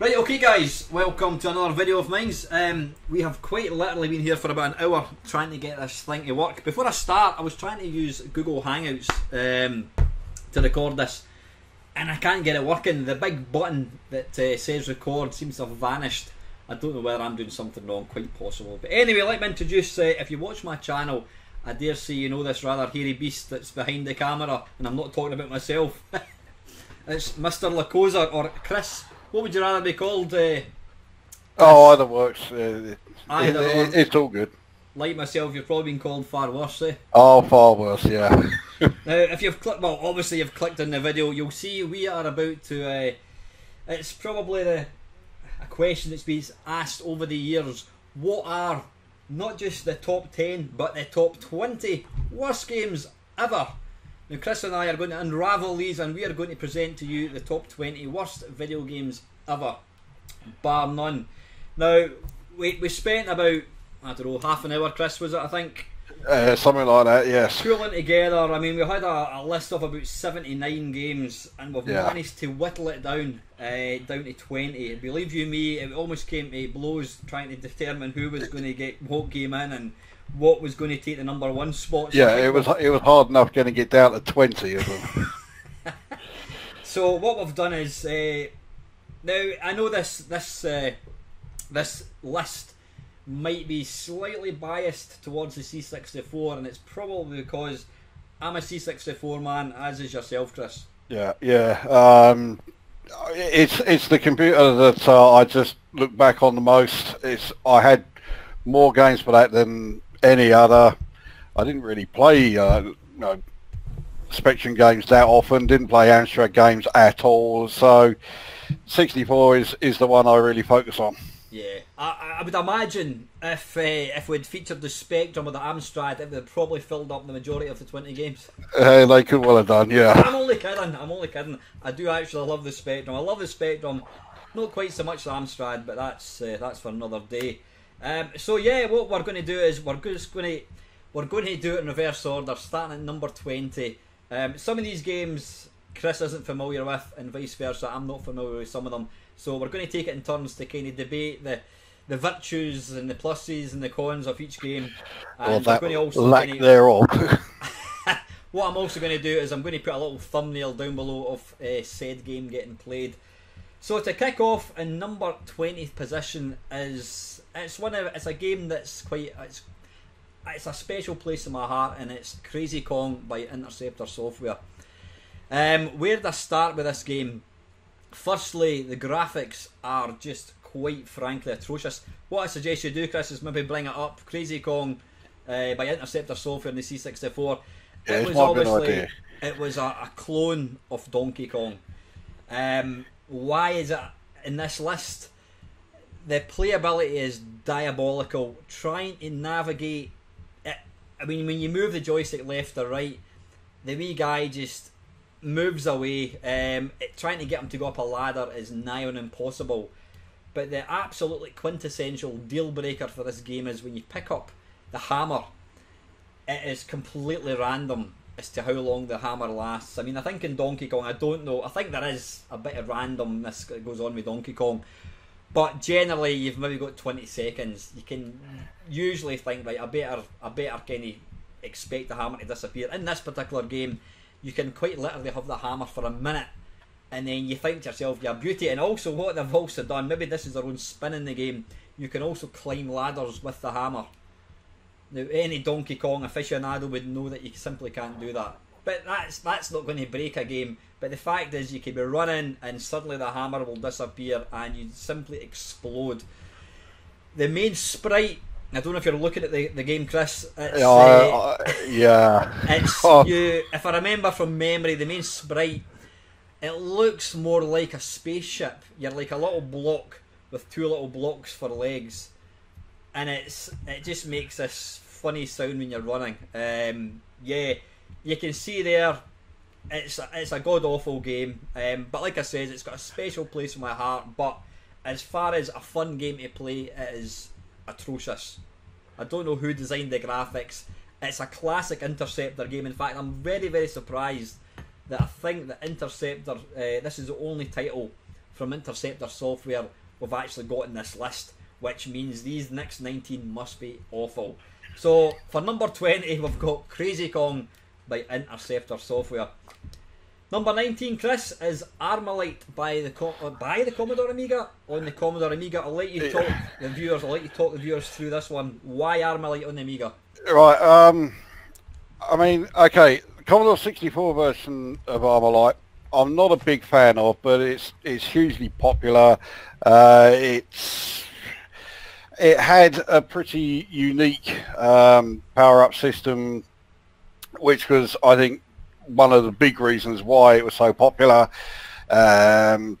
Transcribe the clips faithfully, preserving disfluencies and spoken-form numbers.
Right, okay guys, welcome to another video of mine. Um, we have quite literally been here for about an hour trying to get this thing to work. Before I start, I was trying to use Google Hangouts um, to record this, and I can't get it working. The big button that uh, says record seems to have vanished. I don't know whether I'm doing something wrong, quite possible. But anyway, let me introduce, uh, if you watch my channel, I dare say you know this rather hairy beast that's behind the camera, and I'm not talking about myself. It's Mister Lacoza, or Chris. What would you rather be called? Uh, oh, either works. Uh, either it, it, it's all good. Like myself, you've probably been called far worse, eh? Oh, far worse, yeah. Now, if you've clicked, well, obviously you've clicked on the video, you'll see we are about to, uh, it's probably the, a question that's been asked over the years. What are, not just the top ten, but the top twenty worst games ever? Now, Chris and I are going to unravel these, and we are going to present to you the top twenty worst video games ever, bar none. Now, we, we spent about, I don't know, half an hour, Chris, was it, I think? Uh, something like that, yes. Pulling together, I mean, we had a, a list of about seventy-nine games, and we've yeah. managed to whittle it down, uh, down to twenty. Believe you me, it almost came to blows trying to determine who was going to get what game in, and what was going to take the number one spot. Yeah, it was it was hard enough going to get down to twenty of them. So what we've done is, uh, now I know this this uh, this list might be slightly biased towards the C sixty-four, and it's probably because I'm a C sixty-four man, as is yourself, Chris. Yeah, yeah. Um, it's it's the computer that uh, I just look back on the most. It's I had more games for that than any other. I didn't really play uh, you know, Spectrum games that often, didn't play Amstrad games at all, so sixty-four is, is the one I really focus on. Yeah, I, I would imagine if uh, if we'd featured the Spectrum or the Amstrad, it would have probably filled up the majority of the twenty games. Uh, they could well have done, yeah. I'm only kidding, I'm only kidding. I do actually love the Spectrum. I love the Spectrum, not quite so much the Amstrad, but that's uh, that's for another day. Um, so yeah, what we're going to do is we're just going to we're going to do it in reverse order, starting at number twenty. Um, some of these games Chris isn't familiar with, and vice versa. I'm not familiar with some of them, so we're going to take it in turns to kind of debate the the virtues and the pluses and the cons of each game. And well, that we're going to also lack kind of, thereof. What I'm also going to do is I'm going to put a little thumbnail down below of uh, said game getting played. So to kick off, in number twentieth position is it's one of it's a game that's quite it's it's a special place in my heart, and it's Crazy Kong by Interceptor Software. Um, where did I start with this game? Firstly, the graphics are just quite frankly atrocious. What I suggest you do, Chris, is maybe bring it up. Crazy Kong uh, by Interceptor Software in the C sixty-four. Yeah, it was obviously it was a, a clone of Donkey Kong. Um, Why is it in this list? The playability is diabolical. Trying to navigate it, I mean, when you move the joystick left or right, the wee guy just moves away. Um, it, trying to get him to go up a ladder is nigh on impossible. But the absolutely quintessential deal breaker for this game is when you pick up the hammer, it is completely random as to how long the hammer lasts. I mean, I think in Donkey Kong, I don't know, I think there is a bit of randomness that goes on with Donkey Kong, but generally you've maybe got twenty seconds. You can usually think, right, I better, I better kind of expect the hammer to disappear. In this particular game, you can quite literally have the hammer for a minute, and then you think to yourself, you're a beauty. And also what they've also done, maybe this is their own spin in the game, you can also climb ladders with the hammer. Now, any Donkey Kong aficionado would know that you simply can't do that. But that's that's not going to break a game. But the fact is, you could be running and suddenly the hammer will disappear and you simply explode. The main sprite, I don't know if you're looking at the, the game, Chris. It's, uh, uh, yeah. It's, you, if I remember from memory, the main sprite, it looks more like a spaceship. You're like a little block with two little blocks for legs. And it's it just makes this funny sound when you're running. Um, yeah, you can see there, it's a, it's a god awful game. Um, but like I said, it's got a special place in my heart. But as far as a fun game to play, it is atrocious. I don't know who designed the graphics. It's a classic Interceptor game. In fact, I'm very very surprised that I think that Interceptor. Uh, this is the only title from Interceptor Software we've actually gotten this list, which means these next nineteen must be awful. So for number twenty, we've got Crazy Kong by Interceptor Software. Number nineteen, Chris, is Armalyte by the Co by the Commodore Amiga on the Commodore Amiga. I'll let you talk the viewers. I'll let you talk the viewers through this one. Why Armalyte on the Amiga? Right. Um. I mean, okay, Commodore sixty-four version of Armalyte, I'm not a big fan of, but it's it's hugely popular. Uh, it's it had a pretty unique um, power-up system, which was, I think, one of the big reasons why it was so popular. Um,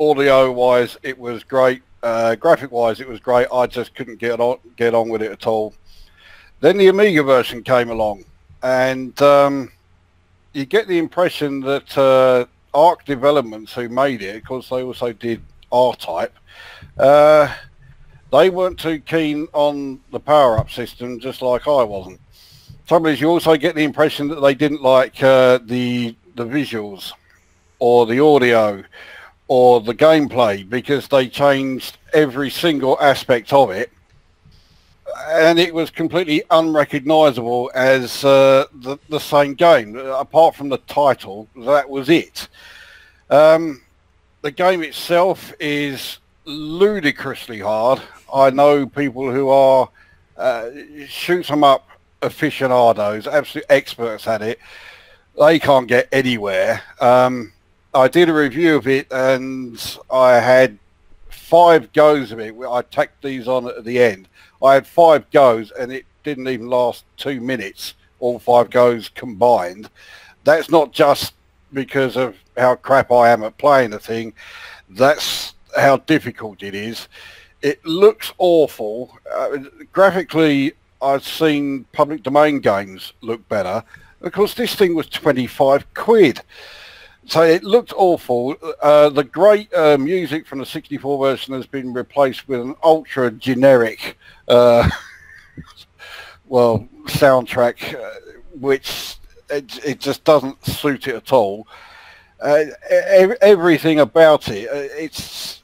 audio-wise, it was great. Uh, graphic-wise, it was great. I just couldn't get on get on with it at all. Then the Amiga version came along, and um, you get the impression that uh, Arc Developments, who made it, because they also did R-Type, uh, they weren't too keen on the power-up system, just like I wasn't. Trouble is, you also get the impression that they didn't like uh, the the visuals, or the audio, or the gameplay, because they changed every single aspect of it, and it was completely unrecognisable as uh, the, the same game. Apart from the title, that was it. Um, the game itself is ludicrously hard. I know people who are uh, shoot 'em up aficionados, absolute experts at it. They can't get anywhere. Um, I did a review of it, and I had five goes of it. I tacked these on at the end. I had five goes, and it didn't even last two minutes, all five goes combined. That's not just because of how crap I am at playing the thing. That's how difficult it is. It looks awful. Uh, graphically, I've seen public domain games look better. Of course, this thing was twenty-five quid. So it looked awful. Uh, the great uh, music from the sixty-four version has been replaced with an ultra generic, uh, well, soundtrack, uh, which it, it just doesn't suit it at all. Uh, ev everything about it, it's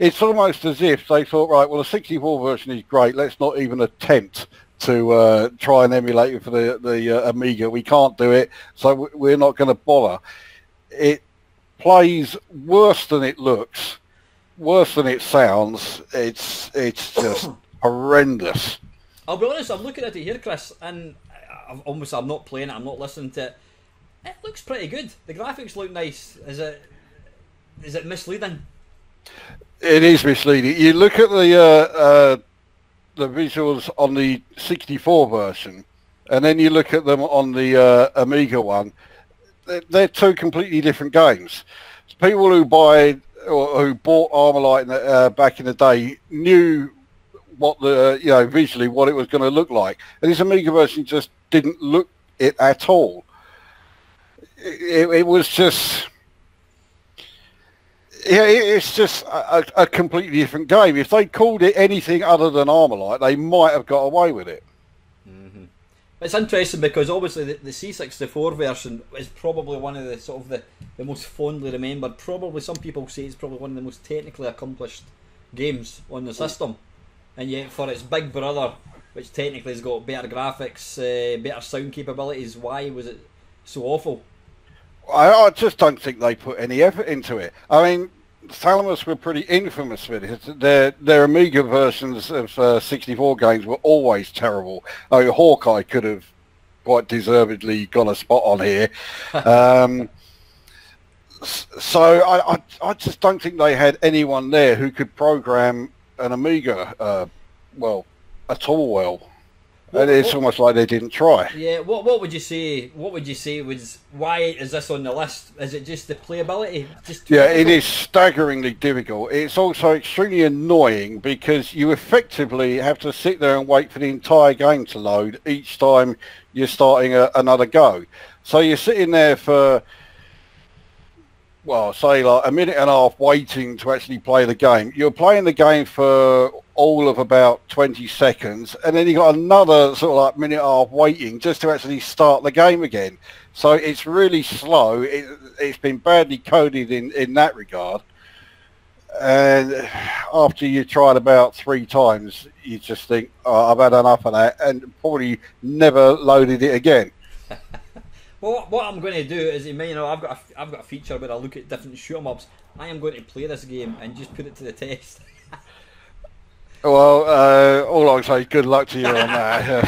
it's almost as if they thought, right, well, the sixty-four version is great. Let's not even attempt to uh, try and emulate it for the, the uh, Amiga. We can't do it, so we're not going to bother. It plays worse than it looks, worse than it sounds. It's it's just horrendous. I'll be honest, I'm looking at it here, Chris, and I've, obviously I'm not playing it, I'm not listening to it. It looks pretty good. The graphics look nice. Is it, is it misleading? It is misleading. You look at the... Uh, uh, the visuals on the sixty-four version, and then you look at them on the uh, Amiga one, they're, they're two completely different games. People who buy or who bought Armalyte in the, uh, back in the day knew what the, you know, visually what it was going to look like, and this Amiga version just didn't look it at all. It, it was just, yeah, it's just a, a completely different game. If they called it anything other than Armalyte, they might have got away with it. Mm-hmm. It's interesting because obviously the, the C sixty-four version is probably one of the sort of the, the most fondly remembered. Probably some people say it's probably one of the most technically accomplished games on the system, and yet for its big brother, which technically has got better graphics, uh, better sound capabilities, why was it so awful? I, I just don't think they put any effort into it. I mean, Thalamus were pretty infamous with it. Their, their Amiga versions of uh, sixty-four games were always terrible. Oh, Hawkeye could have quite deservedly got a spot on here. um, so I, I, I just don't think they had anyone there who could program an Amiga, uh, well, at all well. What, it's what, almost like they didn't try. Yeah. What What would you say? What would you say was why is this on the list? Is it just the playability? Just yeah, difficult? It is staggeringly difficult. It's also extremely annoying because you effectively have to sit there and wait for the entire game to load each time you're starting a, another go. So you're sitting there for well, say like a minute and a half waiting to actually play the game. You're playing the game for all of about twenty seconds, and then you got another sort of like minute and a half waiting just to actually start the game again. So it's really slow. It, it's been badly coded in, in that regard. And after you try it about three times, you just think, oh, I've had enough of that, and probably never loaded it again. Well, what I'm going to do is, you know, I've got a, I've got a feature where I look at different shoot-em-ups. I am going to play this game and just put it to the test. Well, uh, all I can say is good luck to you on that.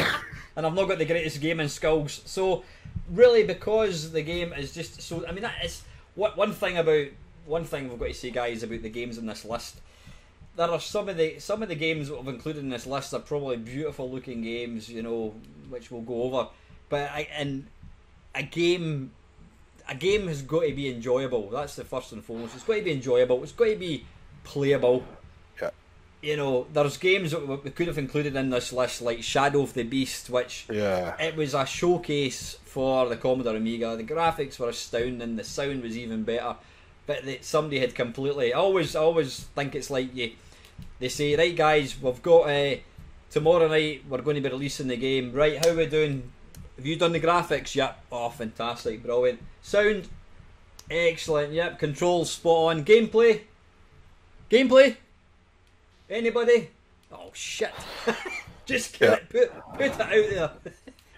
And I've not got the greatest game in skills, so really, because the game is just so. I mean, that is what one thing about one thing we've got to say, guys, about the games in this list. There are some of the some of the games that we've included in this list are probably beautiful looking games, you know, which we'll go over. But I and. A game, a game has got to be enjoyable. That's the first and foremost. It's got to be enjoyable. It's got to be playable. Yeah. You know, there's games that we could have included in this list, like Shadow of the Beast, which yeah. It was a showcase for the Commodore Amiga. The graphics were astounding. The sound was even better. But that somebody had completely. I always, I always think it's like you. They say, right, guys, we've got uh, tomorrow night. We're going to be releasing the game. Right, how are we doing? Have you done the graphics? Yep. Oh, fantastic. Brilliant. Sound? Excellent. Yep. Controls? Spot on. Gameplay? Gameplay? Anybody? Oh, shit. Just yeah. put, put it out there.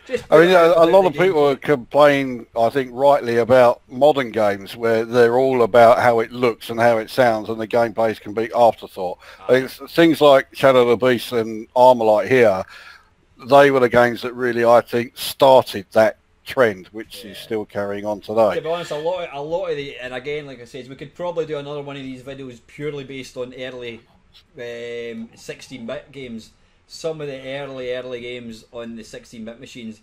Just I mean, a, a lot of people complain, I think, rightly about modern games where they're all about how it looks and how it sounds and the gameplays can be afterthought. Ah. It's, things like Shadow of the Beast and Armalyte here, they were the games that really, I think, started that trend, which yeah. is still carrying on today. To be honest, a lot, of, a lot of the, and again, like I said, we could probably do another one of these videos purely based on early sixteen-bit um, games. Some of the early, early games on the sixteen-bit machines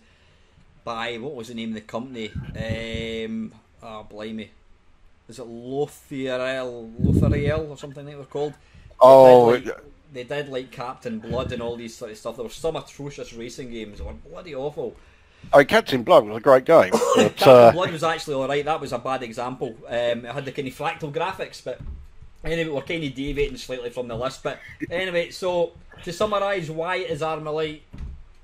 by, what was the name of the company? Um, oh, blimey. Is it Lothiel, Lothiel or something like they're called? Oh, like, they did like Captain Blood and all these sort of stuff. There were some atrocious racing games that were bloody awful. I mean, Captain Blood was a great game. But, Captain uh... Blood was actually alright. That was a bad example. Um, it had the kind of fractal graphics, but anyway, we're kind of deviating slightly from the list. But anyway, so to summarise, why is Armalyte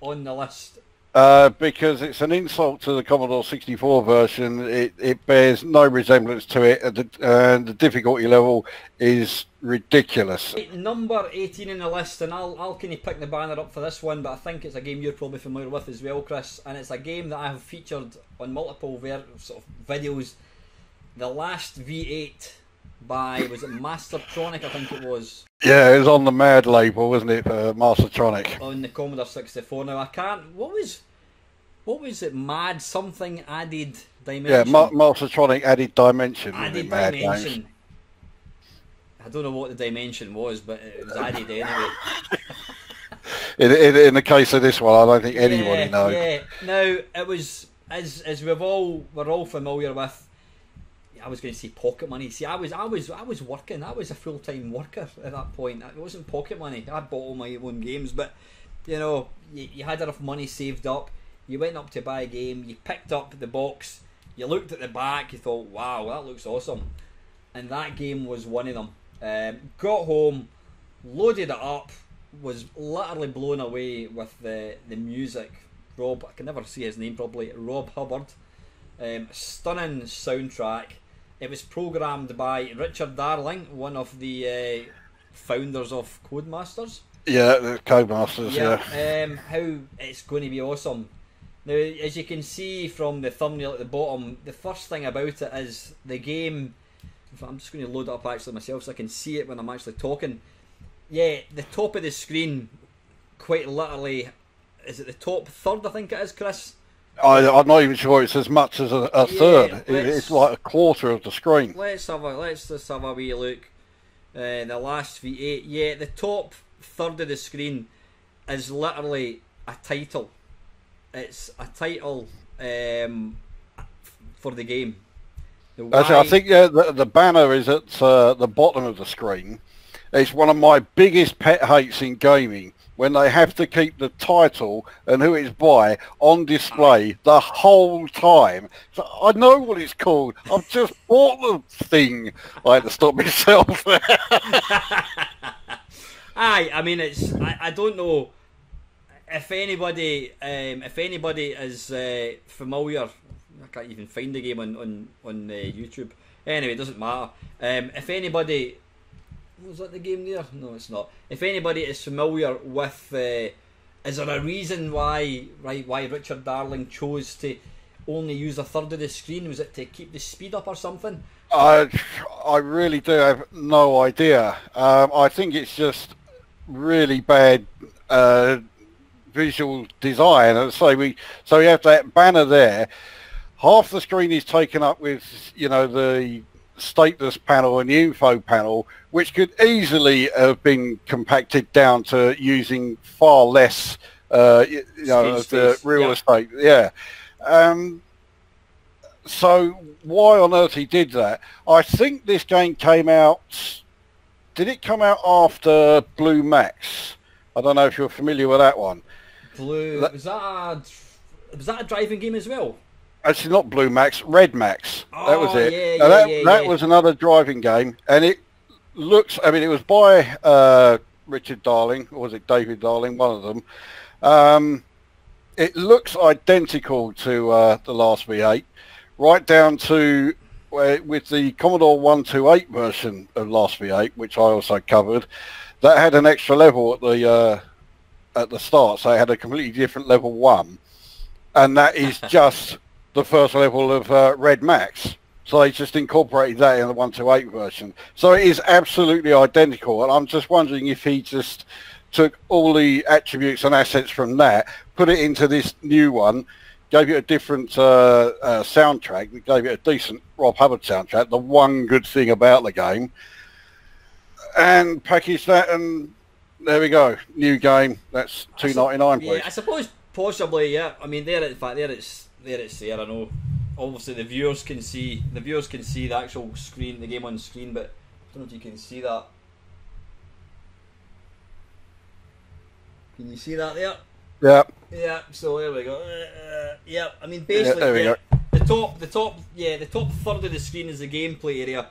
on the list? Uh, because it's an insult to the Commodore sixty-four version. It, it bears no resemblance to it, and the, uh, the difficulty level is ridiculous. Number eighteen in the list, and I'll, I'll kind of pick the banner up for this one, but I think it's a game you're probably familiar with as well, Chris, and it's a game that I have featured on multiple sort of videos. The last V eight by, was it Mastertronic, I think it was? Yeah, it was on the Mad label, wasn't it, for Mastertronic? On the Commodore sixty-four. Now, I can't... What was what was it? Mad something added dimension? Yeah, Ma Mastertronic added dimension. Added dimension. I don't know what the dimension was, but it was added anyway. in, in, in the case of this one, I don't think anybody yeah, knows. Yeah, now, it was... As, as we've all, we're all familiar with... I was going to say pocket money. See, I was, I was, I was working. I was a full-time worker at that point. It wasn't pocket money. I bought all my own games, but you know, you, you had enough money saved up. You went up to buy a game. You picked up the box. You looked at the back. You thought, "Wow, that looks awesome," and that game was one of them. Um, got home, loaded it up, was literally blown away with the the music. Rob, I can never see his name properly. Rob Hubbard. Um, stunning soundtrack. It was programmed by Richard Darling, one of the uh, founders of Codemasters. Yeah, the Codemasters, yeah. yeah. Um, how it's going to be awesome. Now, as you can see from the thumbnail at the bottom, the first thing about it is the game... I'm just going to load it up actually myself so I can see it when I'm actually talking. Yeah, the top of the screen, quite literally, is it the top third, I think it is, Chris? I, I'm not even sure it's as much as a, a yeah, third. It's like a quarter of the screen. Let's have a let's just have a wee look. Uh, the last V eight, yeah, the top third of the screen is literally a title. It's a title um, for the game. The y I think uh, the, the banner is at uh, the bottom of the screen. It's one of my biggest pet hates in gaming. when they have to keep the title and who it's by on display the whole time. So I know what it's called. I've just bought the thing. I had to stop myself. Aye, I mean, it's. I, I don't know if anybody, um, if anybody is uh, familiar. I can't even find the game on on on uh, YouTube. Anyway, it doesn't matter. Um, if anybody, was that the game there? No, it's not. If anybody is familiar with, uh, is there a reason why right why Richard Darling chose to only use a third of the screen? Was it to keep the speed up or something? I I really do have no idea. Um, I think it's just really bad uh, visual design. And so we so we have that banner there. Half the screen is taken up with, you know, the status panel and the info panel, which could easily have been compacted down to using far less, uh, you know, space, the space. real yeah. estate. Yeah. Um, so why on earth he did that? I think this game came out. Did it come out after Blue Max? I don't know if you're familiar with that one. Blue that, was that a, was that a driving game as well? Actually, not Blue Max, Red Max. Oh, that was it. Yeah, yeah, that yeah, that yeah. was another driving game, and it looks. I mean, it was by uh, Richard Darling, or was it David Darling? One of them. Um, it looks identical to uh, the last V eight, right down to uh, with the Commodore one two eight version of last V eight, which I also covered. That had an extra level at the uh, at the start, so it had a completely different level one, and that is just the first level of uh, Red Max. So they just incorporated that in the one two eight version. So it is absolutely identical, and I'm just wondering if he just took all the attributes and assets from that, put it into this new one, gave it a different uh, uh, soundtrack, gave it a decent Rob Hubbard soundtrack, the one good thing about the game, and packaged that, and there we go. New game, that's two ninety-nine, please. Yeah, I suppose possibly, yeah. I mean, there, in fact, there it's... There it's there. I know. Obviously, the viewers can see the viewers can see the actual screen, the game on screen. But I don't know if you can see that. Can you see that there? Yeah. Yeah. So there we go. Uh, yeah. I mean, basically, yeah, there yeah, we go. the top, the top, yeah, the top third of the screen is the gameplay area.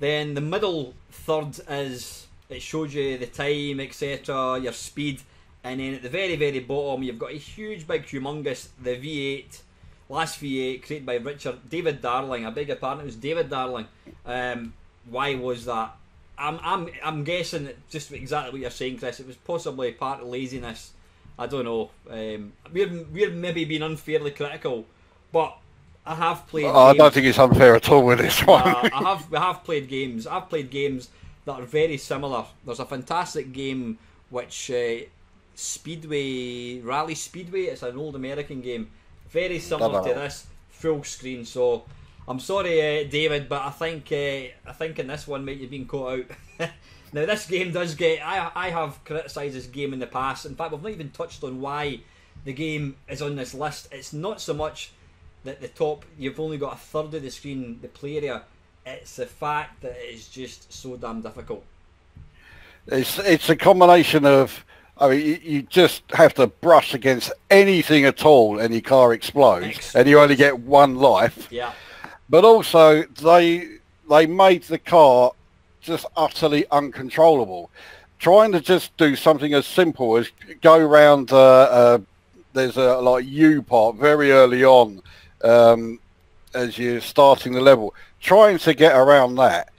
Then the middle third is it shows you the time, et cetera, your speed, and then at the very, very bottom, you've got a huge, big, humongous the V eight. Last V eight created by Richard David Darling. I beg your pardon, it was David Darling. Um, why was that? I'm I'm I'm guessing that just exactly what you're saying, Chris. It was possibly part of laziness. I don't know. Um, we're we're maybe being unfairly critical, but I have played. Oh, games. I don't think it's unfair at all with this one. uh, I have we have played games. I've played games that are very similar. There's a fantastic game which uh, Speedway Rally Speedway. It's an old American game. Very similar to this, full screen. So, I'm sorry, uh, David, but I think uh, I think in this one, mate, you've been caught out. Now, this game does get. I I have criticised this game in the past. In fact, we've not even touched on why the game is on this list. It's not so much that the top you've only got a third of the screen, the play area. It's the fact that it's just so damn difficult. It's it's a combination of. I mean, you just have to brush against anything at all and your car explodes, Excellent. and you only get one life. Yeah. But also, they they made the car just utterly uncontrollable. Trying to just do something as simple as go round, uh, uh, there's a like U part very early on um, as you're starting the level. Trying to get around that,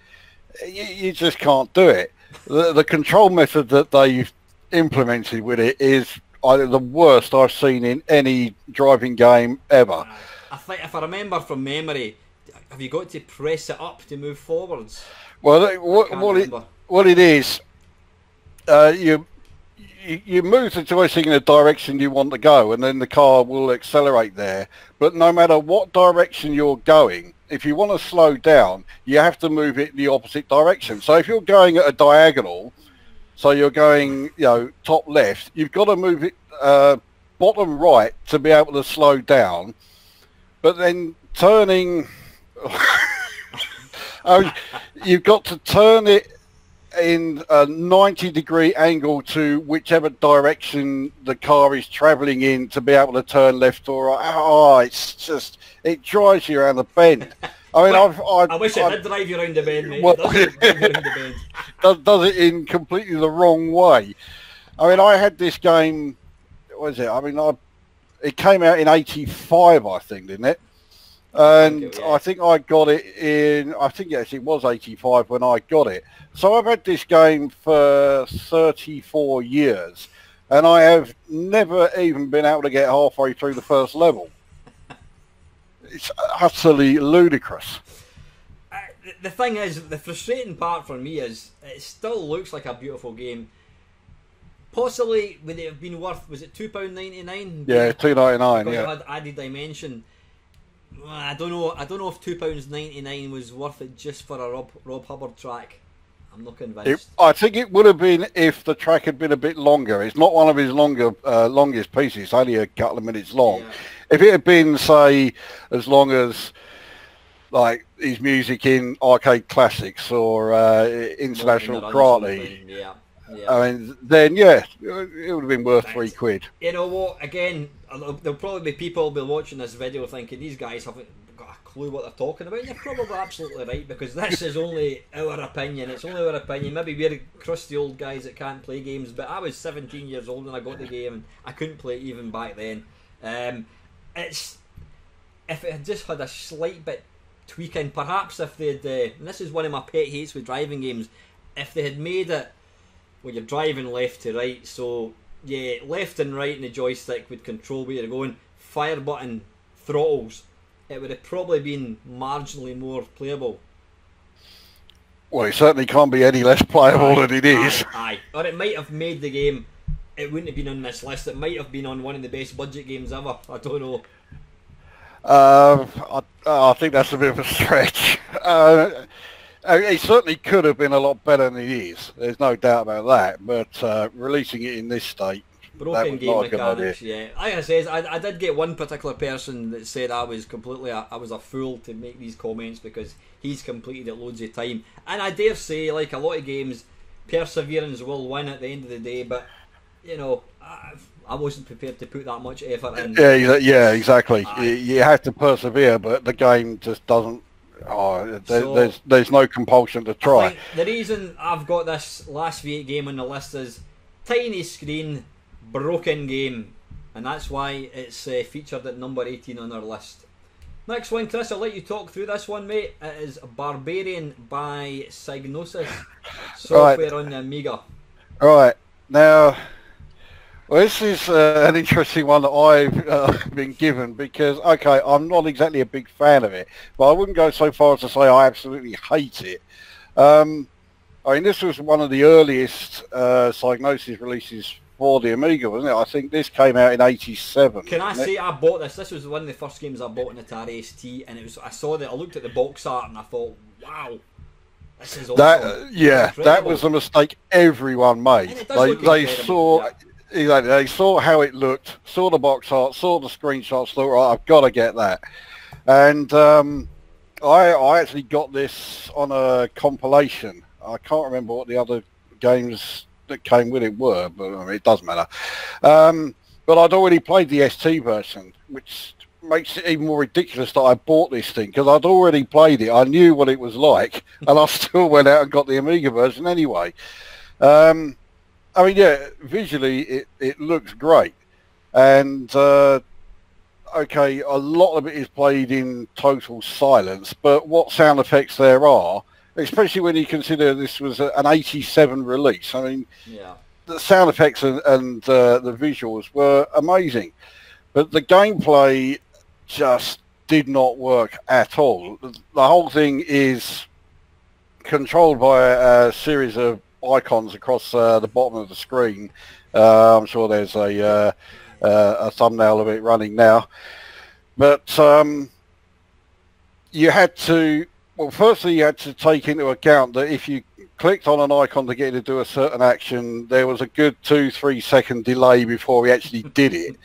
you, you just can't do it. The, the control method that they've implemented with it is either the worst I've seen in any driving game ever. I think, if I remember from memory, have you got to press it up to move forwards? Well, what, what, it, what it is, uh, you, you you move the joystick in the direction you want to go, and then the car will accelerate there. But no matter what direction you're going, if you want to slow down, you have to move it in the opposite direction. So if you're going at a diagonal, so you're going, you know, top left, you've got to move it uh, bottom right to be able to slow down. But then turning, oh, you've got to turn it in a ninety degree angle to whichever direction the car is traveling in to be able to turn left or right. Oh, it's just, it drives you around the bend. I mean, well, I've, I've, I wish it I've, did drive you around the bend, mate. Well, it does, it around the bend. Does it in completely the wrong way. I mean, I had this game, what is it? I mean, I, it came out in eighty-five, I think, didn't it? And I think, it, yeah. I think I got it in, I think yes, it was eighty-five when I got it. So I've had this game for thirty-four years, and I have never even been able to get halfway through the first level. It's utterly ludicrous. Uh, the thing is, the frustrating part for me is it still looks like a beautiful game. Possibly would it have been worth, was it two pounds ninety-nine? Yeah, two pounds ninety-nine, yeah. It had added dimension. I don't know. I don't know if two pounds ninety nine was worth it just for a Rob Rob Hubbard track. I'm not convinced. It, I think it would have been if the track had been a bit longer. It's not one of his longer uh, longest pieces. It's only a couple of minutes long. Yeah. If it had been, say, as long as like his music in Arcade Classics or uh, International Karate, yeah. Yeah. I mean, then yeah, it would have been worth three quid. You know what? Again, there'll probably be people be watching this video thinking these guys haven't got a clue what they're talking about. And they're probably absolutely right, because this is only our opinion. It's only our opinion. Maybe we're crusty old guys that can't play games, but I was seventeen years old when I got the game, and I couldn't play it even back then. Um, it's if it had just had a slight bit tweaking, perhaps if they'd. Uh, and this is one of my pet hates with driving games. If they had made it. Well, you're driving left to right, so yeah, left and right in the joystick would control where you're going. Fire button throttles. It would have probably been marginally more playable. Well, it certainly can't be any less playable aye, than it is. Aye, aye, or it might have made the game. It wouldn't have been on this list. It might have been on one of the best budget games ever. I don't know. Um, I, I think that's a bit of a stretch. Uh, It certainly could have been a lot better than it is. There's no doubt about that. But uh, releasing it in this state, broken game mechanics. Yeah, like I says, I, I did get one particular person that said I was completely, a, I was a fool to make these comments because he's completed it loads of time. And I dare say, like a lot of games, perseverance will win at the end of the day. But you know, I, I wasn't prepared to put that much effort in. Yeah, yeah, exactly. I, you have to persevere, but the game just doesn't. Oh, there, so, there's there's no compulsion to try. The reason I've got this last V eight game on the list is tiny screen, broken game, and that's why it's uh, featured at number eighteen on our list. Next one, Chris, I'll let you talk through this one, mate. It is Barbarian by Psygnosis Software right. on the Amiga. Right now, well, this is uh, an interesting one that I've uh, been given because, okay, I'm not exactly a big fan of it, but I wouldn't go so far as to say I absolutely hate it. Um, I mean, this was one of the earliest uh, Psygnosis releases for the Amiga, wasn't it? I think this came out in eighty-seven. Can I say it? I bought this. This was one of the first games I bought in Atari S T, and it was. I saw that. I looked at the box art and I thought, wow. This is awesome. That, uh, yeah, incredible. That was a mistake everyone made. And it does they look they saw... Yeah. Exactly. They saw how it looked, saw the box art, saw the screenshots, thought, right, I've got to get that. And um, I, I actually got this on a compilation. I can't remember what the other games that came with it were, but I mean, it doesn't matter. Um, but I'd already played the S T version, which makes it even more ridiculous that I bought this thing, because I'd already played it. I knew what it was like, and I still went out and got the Amiga version anyway. Um, I mean, yeah, visually it, it looks great. And, uh, okay, a lot of it is played in total silence, but what sound effects there are, especially when you consider this was a, an eighty-seven release. I mean, yeah. The sound effects and, and uh, the visuals were amazing. But the gameplay just did not work at all. The whole thing is controlled by a, a series of icons across uh, the bottom of the screen. Uh, I'm sure there's a, uh, uh, a thumbnail of it running now. But um, you had to, well, firstly you had to take into account that if you clicked on an icon to get it to do a certain action, there was a good two, three second delay before he actually did it.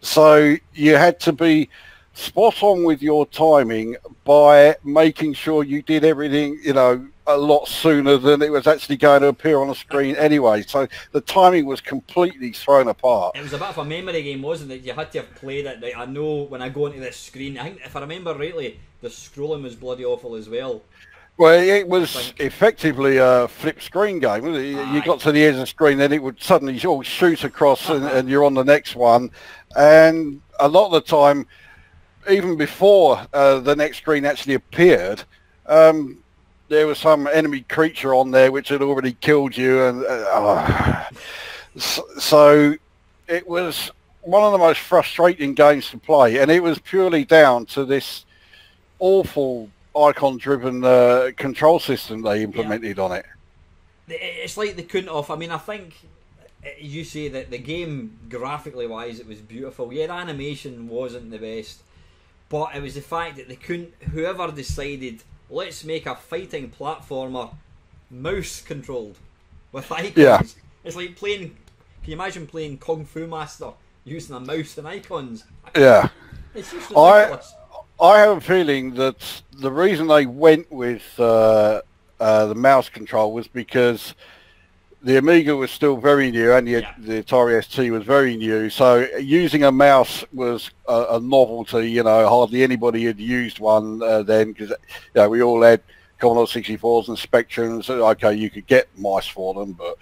So you had to be spot on with your timing by making sure you did everything, you know, a lot sooner than it was actually going to appear on the screen anyway, so the timing was completely thrown apart. It was a bit of a memory game, wasn't it? You had to have played it. Like, I know when I go into this screen, I think if I remember rightly, the scrolling was bloody awful as well. Well, it was effectively a flip screen game. You Aye. got to the edge of the screen, then it would suddenly all shoot across and, and you're on the next one. And a lot of the time, even before uh, the next screen actually appeared, um, there was some enemy creature on there which had already killed you. And uh, oh. so, so it was one of the most frustrating games to play. And it was purely down to this awful icon-driven uh, control system they implemented yeah. on it. It's like they couldn't off. I mean, I think you say that the game graphically wise, it was beautiful. Yeah, the animation wasn't the best, but it was the fact that they couldn't. Whoever decided, let's make a fighting platformer, mouse controlled with icons. Yeah. It's like playing. Can you imagine playing Kung Fu Master using a mouse and icons? Yeah. It's just ridiculous. I, I have a feeling that the reason they went with uh, uh, the mouse control was because the Amiga was still very new and the, yeah. the Atari S T was very new, so using a mouse was a, a novelty. You know, hardly anybody had used one uh, then, because you know, we all had Commodore sixty-fours and Spectrums. Okay, you could get mice for them, but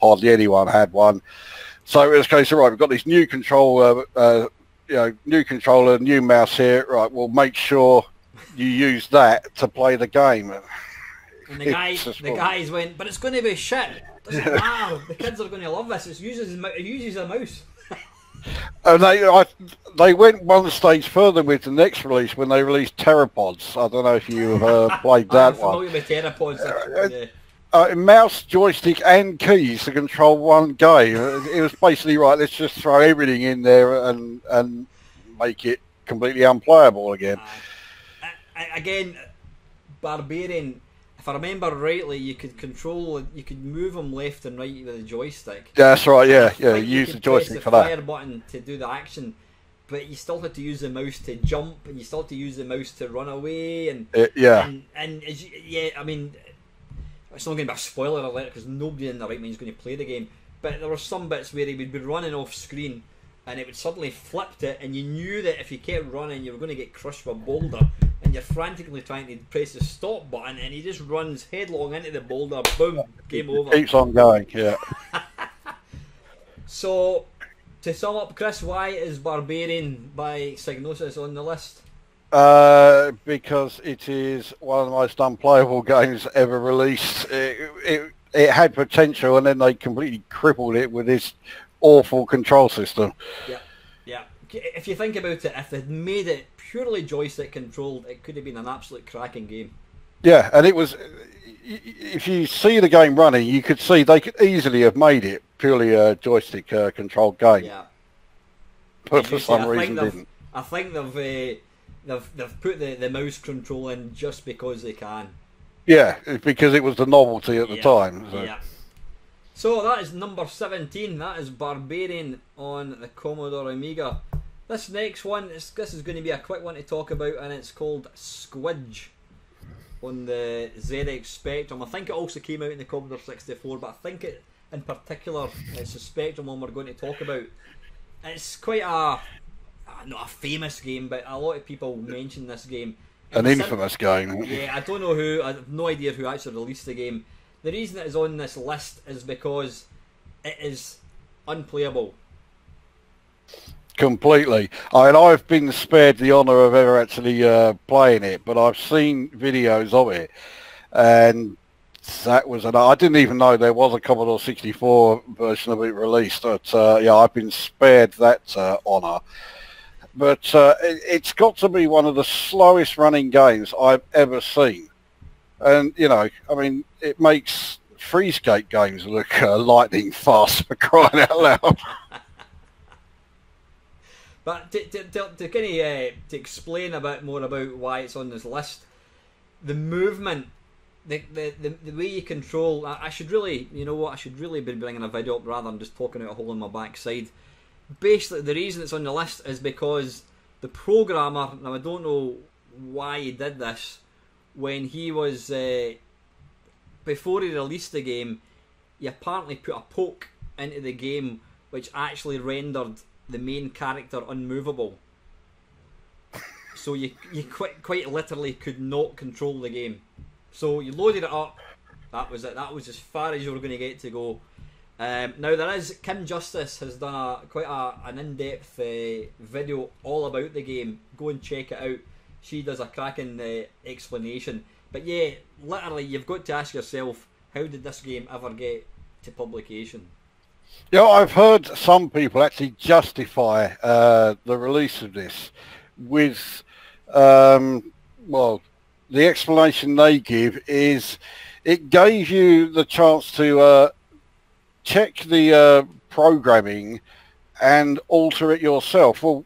hardly anyone had one. So it was a case of, right, we've got this new control uh, uh, you know, new controller, new mouse here, right, we'll make sure you use that to play the game. And the guys the guys went, but it's going to be shit. It doesn't matter. The kids are going to love this. It uses, it uses a mouse. And they I, they went one stage further with the next release when they released Terapods. I don't know if you've uh, played that I'm one. With Terapods. Uh, yeah. Uh, mouse, joystick and keys to control one game. It was basically, right, let's just throw everything in there and and make it completely unplayable again. Uh, I, again, Barbarian, if I remember rightly, you could control, you could move them left and right with a joystick. That's right, yeah, yeah. You use the joystick for that. You could press the fire button to do the action, but you still had to use the mouse to jump, and you still had to use the mouse to run away, and uh, yeah, and, and as you, yeah, I mean. It's not going to be a spoiler alert because nobody in their right mind is going to play the game. But there were some bits where he would be running off screen and it would suddenly flip it, and you knew that if you kept running you were going to get crushed with a boulder, and you're frantically trying to press the stop button and he just runs headlong into the boulder, boom, game over. Keeps on going, yeah. So, to sum up, Chris, why is Barbarian by Psygnosis on the list? Uh, because it is one of the most unplayable games ever released. It, it, it had potential, and then they completely crippled it with this awful control system. Yeah, yeah. If you think about it, if they'd made it purely joystick controlled, it could have been an absolute cracking game. Yeah, and it was. If you see the game running, you could see they could easily have made it purely a joystick uh, controlled game. Yeah. But for some reason, didn't. I think they've. Uh, They've, they've put the, the mouse control in just because they can. Yeah, because it was the novelty at the yeah, time. So. Yeah. So that is number seventeen. That is Barbarian on the Commodore Amiga. This next one, is, this is going to be a quick one to talk about, and it's called Squidge on the Z X Spectrum. I think it also came out in the Commodore sixty-four, but I think it, in particular, it's the Spectrum one we're going to talk about. It's quite a... not a famous game, but a lot of people mention this game. An infamous game. Yeah, I don't know who, I have no idea who actually released the game. The reason it is on this list is because it is unplayable. Completely. I mean, I've been spared the honour of ever actually uh, playing it, but I've seen videos of it, and that was an, I didn't even know there was a Commodore sixty-four version of it released, but uh, yeah, I've been spared that uh, honour. But uh, it's got to be one of the slowest running games I've ever seen. And, you know, I mean, it makes Freescape games look uh, lightning fast, for crying out loud. But to, to, to, to, kind of, uh, to explain a bit more about why it's on this list, the movement, the, the, the, the way you control... I, I should really, you know what, I should really be bringing a video up rather than just talking out a hole in my backside. Basically, the reason it's on the list is because the programmer, now I don't know why he did this, when he was uh, before he released the game, he apparently put a poke into the game which actually rendered the main character unmovable. So you, you quite, quite literally could not control the game. So you loaded it up, that was it, that was as far as you were going to get to go. Um, now there is, Kim Justice has done a quite a, an in-depth uh, video all about the game. Go and check it out. She does a cracking uh, explanation. But yeah, literally you've got to ask yourself, how did this game ever get to publication? Yeah, I've heard some people actually justify uh, the release of this with, um, well, the explanation they give is it gave you the chance to... Uh, check the uh, programming and alter it yourself. Well,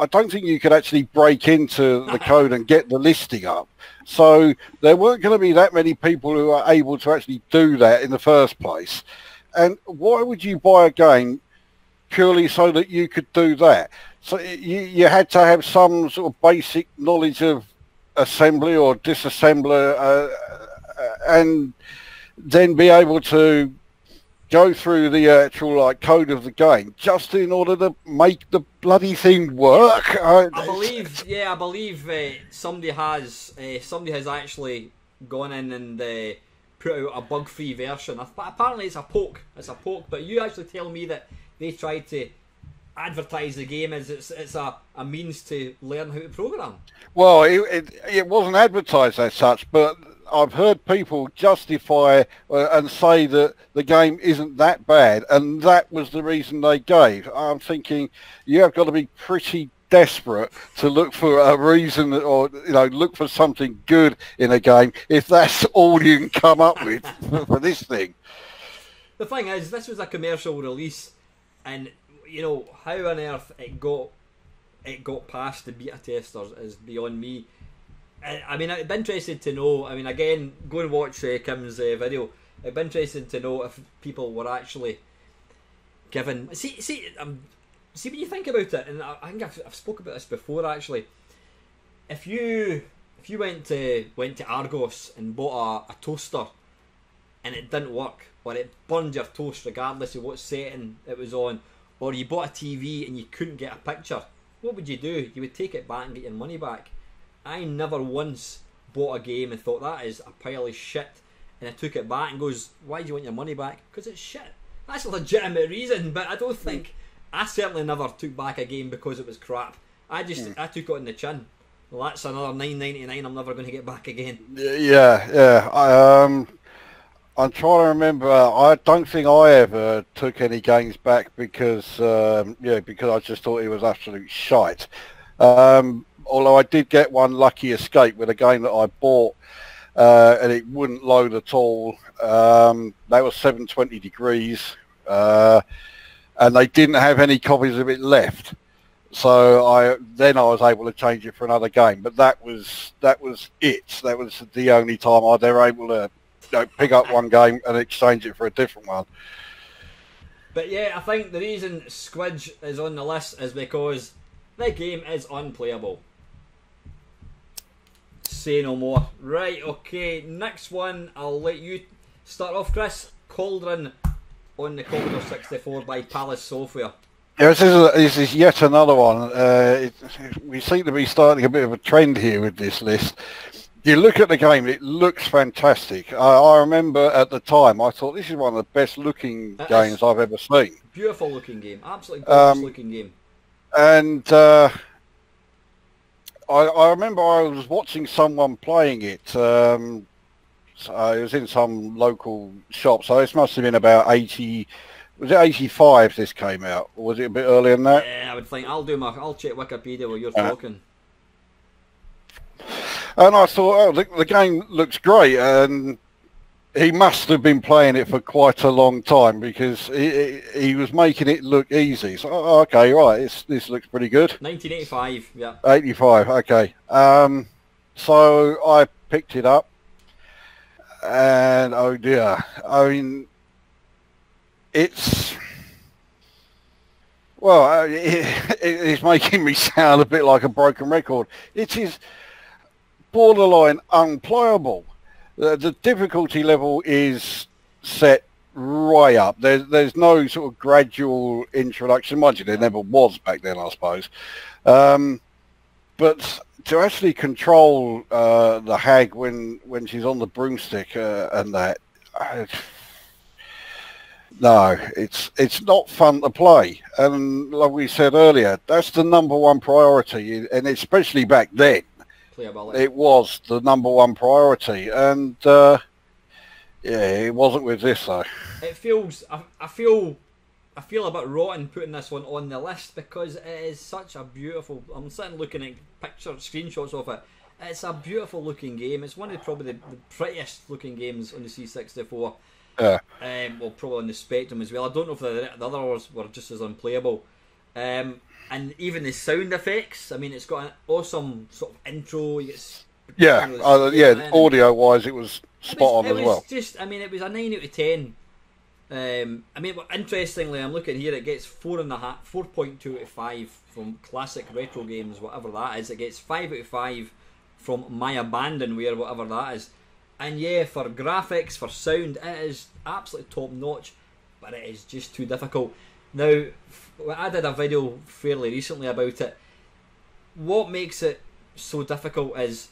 I don't think you could actually break into the code and get the listing up. So there weren't going to be that many people who are able to actually do that in the first place. And why would you buy a game purely so that you could do that? So you, you had to have some sort of basic knowledge of assembly or disassembler uh, and then be able to go through the actual like code of the game just in order to make the bloody thing work. I, I believe, yeah, I believe uh, somebody has uh, somebody has actually gone in and uh, put out a bug-free version. Apparently, it's a poke, it's a poke. But you actually tell me that they tried to advertise the game as it's it's a, a means to learn how to program. Well, it it, it wasn't advertised as such, but I've heard people justify uh, and say that the game isn't that bad, and that was the reason they gave. I'm thinking you have got to be pretty desperate to look for a reason, or you know, look for something good in a game if that's all you can come up with for this thing. The thing is, this was a commercial release, and you know how on earth it got it got past the beta testers is beyond me. I mean, I'd be interested to know, I mean, again, go and watch uh, Kim's uh, video. I'd be interested to know if people were actually given... See, see, um, see when you think about it, and I, I think I've, I've spoken about this before, actually. If you if you went to went to Argos and bought a, a toaster and it didn't work, or it burned your toast regardless of what setting it was on, or you bought a T V and you couldn't get a picture, what would you do? You would take it back and get your money back. I never once bought a game and thought that is a pile of shit, and I took it back and goes, why do you want your money back? Because it's shit. That's a legitimate reason, but I don't think, I certainly never took back a game because it was crap. I just, mm. I took it on the chin. Well, that's another nine ninety-nine I'm never going to get back again. Yeah, yeah. I, um, I'm trying to remember, I don't think I ever took any games back because, um, yeah, because I just thought it was absolute shite. Um, although I did get one lucky escape with a game that I bought uh, and it wouldn't load at all. Um, that was seven twenty degrees uh, and they didn't have any copies of it left. So I then I was able to change it for another game, but that was that was it. That was the only time I was ever able to you know, pick up one game and exchange it for a different one. But yeah, I think the reason Squidge is on the list is because the game is unplayable. Say no more. Right, okay, next one, I'll let you start off, Chris. Cauldron on the Commodore sixty-four by Palace Software. Yeah, this is, a, this is yet another one. Uh, it, we seem to be starting a bit of a trend here with this list. You look at the game, it looks fantastic. I, I remember at the time, I thought this is one of the best looking it games I've ever seen. Beautiful looking game, absolutely gorgeous um, looking game. And uh, I, I remember I was watching someone playing it. Um, so it was in some local shop, so this must have been about eighty. Was it eighty-five? This came out, or was it a bit earlier than that? Yeah, I would think. I'll do my. I'll check Wikipedia while you're uh, talking. And I thought, oh, the, the game looks great, and he must have been playing it for quite a long time because he, he, he was making it look easy. So, oh, okay, right, it's, this looks pretty good. nineteen eighty-five, yeah. eighty-five, okay. Um, so I picked it up and, oh dear, I mean, it's, well, it, it's making me sound a bit like a broken record. It is borderline unplayable. The, the difficulty level is set right up. There's, there's no sort of gradual introduction. Mind you, there never was back then, I suppose. Um, but to actually control uh, the hag when, when she's on the broomstick uh, and that, I, no, it's it's not fun to play. And like we said earlier, that's the number one priority, and especially back then. It was the number one priority, and uh, yeah, it wasn't with this though. It feels, I, I feel, I feel a bit rotten putting this one on the list because it is such a beautiful. I'm sitting looking at picture screenshots of it. It's a beautiful looking game. It's one of probably the, the prettiest looking games on the C sixty-four. Yeah. Um, well, probably on the Spectrum as well. I don't know if the, the other ones were just as unplayable. Um, And even the sound effects. I mean, it's got an awesome sort of intro. Yeah, uh, yeah. Audio-wise, it was spot on as well. Just, I mean, it was a nine out of ten. Um, I mean, interestingly, I'm looking here. It gets four and a half, four point two out of five from classic retro games, whatever that is. It gets five out of five from My Abandonware, whatever that is. And yeah, for graphics, for sound, it is absolutely top notch. But it is just too difficult. Now, I did a video fairly recently about it. What makes it so difficult is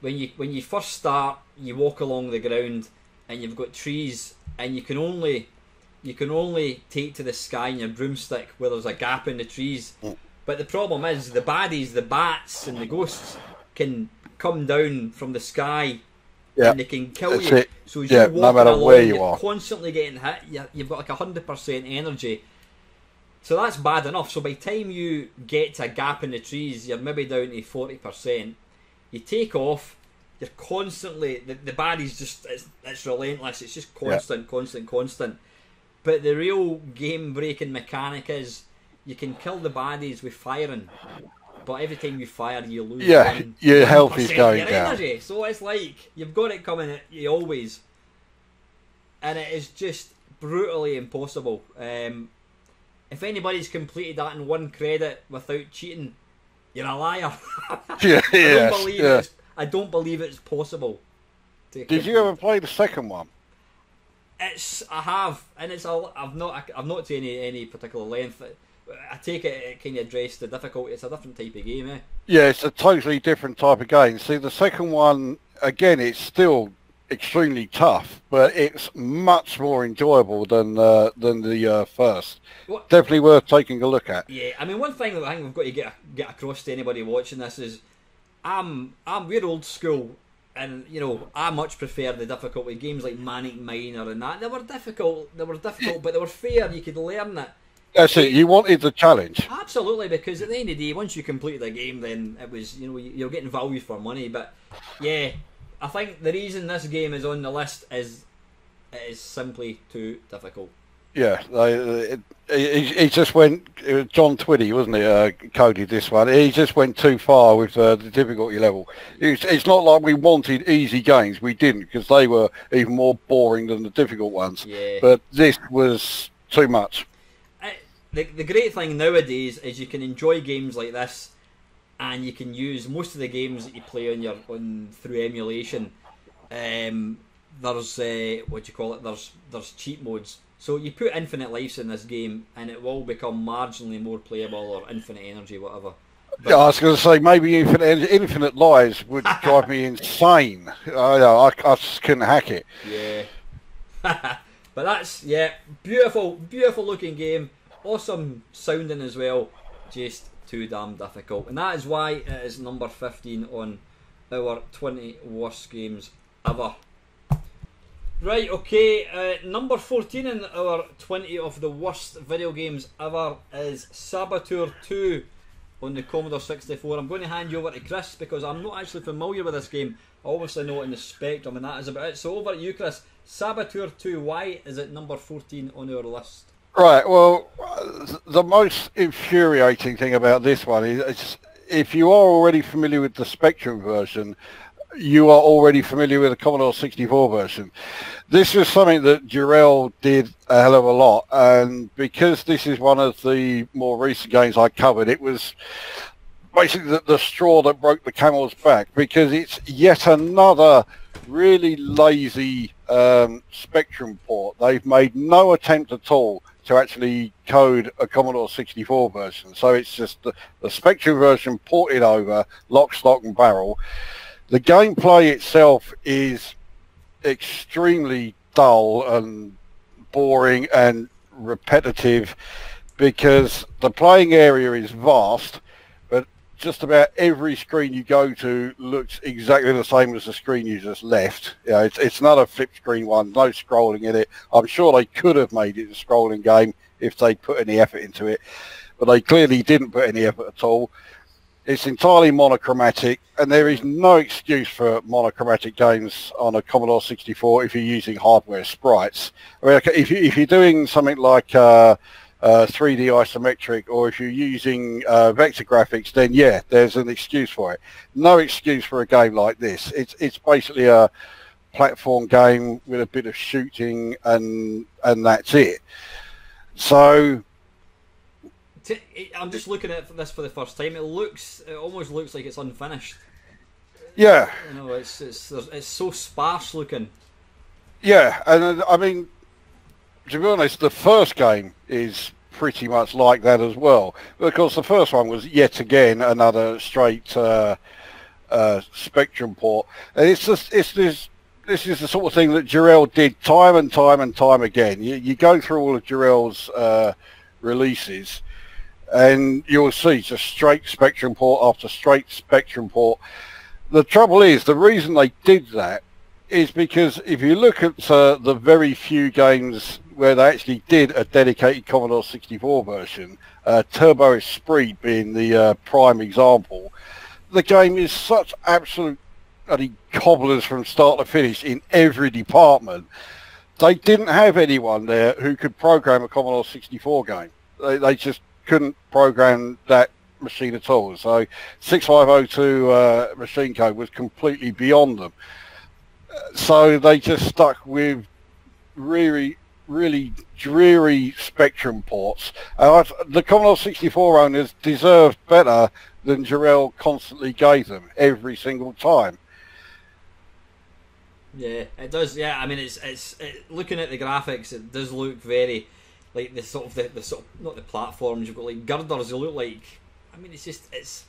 when you when you first start, you walk along the ground and you've got trees, and you can only you can only take to the sky in your broomstick where there's a gap in the trees. But the problem is the baddies, the bats and the ghosts can come down from the sky. Yep. And they can kill That's you. It. So you're yep. walking no along, where you you're are. constantly getting hit. You're, you've got like one hundred percent energy. So that's bad enough. So by the time you get to a gap in the trees, you're maybe down to forty percent. You take off, you're constantly... The, the baddies just... It's, it's relentless. It's just constant, yep. constant, constant. But the real game-breaking mechanic is you can kill the baddies with firing. But every time you fire, you lose. Yeah, one, your health is going down. Energy. So it's like you've got it coming at you always, and it is just brutally impossible. Um, if anybody's completed that in one credit without cheating, you're a liar. Yeah, I, yes, don't believe yeah. it's, I don't believe it's possible. To Did you ever play the second one? It's I have, and it's a, I've not I've not to any any particular length. I take it it kind of addressed the difficulty. It's a different type of game, eh? Yeah, it's a totally different type of game. See, the second one, again, it's still extremely tough, but it's much more enjoyable than uh, than the uh, first. What? Definitely worth taking a look at. Yeah, I mean, one thing that I think we've got to get get across to anybody watching this is, I'm I'm we're old school, and you know, I much prefer the difficulty games like Manic Miner and that. They were difficult. They were difficult, but they were fair. You could learn it. That's it. You wanted the challenge. Absolutely, because at the end of the day, once you completed the game, then it was, you know, you're getting value for money. But yeah, I think the reason this game is on the list is it is simply too difficult. Yeah, it, it, it just went. It was John Twiddy, wasn't it? Uh, coded this one. He just went too far with uh, the difficulty level. It's, it's not like we wanted easy games. We didn't, because they were even more boring than the difficult ones. Yeah. But this was too much. The, the great thing nowadays is you can enjoy games like this, and you can use most of the games that you play on your on through emulation. Um, there's uh, what do you call it? There's there's cheat modes. So you put infinite lives in this game, and it will become marginally more playable, or infinite energy, whatever. But yeah, I was going to say maybe infinite infinite lives would drive me insane. I, I I just couldn't hack it. Yeah, but that's yeah, beautiful beautiful looking game. Awesome sounding as well, just too damn difficult, and that is why it is number fifteen on our twenty worst games ever. Right, okay, uh, number fourteen in our twenty of the worst video games ever is Saboteur two on the Commodore sixty-four. I'm going to hand you over to Chris because I'm not actually familiar with this game. I obviously know it in the Spectrum, and that is about it. So over to you, Chris. Saboteur two, why is it number fourteen on our list? Right, well, the most infuriating thing about this one is it's, if you are already familiar with the Spectrum version, you are already familiar with the Commodore sixty-four version. This was something that Durell did a hell of a lot, and because this is one of the more recent games I covered, it was basically the, the straw that broke the camel's back, because it's yet another really lazy um, Spectrum port. They've made no attempt at all to actually code a Commodore sixty-four version. So it's just the, the Spectrum version ported over, lock, stock and barrel. The gameplay itself is extremely dull and boring and repetitive because the playing area is vast, but just about every screen you go to looks exactly the same as the screen you just left. You know, it's, it's not a flip screen one, no scrolling in it. I'm sure they could have made it a scrolling game if they put any effort into it, but they clearly didn't put any effort at all. It's entirely monochromatic, and there is no excuse for monochromatic games on a Commodore sixty-four if you're using hardware sprites. I mean, if, you, if you're doing something like uh, uh, three D isometric, or if you're using uh, vector graphics, then yeah, there's an excuse for it. No excuse for a game like this. It's it's basically a platform game with a bit of shooting, and and that's it. So. I'm just looking at this for the first time. It looks, it almost looks like it's unfinished. Yeah. You know, it's it's it's so sparse looking. Yeah, and I mean, to be honest, the first game is pretty much like that as well. But of course, the first one was yet again another straight uh, uh, Spectrum port, and it's just it's this. This is the sort of thing that Durell did time and time and time again. You you go through all of Durell's uh, releases. And you'll see just straight Spectrum port after straight Spectrum port. The trouble is, the reason they did that is because if you look at uh, the very few games where they actually did a dedicated Commodore sixty-four version, uh, Turbo Esprit being the uh, prime example, the game is such absolute bloody cobblers from start to finish in every department. They didn't have anyone there who could program a Commodore sixty-four game. They, they just couldn't program that machine at all, so six five oh two uh, machine code was completely beyond them. So they just stuck with really, really dreary Spectrum ports. Uh, the Commodore sixty-four owners deserved better than Durell constantly gave them every single time. Yeah, it does. Yeah, I mean, it's it's it, looking at the graphics, it does look very. Like the sort of the, the sort of, not the platforms, you've got like girders, they look like, I mean it's just, it's,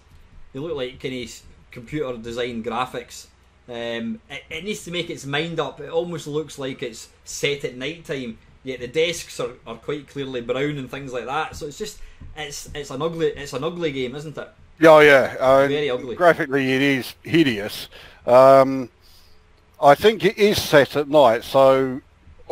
they look like kind of computer design graphics. Um, it, it needs to make its mind up. It almost looks like it's set at night time, yet the desks are, are quite clearly brown and things like that. So it's just, it's it's an ugly, it's an ugly game, isn't it? Oh yeah, uh, very ugly. Graphically it is hideous. Um, I think it is set at night, so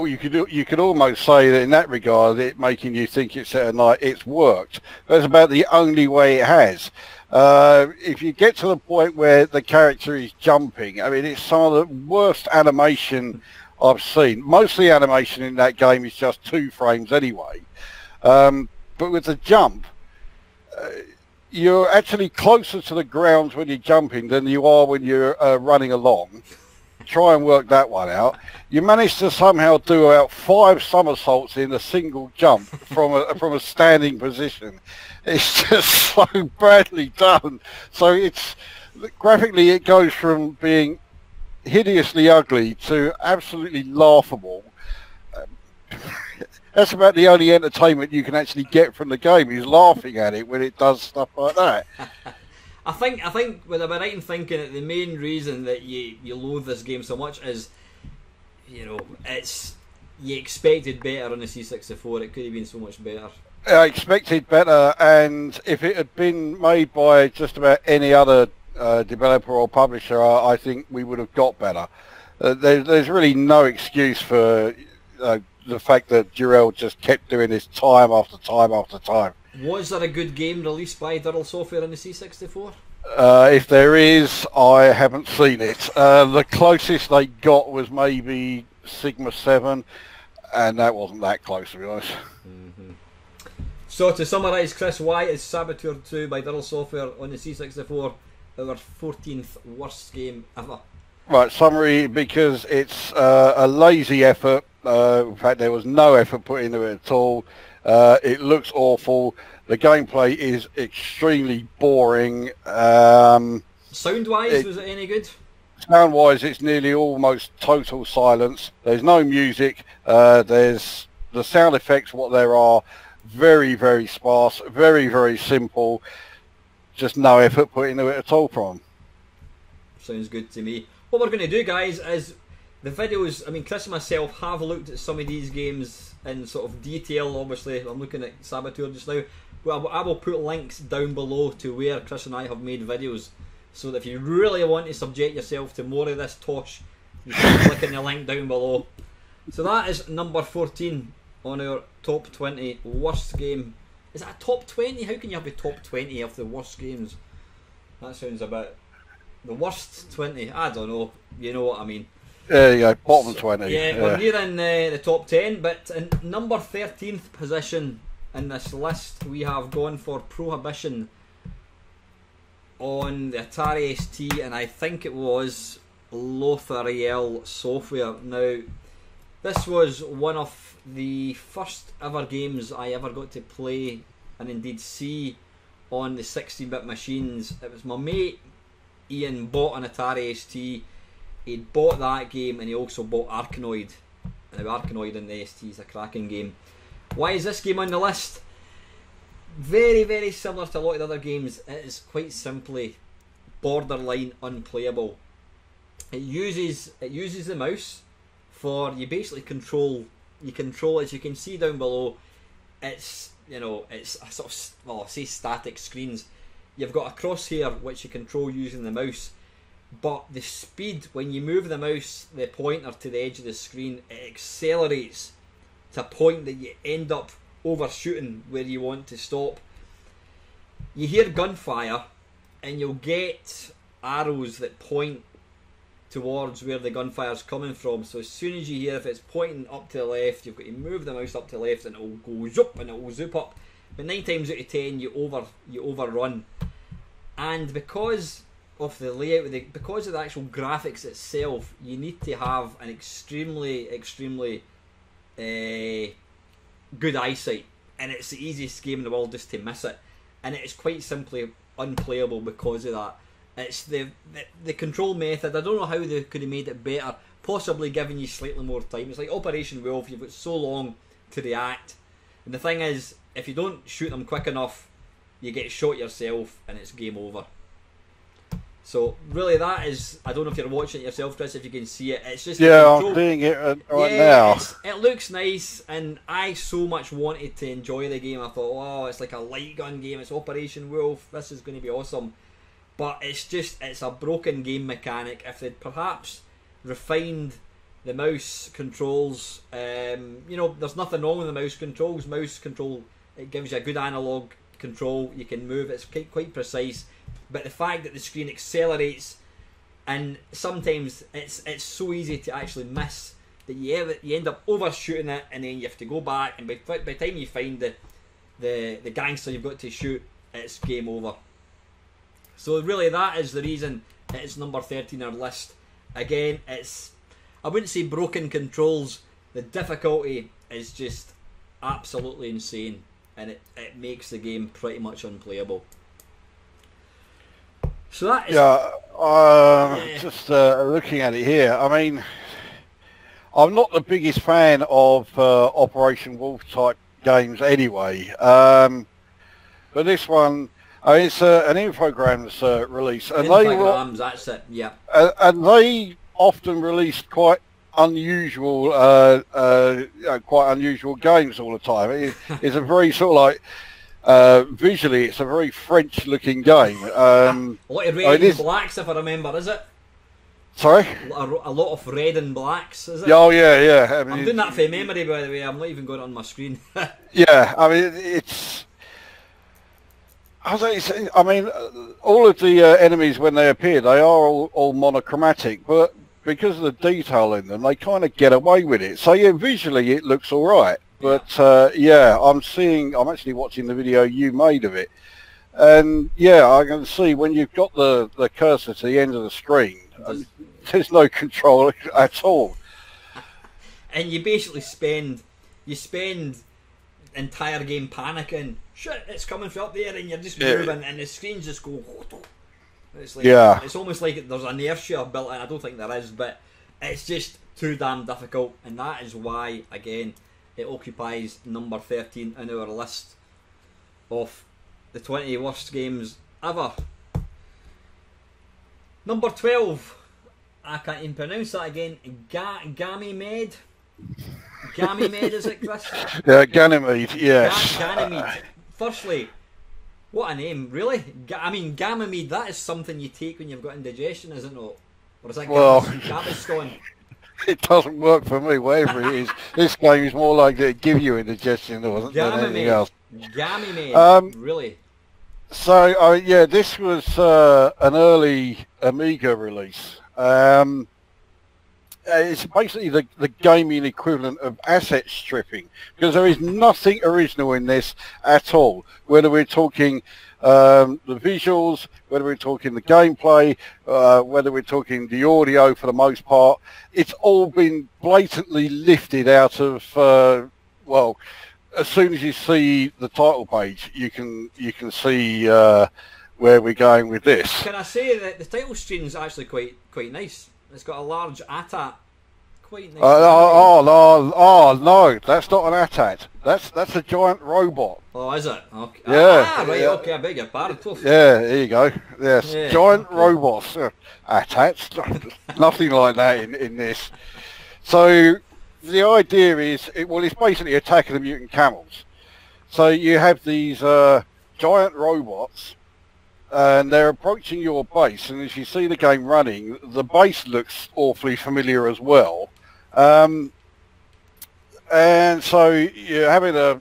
you could you could almost say that in that regard, it making you think it's at night, it's worked. That's about the only way it has. Uh, if you get to the point where the character is jumping, I mean, it's some of the worst animation I've seen. Most of the animation in that game is just two frames anyway. Um, but with the jump, uh, you're actually closer to the ground when you're jumping than you are when you're uh, running along. Try and work that one out. You managed to somehow do about five somersaults in a single jump from a from a standing position. It's just so badly done. So it's graphically it goes from being hideously ugly to absolutely laughable. That's about the only entertainment you can actually get from the game is laughing at it when it does stuff like that. I think I think well, I'm right in thinking that the main reason that you you loathe this game so much is, you know, it's you expected better on the C sixty-four. It could have been so much better. I expected better, and if it had been made by just about any other uh, developer or publisher, I, I think we would have got better. Uh, there, there's really no excuse for uh, the fact that Durell just kept doing this time after time after time. Was there a good game released by Durell Software on the C sixty-four? Uh, if there is, I haven't seen it. Uh, the closest they got was maybe Sigma seven, and that wasn't that close, to be honest. Mm-hmm. So, to summarise, Chris, why is Saboteur two by Durell Software on the C sixty-four our fourteenth worst game ever? Right, summary, because it's uh, a lazy effort. Uh, in fact, there was no effort put into it at all. Uh, it looks awful. The gameplay is extremely boring. Um, Sound-wise, was it any good? Sound wise it's nearly almost total silence. There's no music, uh, there's the sound effects what there are, very very sparse, very very simple, just no effort put into it at all from. Sounds good to me. What we're going to do, guys, is the videos, I mean Chris and myself have looked at some of these games in sort of detail. Obviously I'm looking at Saboteur just now. Well, I will put links down below to where Chris and I have made videos, so that if you really want to subject yourself to more of this tosh, you can click on the link down below. So that is number fourteen on our top twenty worst game. Is that a top twenty? How can you have a top twenty of the worst games? That sounds about the worst twenty. I don't know. You know what I mean. Yeah, yeah, bottom so, twenty. Yeah, yeah, we're nearing uh, the top ten, but in number thirteenth position in this list, we have gone for Prohibition on the Atari S T, and I think it was Lothariel Software. Now, this was one of the first ever games I ever got to play and indeed see on the sixteen bit machines. It was my mate Ian bought an Atari S T. He'd bought that game and he also bought Arkanoid. Now, Arkanoid in the S T is a cracking game. Why is this game on the list? Very, very similar to a lot of the other games. It is quite simply borderline unplayable. It uses it uses the mouse for you basically control. You control, as you can see down below. It's you know it's a sort of well, I say static screens. You've got a crosshair which you control using the mouse, but the speed when you move the mouse, the pointer to the edge of the screen, it accelerates to a point that you end up overshooting where you want to stop. You hear gunfire and you'll get arrows that point towards where the gunfire's coming from. So as soon as you hear, if it's pointing up to the left, you've got to move the mouse up to the left and it'll go zoop and it'll zoop up. But nine times out of ten you over you overrun. And because of the layout of the, because of the actual graphics itself, you need to have an extremely, extremely uh, good eyesight, and it's the easiest game in the world just to miss it, and it's quite simply unplayable because of that. It's the, the the control method. I don't know how they could have made it better, possibly giving you slightly more time. It's like Operation Wolf, you've got so long to react, and the thing is, if you don't shoot them quick enough, you get shot yourself and it's game over. So really, that is, I don't know if you're watching it yourself, Chris, if you can see it. It's just, yeah, I'm seeing it right yeah, now. It looks nice, and I so much wanted to enjoy the game. I thought, oh, it's like a light gun game. It's Operation Wolf. This is going to be awesome. But it's just, it's a broken game mechanic. If they'd perhaps refined the mouse controls, um, you know, there's nothing wrong with the mouse controls. Mouse control, it gives you a good analog control. You can move. It's quite, quite precise. But the fact that the screen accelerates, and sometimes it's it's so easy to actually miss that you ever, you end up overshooting it, and then you have to go back, and by, by the time you find the, the the gangster you've got to shoot, it's game over. So really, that is the reason it's number thirteen on our list. Again, it's, I wouldn't say broken controls. The difficulty is just absolutely insane, and it, it makes the game pretty much unplayable. So that is, yeah, uh, yeah, just uh, looking at it here, I mean, I'm not the biggest fan of uh, Operation Wolf type games anyway, um, but this one, uh, it's uh, an Infogrames uh, release, and Infograms, they, that's it, yeah. Uh, and they often released quite unusual, uh, uh, you know, quite unusual games all the time. It, it's a very sort of like, Uh, visually, it's a very French-looking game. Um, a lot of red I mean, and blacks, if I remember, is it? Sorry? A, a lot of red and blacks, is it? Oh, yeah, yeah. I mean, I'm doing that for memory, by the way. I'm not even going on my screen. Yeah, I mean, it's... As I say, I mean, all of the uh, enemies, when they appear, they are all, all monochromatic, but because of the detail in them, they kind of get away with it. So, yeah, visually, it looks all right. But uh, yeah, I'm seeing, I'm actually watching the video you made of it, and yeah, I can see when you've got the, the cursor to the end of the screen, there's, there's no control at all. And you basically spend, you spend the entire game panicking, shit, it's coming from up there, and you're just moving, yeah, and the screens just go, It's like, yeah. It's almost like there's an inertia built in. I don't think there is, but it's just too damn difficult, and that is why, again, it occupies number thirteen in our list of the twenty worst games ever. Number twelve, I can't even pronounce that again, Ga Ganymed? Ganymed, is it, Chris? Yeah, Ganymed, yes. Ga Ganymed. Firstly, what a name, really? Ga I mean, Ganymed, that is something you take when you've got indigestion, is it not? Or is that well, Gaviscon? It doesn't work for me, whatever it is. This game is more likely to give you indigestion than anything else. Ganymed, um, really? So, uh, yeah, this was uh, an early Amiga release. Um, it's basically the, the gaming equivalent of asset stripping, because there is nothing original in this at all. Whether we're talking um, the visuals, whether we're talking the gameplay, uh, whether we're talking the audio for the most part, it's all been blatantly lifted out of, uh, well... As soon as you see the title page, you can you can see uh, where we're going with this. Can I say that the title screen is actually quite quite nice? It's got a large A T A T. Quite nice. Uh, oh, oh, oh, no, that's not an A T A T. That's that's a giant robot. Oh, is it? Okay. Yeah. Ah, right. Yeah. Okay, I beg your pardon. Yeah, there you go. Yes, yeah. Giant okay. robots. A T A Ts. Nothing like that in in this. So. The idea is, it, well, it's basically attacking the mutant camels. So you have these uh, giant robots, and they're approaching your base. And as you see the game running, the base looks awfully familiar as well. Um, and so you're having to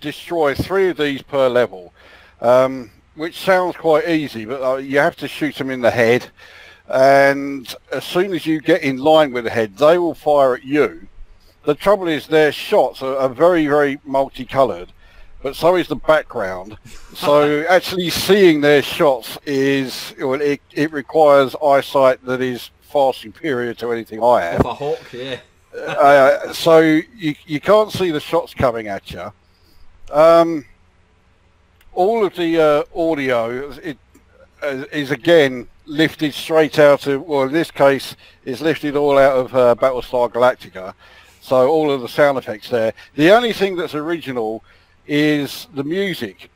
destroy three of these per level, um, which sounds quite easy, but uh, you have to shoot them in the head. And as soon as you get in line with the head, they will fire at you. The trouble is their shots are, are very, very multicoloured, but so is the background. So actually seeing their shots is, well, it, it requires eyesight that is far superior to anything I have. Of a hawk, yeah. uh, so you, you can't see the shots coming at you. Um, all of the uh, audio it, uh, is, again... lifted straight out of, well in this case is lifted all out of uh, Battlestar Galactica, so all of the sound effects there. The only thing that's original is the music,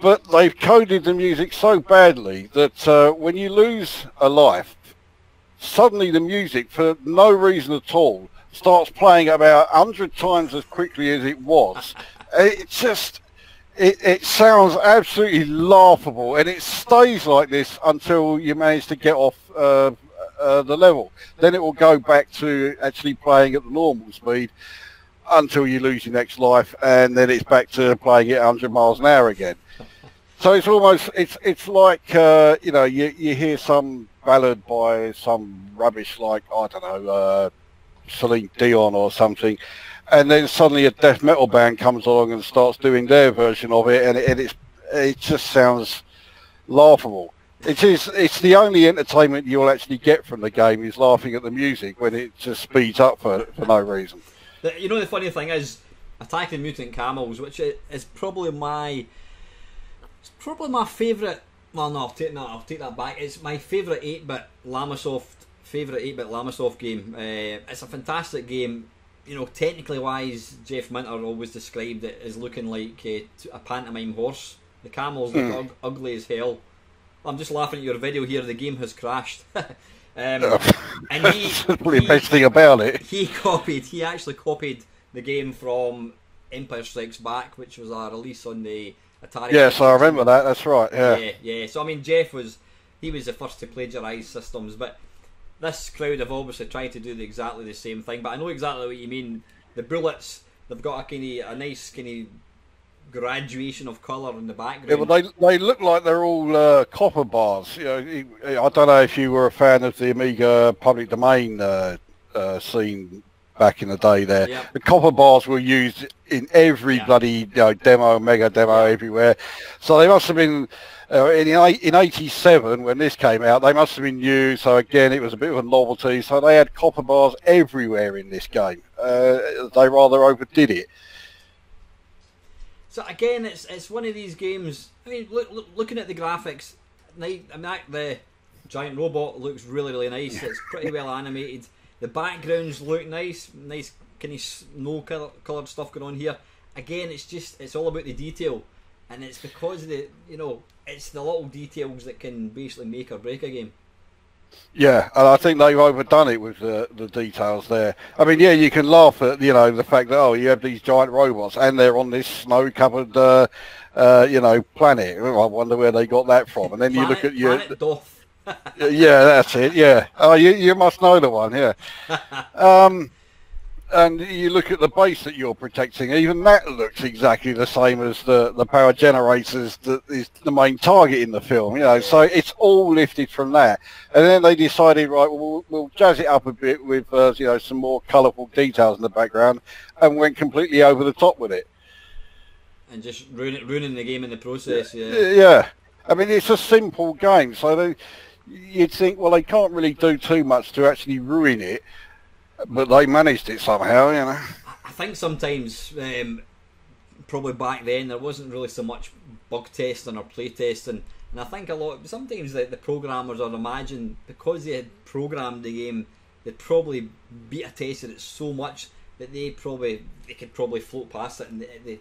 but they've coded the music so badly that uh, when you lose a life, suddenly the music for no reason at all starts playing about a hundred times as quickly as it was. It just It, it sounds absolutely laughable, and it stays like this until you manage to get off uh, uh, the level. Then it will go back to actually playing at the normal speed until you lose your next life, and then it's back to playing at a hundred miles an hour again. So it's almost, it's it's like, uh, you know, you, you hear some ballad by some rubbish like, I don't know, uh, Celine Dion or something. And then suddenly a death metal band comes along and starts doing their version of it, and it, it's, it just sounds laughable. It is, it's the only entertainment you'll actually get from the game is laughing at the music when it just speeds up for, for no reason. You know, the funny thing is, attacking mutant camels, which is probably my, it's probably my favourite, well no, I'll take, no, I'll take that back, it's my favourite eight-bit Lamasoft, favourite eight-bit Lamasoft game. Uh, it's a fantastic game. You know, technically wise, Jeff Minter always described it as looking like uh, a pantomime horse. The camels look mm. ug ugly as hell. I'm just laughing at your video here. The game has crashed. um, and he, That's probably he, the best thing about it. He copied. He actually copied the game from Empire Strikes Back, which was a release on the Atari. Yeah, so I remember that. That's right. Yeah. yeah, yeah. So I mean, Jeff was he was the first to plagiarise systems, but. This crowd have obviously tried to do the, exactly the same thing, but I know exactly what you mean. The bullets, they've got a kind of a nice kind of graduation of colour in the background. Yeah, well, they they look like they're all uh, copper bars. You know, I don't know if you were a fan of the Amiga public domain uh, uh, scene back in the day. There, yeah. The copper bars were used in every yeah. bloody you know, demo, mega demo, yeah. everywhere. So they must have been. Uh, in in eighty-seven, when this came out, they must have been new, so again it was a bit of a novelty, so they had copper bars everywhere in this game. Uh, they rather overdid it. So again, it's it's one of these games, I mean, look, look, looking at the graphics, nice. I mean, the giant robot looks really, really nice. It's pretty well animated. The backgrounds look nice. Nice kind of snow-coloured stuff going on here. Again, it's just, it's all about the detail. And it's because of the, you know, it's the little details that can basically make or break a game. Yeah, and I think they've overdone it with the, the details there. I mean, yeah, you can laugh at, you know, the fact that, oh, you have these giant robots and they're on this snow-covered, uh, uh, you know, planet. I wonder where they got that from. And then planet, you look at your... Planet Doth. Yeah, that's it, yeah. Oh, you, you must know the one, yeah. Um... And you look at the base that you're protecting, even that looks exactly the same as the, the power generators that is the main target in the film, you know, so it's all lifted from that. And then they decided, right, we'll, we'll jazz it up a bit with, uh, you know, some more colourful details in the background, and went completely over the top with it. And just ruin it, ruining the game in the process, yeah. Yeah, I mean, it's a simple game, so they, you'd think, well, they can't really do too much to actually ruin it. But they managed it somehow, you know. I think sometimes, um, probably back then, there wasn't really so much bug testing or play testing. And I think a lot, sometimes the, the programmers, I'd imagine, because they had programmed the game, they probably beta tested it so much that they probably, they could probably float past it, and they, they,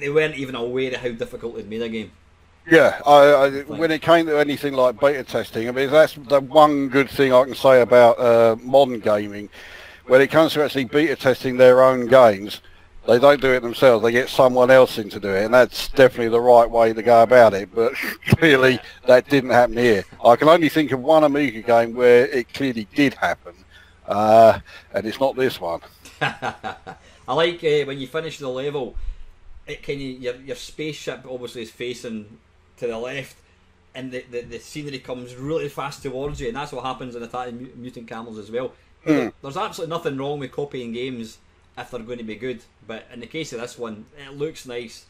they weren't even aware of how difficult they'd made a game. Yeah, I, I, when it came to anything like beta testing, I mean, that's the one good thing I can say about uh, modern gaming. When it comes to actually beta testing their own games, they don't do it themselves, they get someone else in to do it, and that's definitely the right way to go about it, but clearly that didn't happen here. I can only think of one Amiga game where it clearly did happen, uh, and it's not this one. I like uh, when you finish the level, it kind of, your, your spaceship obviously is facing to the left, and the, the, the scenery comes really fast towards you, and that's what happens in Atari Mutant Camels as well. Mm. There's absolutely nothing wrong with copying games if they're going to be good, but in the case of this one, it looks nice,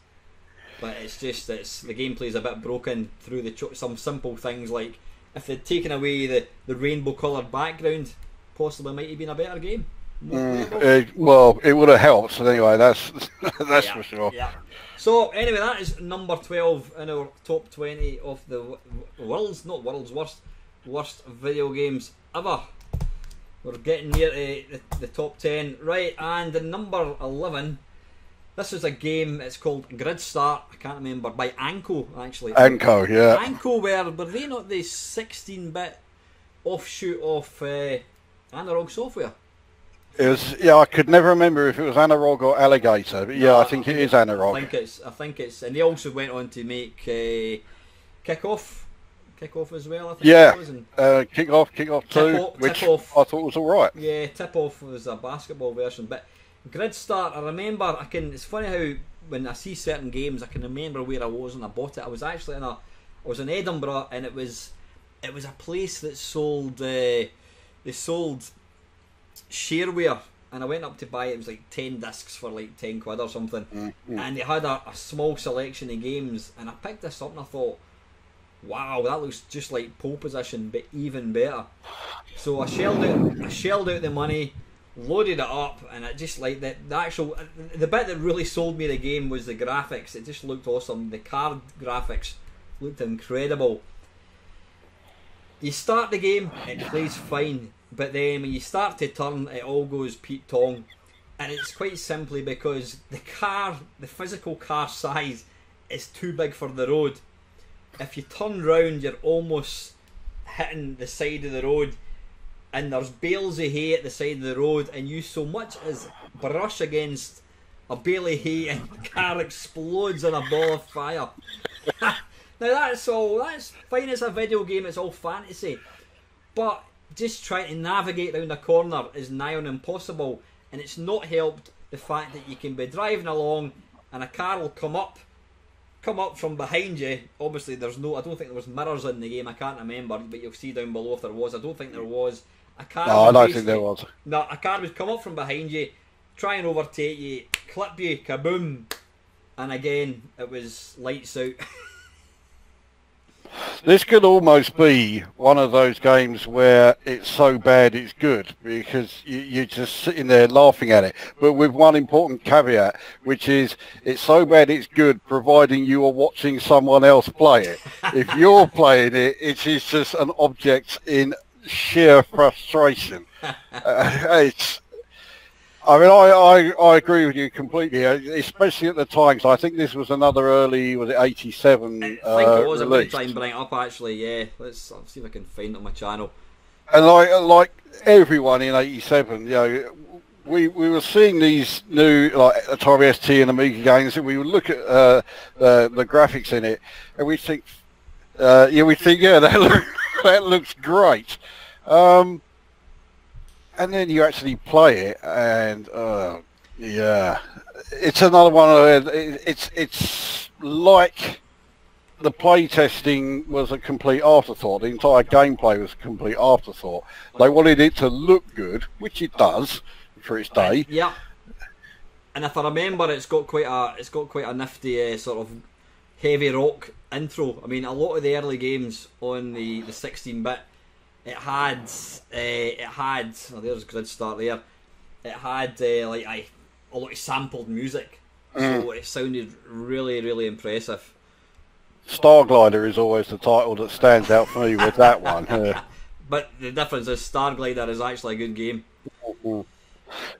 but it's just, it's, the gameplay's a bit broken through the cho some simple things, like if they'd taken away the, the rainbow coloured background, possibly might have been a better game. Mm, it, well, it would have helped, so anyway, that's that's yeah, for sure. Yeah. So anyway, that is number twelve in our top twenty of the world's, not world's worst, worst video games ever. We're getting near to the, the top ten. Right, and the number eleven, this is a game, it's called Grid Start, I can't remember, by Anco, actually. Anco, yeah. Anco, were, were they not the sixteen bit offshoot of uh, Analog Software? It was, yeah, I could never remember if it was Analog or Alligator, but yeah, no, I think I it think, is Analog. I think it's, I think it's, and they also went on to make uh, Kickoff, Kickoff as well, I think. Yeah, uh, Kickoff, Kickoff two, off, which off. I thought was alright. Yeah, Tip-Off was a basketball version, but Grid Start, I remember, I can, it's funny how when I see certain games, I can remember where I was and I bought it. I was actually in a, I was in Edinburgh, and it was, it was a place that sold, uh, they sold shareware, and I went up to buy it. It was like ten discs for like ten quid or something, mm-hmm. and it had a, a small selection of games, and I picked this up and I thought, wow, that looks just like Pole Position but even better. So I shelled out, I shelled out the money, loaded it up, and it just like the, the actual the bit that really sold me the game was the graphics. It just looked awesome. The card graphics looked incredible. You start the game, it plays fine. But then when you start to turn, it all goes Pete Tong. And it's quite simply because the car, the physical car size is too big for the road. If you turn round, you're almost hitting the side of the road. And there's bales of hay at the side of the road. And you so much as brush against a bale of hay and the car explodes in a ball of fire. Now that's all, that's fine, it's a video game, it's all fantasy. But just trying to navigate round a corner is nigh on impossible, and it's not helped the fact that you can be driving along and a car will come up come up from behind you. Obviously there's no, I don't think there was mirrors in the game, I can't remember, but you'll see down below if there was. I don't think there was. A car no, I don't think there was. No, a car would come up from behind you, try and overtake you, clip you, kaboom, and again it was lights out. This could almost be one of those games where it's so bad it's good, because you, you're just sitting there laughing at it, but with one important caveat, which is it's so bad it's good providing you are watching someone else play it. If you're playing it, it is just an object in sheer frustration. Uh, it's, I mean, I, I, I agree with you completely, especially at the time. So I think this was another early, was it eighty-seven? I think uh, it was a big time, bring it up actually, yeah. Let's I'll see if I can find it on my channel. And like, like everyone in eighty-seven, you know, we, we were seeing these new, like, Atari S T and Amiga games, and we would look at uh, the, the graphics in it, and we'd think, uh, yeah, we'd think, yeah, that, look, that looks great. Um... And then you actually play it, and uh, yeah, it's another one of it, it's it's like the play testing was a complete afterthought. The entire gameplay was a complete afterthought. They wanted it to look good, which it does for its day. Yeah. And if I remember, it's got quite a it's got quite a nifty uh, sort of heavy rock intro. I mean, a lot of the early games on the the sixteen bit. It had, uh, it had. Oh, there's Grid Start there. It had uh, like I, a lot of sampled music, mm. so it sounded really, really impressive. Starglider is always the title that stands out for me with that one. Yeah. But the difference is Starglider is actually a good game.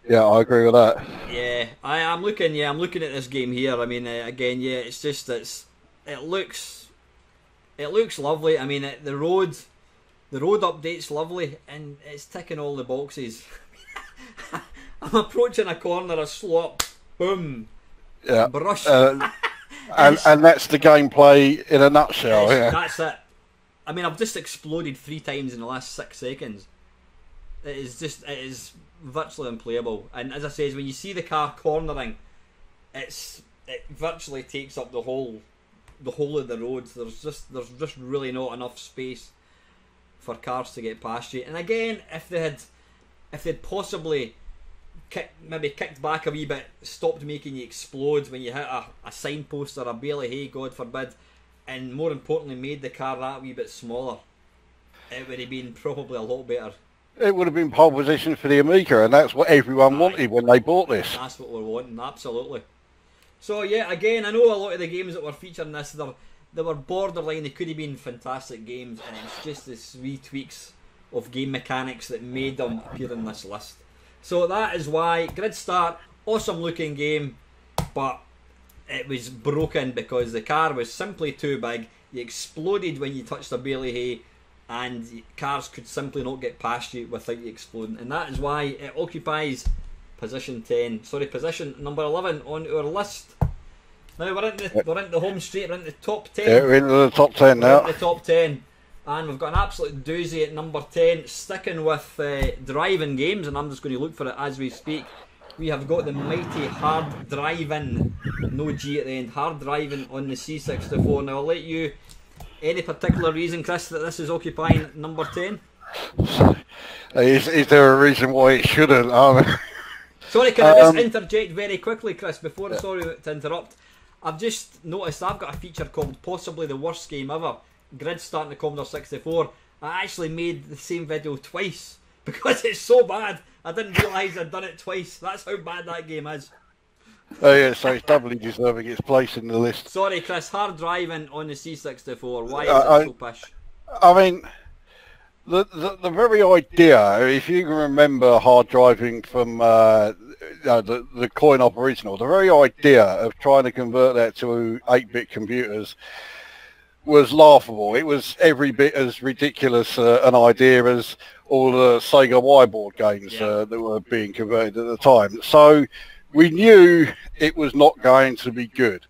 Yeah, I agree with that. Yeah, I, I'm looking. Yeah, I'm looking at this game here. I mean, uh, again, yeah, it's just it's. It looks, it looks lovely. I mean, it, the road. The road update's lovely, and it's ticking all the boxes. I'm approaching a corner, a slop, boom, yeah, brush. Uh, and, and that's the gameplay in a nutshell. Yeah. That's it. I mean, I've just exploded three times in the last six seconds. It is just, it is virtually unplayable. And as I say, when you see the car cornering, it's it virtually takes up the whole, the whole of the road. There's just, there's just really not enough space for cars to get past you. And again, if they had, if they'd possibly kicked, maybe kicked back a wee bit, stopped making you explode when you hit a, a signpost or a bale of hay, God forbid, and more importantly made the car that wee bit smaller, it would have been probably a lot better. It would have been pole position for the Amiga, and that's what everyone wanted when they bought this. That's what we're wanting, absolutely. So yeah, again, I know a lot of the games that were featured in this, they're They were borderline, they could have been fantastic games, and it's just the wee tweaks of game mechanics that made them appear in this list. So that is why Grid Start, awesome looking game, but it was broken because the car was simply too big, you exploded when you touched a bale of hay, and cars could simply not get past you without you exploding. And that is why it occupies position ten, sorry, position number eleven on our list. Now we're in, the, we're in the home straight, we're in the top ten. Yeah, we're in the top ten now. We're in the top ten. And we've got an absolute doozy at number ten, sticking with uh, driving games, and I'm just going to look for it as we speak. We have got the mighty Hard Drivin', no G at the end, Hard Drivin' on the C sixty-four. Now I'll let you, any particular reason, Chris, that this is occupying number ten? Is, is there a reason why it shouldn't? Um, sorry, can I just um, interject very quickly, Chris, before, yeah. Sorry to interrupt. I've just noticed I've got a feature called possibly the worst game ever, Grid Start in the Commodore sixty-four. I actually made the same video twice because it's so bad. I didn't realise I'd done it twice. That's how bad that game is. Oh yeah, so it's doubly deserving its place in the list. Sorry, Chris, Hard Drivin' on the C sixty-four. Why is I, it so pish? I mean, the, the the very idea, if you can remember Hard Drivin' from uh, Uh, the, the coin-op original, the very idea of trying to convert that to eight bit computers was laughable. It was every bit as ridiculous uh, an idea as all the Sega Y-board games yeah. uh, that were being converted at the time. So we knew it was not going to be good.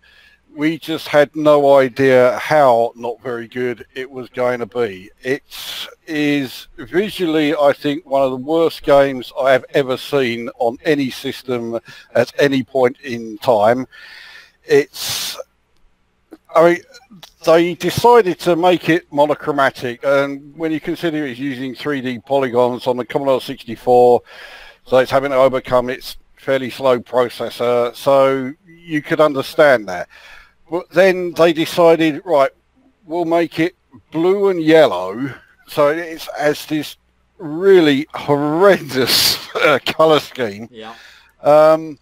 We just had no idea how not very good it was going to be. It is visually, I think, one of the worst games I have ever seen on any system at any point in time. It's, I mean, they decided to make it monochromatic, and when you consider it's using three D polygons on the Commodore sixty-four, so it's having to overcome its fairly slow processor, so you could understand that. But then they decided, right, we'll make it blue and yellow, so it's as this really horrendous uh, color scheme. Yeah. Um,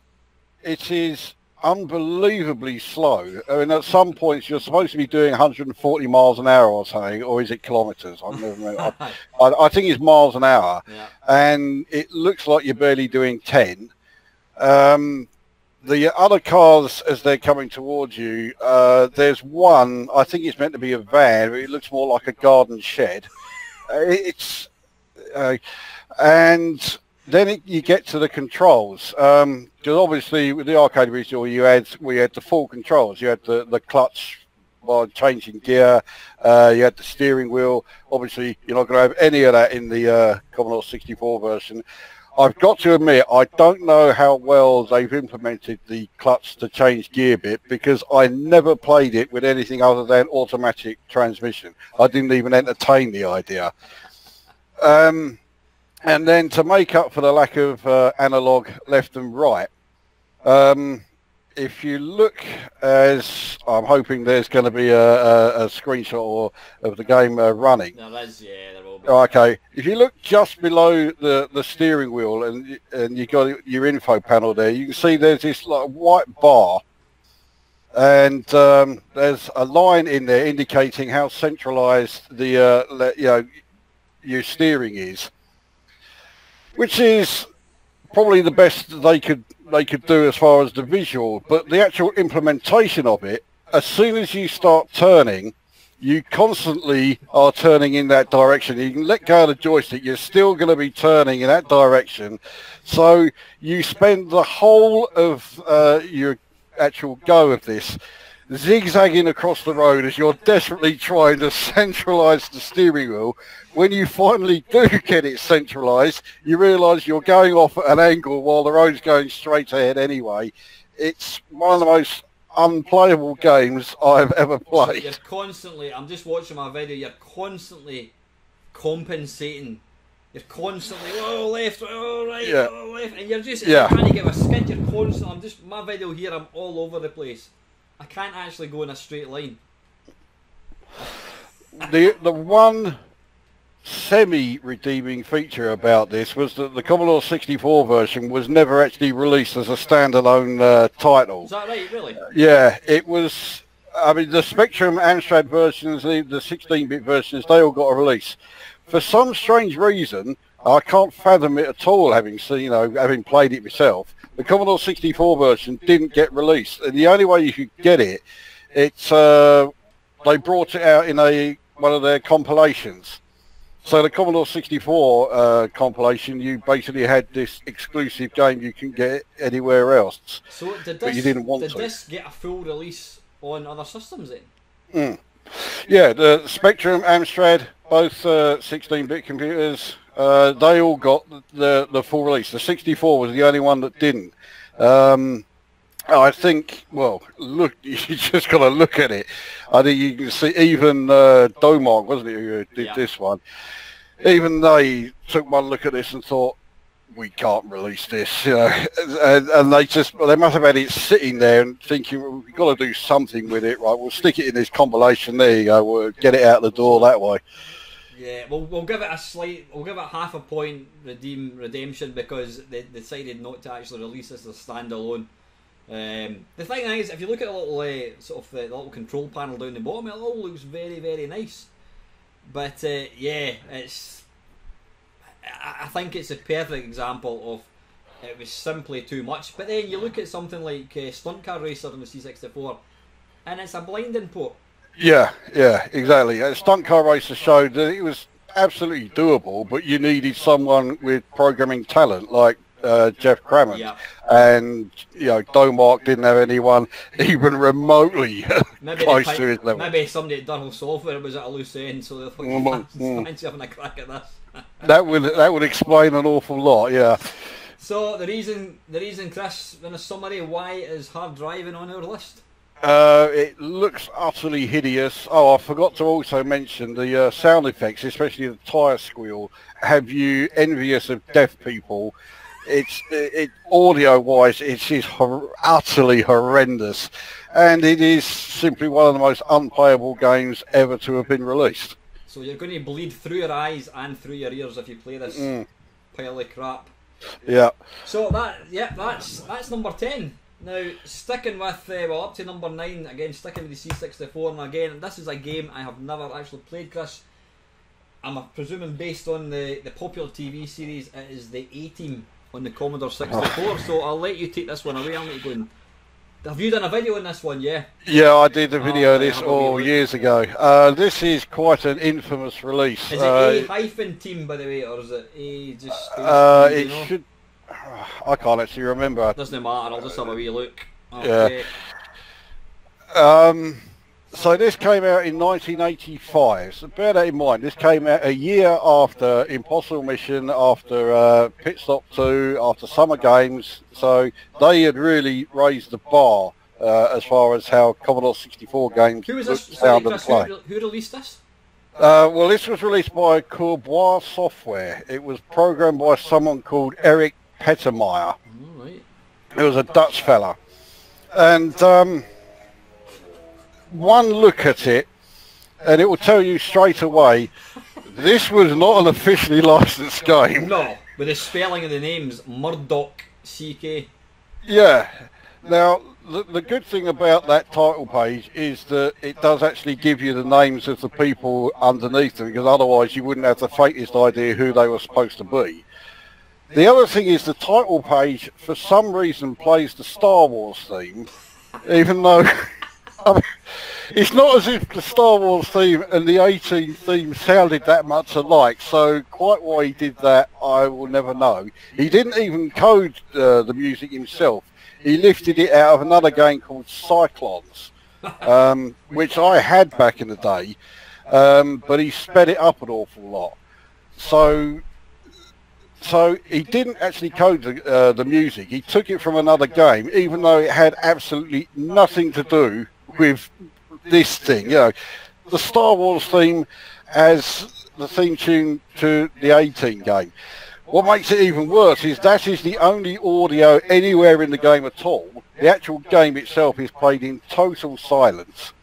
it is unbelievably slow. I mean, at some points you're supposed to be doing one hundred forty miles an hour or something, or is it kilometers? I never remember. I, I, I think it's miles an hour, yeah. And it looks like you're barely doing ten. Um, the other cars, as they're coming towards you, uh, there's one, I think it's meant to be a van, but it looks more like a garden shed. Uh, it's uh, and then it, you get to the controls, because um, obviously with the arcade visual you had, we had the full controls. You had the, the clutch by changing gear, uh, you had the steering wheel. Obviously you're not going to have any of that in the uh, Commodore sixty-four version. I've got to admit, I don't know how well they've implemented the clutch to change gear bit, because I never played it with anything other than automatic transmission. I didn't even entertain the idea. Um, And then to make up for the lack of uh, analog left and right, um, if you look, as I'm hoping there's going to be a, a, a screenshot or, of the game uh, running. No, that's, yeah, they're all bad. Okay, if you look just below the, the steering wheel and and you got your info panel there, you can see there's this like white bar, and um, there's a line in there indicating how centralised the uh, le you know your steering is. Which is probably the best they could they could do as far as the visual, but the actual implementation of it, as soon as you start turning, you constantly are turning in that direction. You can let go of the joystick, you're still going to be turning in that direction. So you spend the whole of uh, your actual go of this zigzagging across the road as you're desperately trying to centralise the steering wheel. When you finally do get it centralised, you realise you're going off at an angle while the road's going straight ahead anyway. It's one of the most unplayable games I've ever played. You're constantly, I'm just watching my video, you're constantly compensating. You're constantly, oh, left, oh, right, yeah. oh, left, and you're just yeah. trying to give a skid. You're constantly, I'm just, my video here, I'm all over the place. I can't actually go in a straight line. The the one semi-redeeming feature about this was that the Commodore sixty-four version was never actually released as a standalone uh, title. Is that right, really? Uh, yeah, it was. I mean, the Spectrum Amstrad versions, the sixteen-bit versions, they all got a release. For some strange reason, I can't fathom it at all, having seen, you know, having played it myself. The Commodore sixty-four version didn't get released, and the only way you could get it, it's uh, they brought it out in a one of their compilations. So the Commodore sixty-four uh, compilation, you basically had this exclusive game you couldn't get anywhere else. So did this, but you didn't want did to. this get a full release on other systems then? Mm. Yeah, the Spectrum, Amstrad, both sixteen-bit uh, computers. Uh, they all got the the full release. The sixty-four was the only one that didn't. Um, I think. Well, look, you just got to look at it. I think you can see even uh, Domark, wasn't it, who did yeah. this one? Even they took one look at this and thought, we can't release this, you know. And, and they just well, they must have had it sitting there and thinking, well, we've got to do something with it, right? We'll stick it in this compilation. There you go. We'll get it out the door that way. Yeah, we'll, we'll give it a slight, we'll give it half a point redeem redemption because they decided not to actually release this as a standalone. Um, the thing is, if you look at the little uh, sort of uh, the little control panel down the bottom, it all looks very, very nice. But uh, yeah, it's. I, I think it's a perfect example of it was simply too much. But then you look at something like uh, Stunt Car Racer on the C sixty-four, and it's a blinding port. Yeah, yeah, exactly. Uh, Stunt Car Racer showed that it was absolutely doable, but you needed someone with programming talent like uh, Jeff Crammond. Yeah. And, you know, Domark didn't have anyone even remotely maybe close to his level. Maybe somebody at Durell Software was at a loose end, so they thought, mm, mm. fancy having a crack at this. that, would, that would explain an awful lot, yeah. So the reason, the reason, Chris, in a summary, why is Hard Drivin' on our list? Uh, it looks utterly hideous. Oh, I forgot to also mention the uh, sound effects, especially the tyre squeal, have you envious of deaf people. It's it, audio-wise, it is hor utterly horrendous, and it is simply one of the most unplayable games ever to have been released. So you're going to bleed through your eyes and through your ears if you play this mm. pile of crap. Yeah. So that yeah, that's that's number ten. Now sticking with uh, well up to number nine again, sticking with the C sixty-four, and again this is a game I have never actually played, Chris. I'm presuming based on the the popular T V series, it is The A-Team on the Commodore sixty-four. So I'll let you take this one away. I'll let you go. And... have you done a video on this one? Yeah. Yeah, I did a video oh, of this all years ago. Uh, this is quite an infamous release. Is it uh, A hyphen team, by the way, or is it A just? Uh, team, it you know? should. I can't actually remember. It doesn't matter. I'll just have a wee look. Okay. Yeah. Um. So this came out in nineteen eighty-five, so bear that in mind, this came out a year after Impossible Mission, after uh, Pit Stop two, after Summer Games, so they had really raised the bar uh, as far as how Commodore sixty-four games who was this, sound sorry, and play. Who, who released this? Uh, well, this was released by Cauldron Software. It was programmed by someone called Eric Pettermeyer. Right. It was a Dutch fella. And... Um, one look at it and it will tell you straight away this was not an officially licensed game. No, with the spelling of the names, Murdoch C K. Yeah. Now the, the good thing about that title page is that it does actually give you the names of the people underneath them, because otherwise you wouldn't have the faintest idea who they were supposed to be. The other thing is the title page for some reason plays the Star Wars theme, even though I mean, it's not as if the Star Wars theme and the A-Team theme sounded that much alike, so quite why he did that I will never know. He didn't even code uh, the music himself. He lifted it out of another game called Cyclones, um, which I had back in the day, um, but he sped it up an awful lot. So... So he didn't actually code the, uh, the music. He took it from another game, even though it had absolutely nothing to do with this thing. You know, the Star Wars theme as the theme tune to the A-Team game. What makes it even worse is that is the only audio anywhere in the game at all. The actual game itself is played in total silence.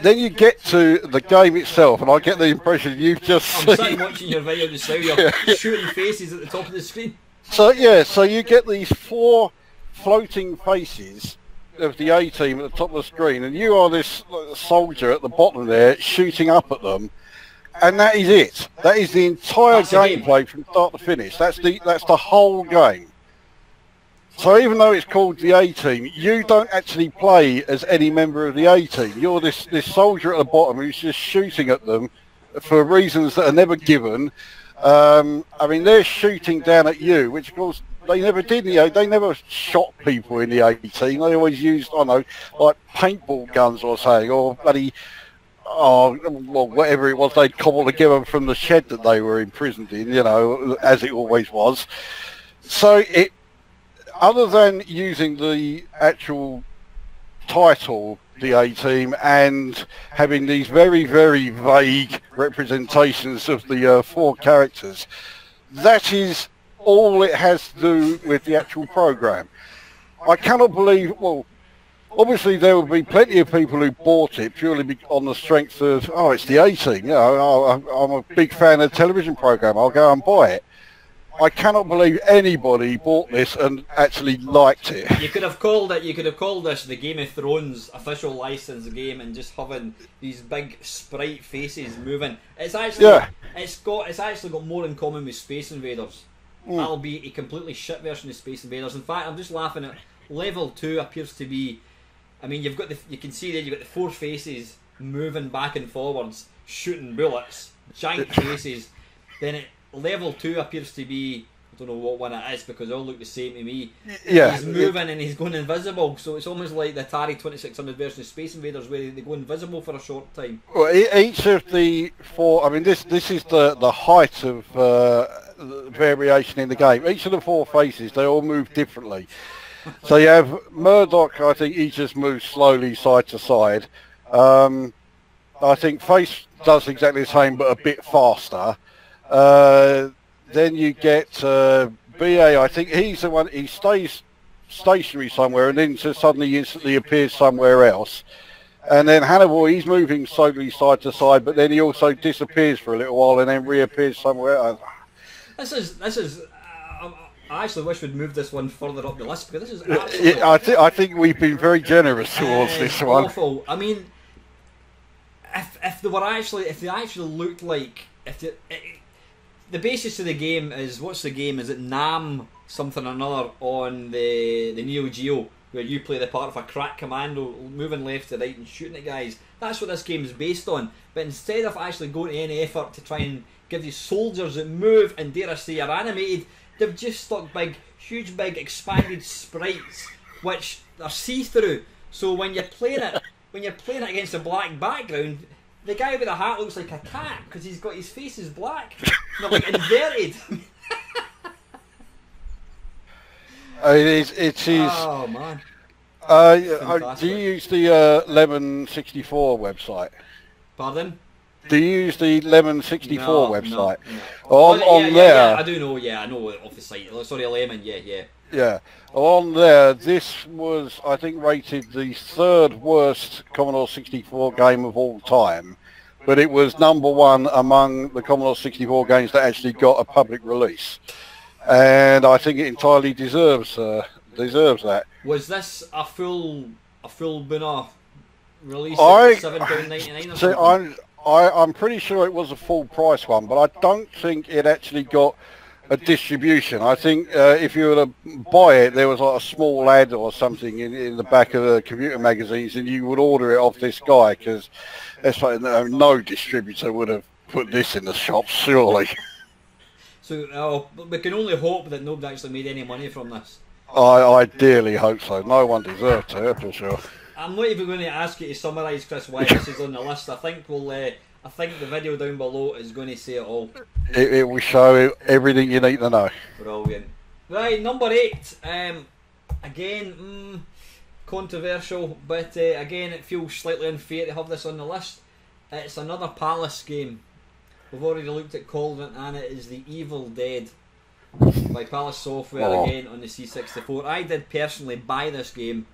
Then you get to the game itself, and I get the impression you've just I'm seen. sitting watching your video just now, you're yeah. shooting faces at the top of the screen. So yeah, so you get these four floating faces of the A-Team at the top of the screen, and you are this soldier at the bottom there shooting up at them, and that is it. That is the entire gameplay game. from start to finish. That's the that's the whole game. So even though it's called the A-Team, you don't actually play as any member of the A-Team. You're this, this soldier at the bottom who's just shooting at them for reasons that are never given. Um, I mean, they're shooting down at you, which of course they never did. You know, they never shot people in the A-Team. They always used, I don't know, like paintball guns or something, or bloody, oh, well, whatever it was they'd cobbled together from the shed that they were imprisoned in, you know, as it always was. So it... other than using the actual title, the A-Team, and having these very, very vague representations of the uh, four characters, that is all it has to do with the actual program. I cannot believe, well, obviously there will be plenty of people who bought it purely on the strength of, oh, it's the A-Team, you know, I'm a big fan of the television program, I'll go and buy it. I cannot believe anybody bought this and actually liked it. You could have called it, you could have called this the Game of Thrones official licensed game, and just having these big sprite faces moving. It's actually, yeah. it's got, it's actually got more in common with Space Invaders. Mm. That'll be a completely shit version of Space Invaders. In fact, I'm just laughing at level two appears to be. I mean, you've got the, you can see there, you've got the four faces moving back and forwards, shooting bullets, giant faces. Then it. Level two appears to be, I don't know what one it is because they all look the same to me. Yeah. He's moving and he's going invisible, so it's almost like the Atari twenty-six hundred version of Space Invaders where they go invisible for a short time. Well, each of the four, I mean this this is the, the height of uh, the variation in the game. Each of the four faces, they all move differently. So you have Murdoch, I think he just moves slowly side to side. Um, I think Face does exactly the same but a bit faster. Uh, then you get uh, B A, I think he's the one, he stays stationary somewhere and then suddenly instantly appears somewhere else. And then Hannibal, he's moving slowly side to side, but then he also disappears for a little while and then reappears somewhere else. This is, this is, uh, I actually wish we'd moved this one further up the list, because this is absolutely... I, th I think we've been very generous towards uh, this one. Awful. I mean, if, if they were actually, if they actually looked like, if they, it, the basis of the game is, what's the game, is it Nam something or another on the, the Neo Geo, where you play the part of a crack commando moving left to right and shooting at guys. That's what this game is based on. But instead of actually going to any effort to try and give these soldiers that move and, dare I say, are animated, they've just stuck big, huge, big, expanded sprites which are see-through. So when you're playing it, when you're playing it against a black background, the guy with the hat looks like a cat because he's got his face is black. They're like inverted. It is. It is. Oh man! Uh, uh, do you use the uh, Lemon sixty-four website? Pardon? Do you use the Lemon sixty-four no, website? No, no. On, oh, yeah, on yeah, there, yeah, I do know. Yeah, I know off the site. Sorry, Lemon. Yeah, yeah. Yeah, on there. This was, I think, rated the third worst Commodore sixty-four game of all time, but it was number one among the Commodore sixty-four games that actually got a public release. And I think it entirely deserves uh, deserves that. Was this a full a full Booner release at seven ninety-nine or something? I'm I, I'm pretty sure it was a full price one, but I don't think it actually got a distribution. I think uh, if you were to buy it, there was like a small ad or something in, in the back of the computer magazines, and you would order it off this guy because that's like no, no distributor would have put this in the shops, surely. So uh, we can only hope that nobody actually made any money from this. I ideally hope so. No one deserved to, for sure. I'm not even going to ask you to summarise, Chris, why this is on the list. I think we'll. Uh, I think the video down below is going to say it all. It, it will show everything you need to know. Brilliant. Right, number eight. Um, again, mm, controversial, but uh, again, it feels slightly unfair to have this on the list. It's another Palace game. We've already looked at Cauldron, and it is The Evil Dead by Palace Software, oh. again on the C sixty-four. I did personally buy this game.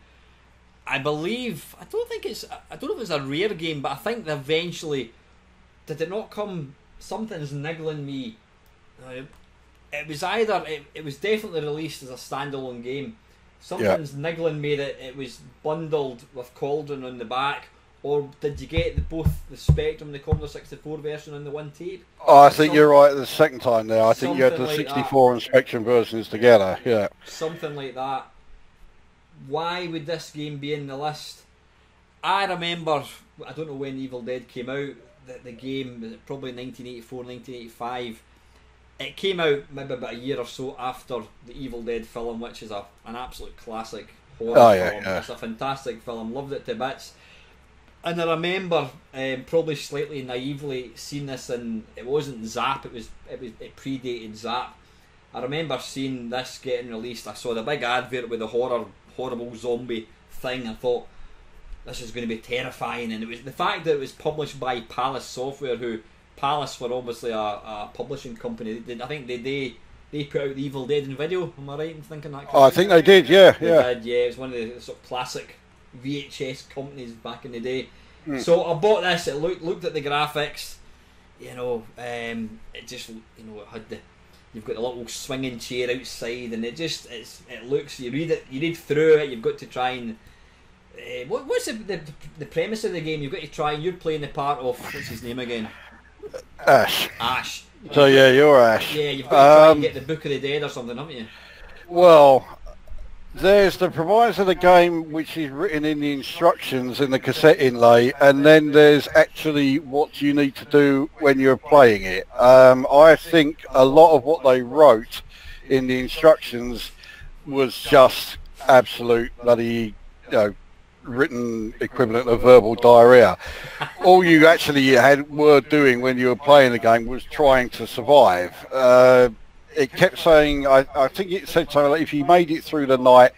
I believe, I don't think it's, I don't know if it's a rare game, but I think that eventually, did it not come, something's niggling me. It was either, it, it was definitely released as a standalone game. Something's yeah. niggling me that it was bundled with Cauldron on the back. Or did you get the, both the Spectrum, the Commodore sixty-four version and the one tape? Oh, I think Some, you're right the second time there. I think you had the like sixty-four that. and Spectrum versions together, yeah. Something like that. Why would this game be in the list? I remember, I don't know when Evil Dead came out, the, the game, probably nineteen eighty-four, nineteen eighty-five. It came out maybe about a year or so after the Evil Dead film, which is a, an absolute classic horror oh, yeah, film. Yeah. It's a fantastic film, loved it to bits. And I remember, um, probably slightly naively, seeing this, and it wasn't Zap. It was it was it predated Zap. I remember seeing this getting released. I saw the big advert with the horror, horrible zombie thing. I thought this is going to be terrifying, and it was the fact that it was published by Palace Software, who Palace were obviously a, a publishing company. They, I think they they they put out the Evil Dead in video. Am I right in thinking that? Oh, I think they did. Yeah, they yeah, did, yeah. It was one of the sort of classic V H S companies back in the day. Mm. So I bought this. It looked looked at the graphics, you know. Um, it just you know it had the you've got a little swinging chair outside, and it just it's it looks. You read it, you read through it. You've got to try and uh, what, what's the, the the premise of the game? You've got to try. And you're playing the part of what's his name again? Ash. Ash. So yeah, you're Ash. Yeah, you've got to try um, and get the Book of the Dead or something, haven't you? Well. There's the proviso of the game, which is written in the instructions in the cassette inlay, and then there's actually what you need to do when you're playing it. Um, I think a lot of what they wrote in the instructions was just absolute bloody, you know, written equivalent of verbal diarrhea. All you actually had were doing when you were playing the game was trying to survive. Uh, It kept saying, I, I think it said something like, if you made it through the night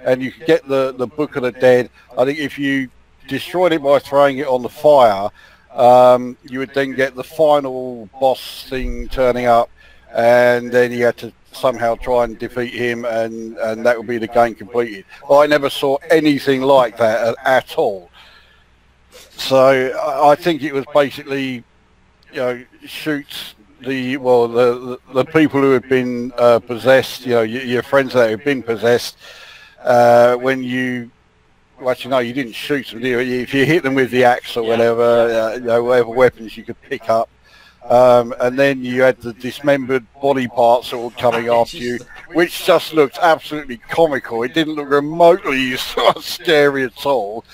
and you could get the, the Book of the Dead, I think if you destroyed it by throwing it on the fire, um, you would then get the final boss thing turning up, and then you had to somehow try and defeat him, and, and that would be the game completed. But I never saw anything like that at all. So I think it was basically, you know, shoots the, well, the, the people who had been uh, possessed, you know, your, your friends that had been possessed, uh, when you, well, actually no, you didn't shoot them, did you? If you hit them with the axe or whatever, uh, you know, whatever weapons you could pick up, um, and then you had the dismembered body parts all coming after you, which just looked absolutely comical. It didn't look remotely sort of scary at all.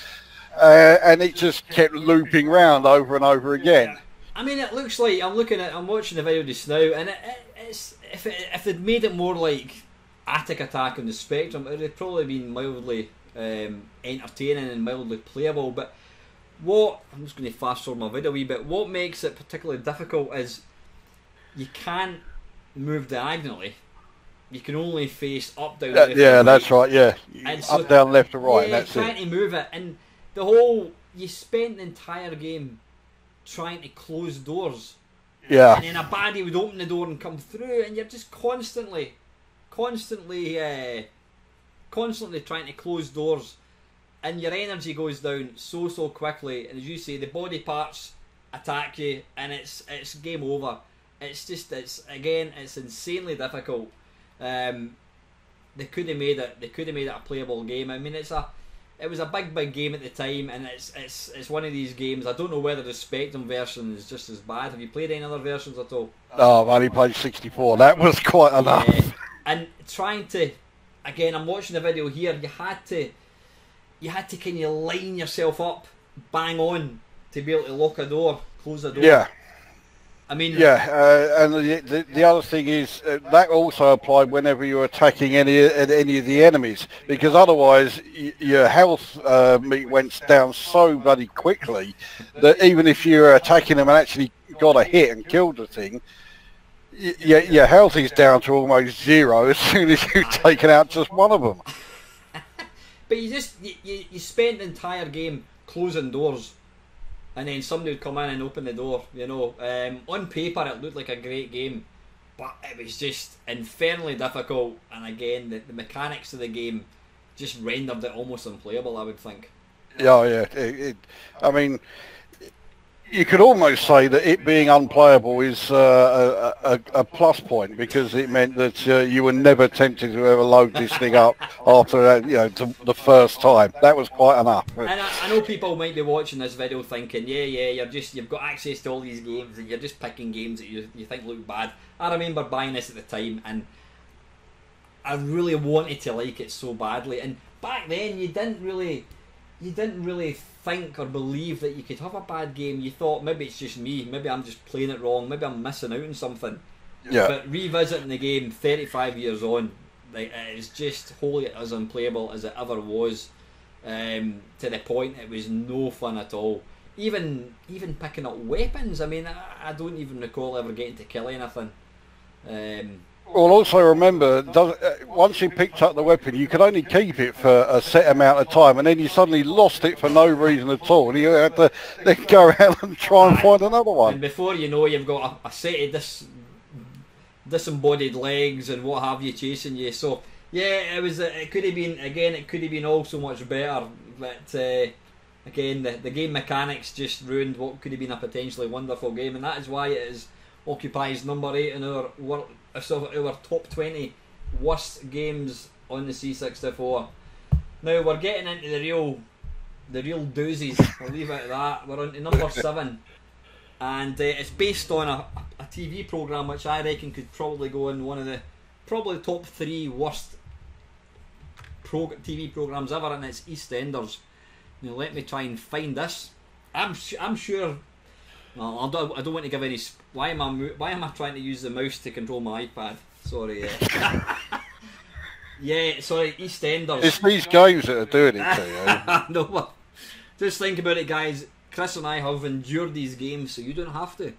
Uh, and it just kept looping round over and over again. I mean, it looks like, I'm looking at, I'm watching the video just now, and it, it, it's if it, if they'd made it more like Attic Attack on the Spectrum, it would have probably been mildly um, entertaining and mildly playable. But what, I'm just going to fast forward my video a wee bit, what makes it particularly difficult is you can't move diagonally. You can only face up, down, left, yeah, and that's right, yeah, and up, so, down, left, or right. Yeah, that's trying it. to move it and. The whole, you spent the entire game trying to close doors. Yeah. And then a baddie would open the door and come through, and you're just constantly, constantly, uh, constantly trying to close doors, and your energy goes down so, so quickly, and as you say, the body parts attack you, and it's it's game over. It's just, it's, again, it's insanely difficult. Um, they could have made it, they could have made it a playable game. I mean, it's a, it was a big, big game at the time, and it's it's it's one of these games. I don't know whether the Spectrum version is just as bad. Have you played any other versions at all? No, I've only played sixty-four. That was quite enough. Yeah. And trying to, again, I'm watching the video here. You had to, you had to kind of line yourself up, bang on, to be able to lock a door, close a door. Yeah. I mean. Yeah, uh, and the, the the other thing is uh, that also applied whenever you were attacking any any of the enemies, because otherwise y your health uh, went down so bloody quickly that even if you were attacking them and actually got a hit and killed the thing, y your, your health is down to almost zero as soon as you've taken out just one of them. But you just you, you you spent the entire game closing doors. And then somebody would come in and open the door, you know. Um, on paper, it looked like a great game, but it was just infernally difficult. And again, the, the mechanics of the game just rendered it almost unplayable, I would think. Oh, yeah. It, it, I mean, you could almost say that it being unplayable is uh, a, a, a plus point, because it meant that uh, you were never tempted to ever load this thing up after uh, you know, to the first time. That was quite enough. And I, I know people might be watching this video thinking, yeah, yeah, you're just you've got access to all these games and you're just picking games that you you think look bad. I remember buying this at the time, and I really wanted to like it so badly. And back then, you didn't really. You didn't really think or believe that you could have a bad game. You thought, maybe it's just me, maybe I'm just playing it wrong, maybe I'm missing out on something. Yeah. But revisiting the game thirty-five years on, like, it is just wholly as unplayable as it ever was, um, to the point it was no fun at all. Even even picking up weapons, I mean, I, I don't even recall ever getting to kill anything. Um, Well, also remember, once you picked up the weapon, you could only keep it for a set amount of time, and then you suddenly lost it for no reason at all, and you had to then go out and try and find another one. And before you know, you've got a, a set of dis disembodied legs and what have you chasing you. So yeah, it was. It could have been again. It could have been all so much better, but uh, again, the, the game mechanics just ruined what could have been a potentially wonderful game, and that is why it is occupies number eight in our world. So our top twenty worst games on the C sixty-four. Now we're getting into the real, the real doozies. We'll leave it at that. We're on to number seven, and uh, it's based on a, a T V program which I reckon could probably go in one of the probably top three worst pro T V programs ever, and it's EastEnders. Now let me try and find this. I'm I'm sure. No, I don't, I don't want to give any. Why am I? Why am I trying to use the mouse to control my iPad? Sorry. Yeah, yeah, sorry. EastEnders. It's these games that are doing it to you. No, just think about it, guys. Chris and I have endured these games, so you don't have to.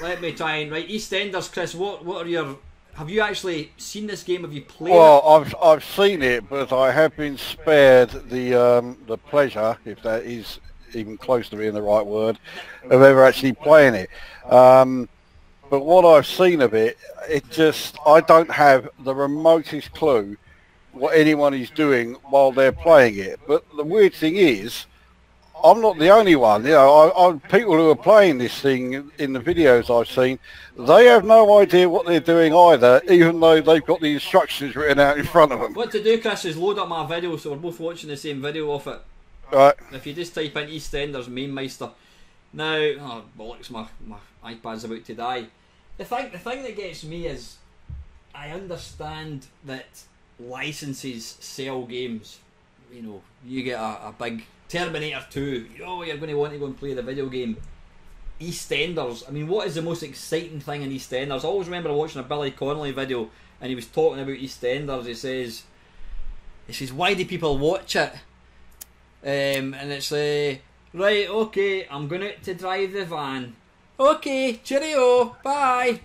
Let me try and right. EastEnders, Chris. What? What are your? Have you actually seen this game? Have you played? Well, it? I've I've seen it, but I have been spared the um, the pleasure, if that is even close to being the right word, of ever actually playing it. Um, But what I've seen of it, it just, I don't have the remotest clue what anyone is doing while they're playing it. But the weird thing is, I'm not the only one. You know, I, I, people who are playing this thing in the videos I've seen, they have no idea what they're doing either, even though they've got the instructions written out in front of them. What to do, Chris, is load up my video, so we're both watching the same video of it. Right. If you just type in Eastenders Mainmeister. Now, oh bollocks, my, my iPad's about to die. The thing, the thing that gets me is, I understand that licenses sell games. You know, you get a, a big Terminator two, oh, you're going to want to go and play the video game. EastEnders, I mean, what is the most exciting thing in EastEnders? I always remember watching a Billy Connolly video, and he was talking about EastEnders. He says, he says, why do people watch it? Um, and it's, uh, right, okay, I'm going out to drive the van. Okay, cheerio, bye.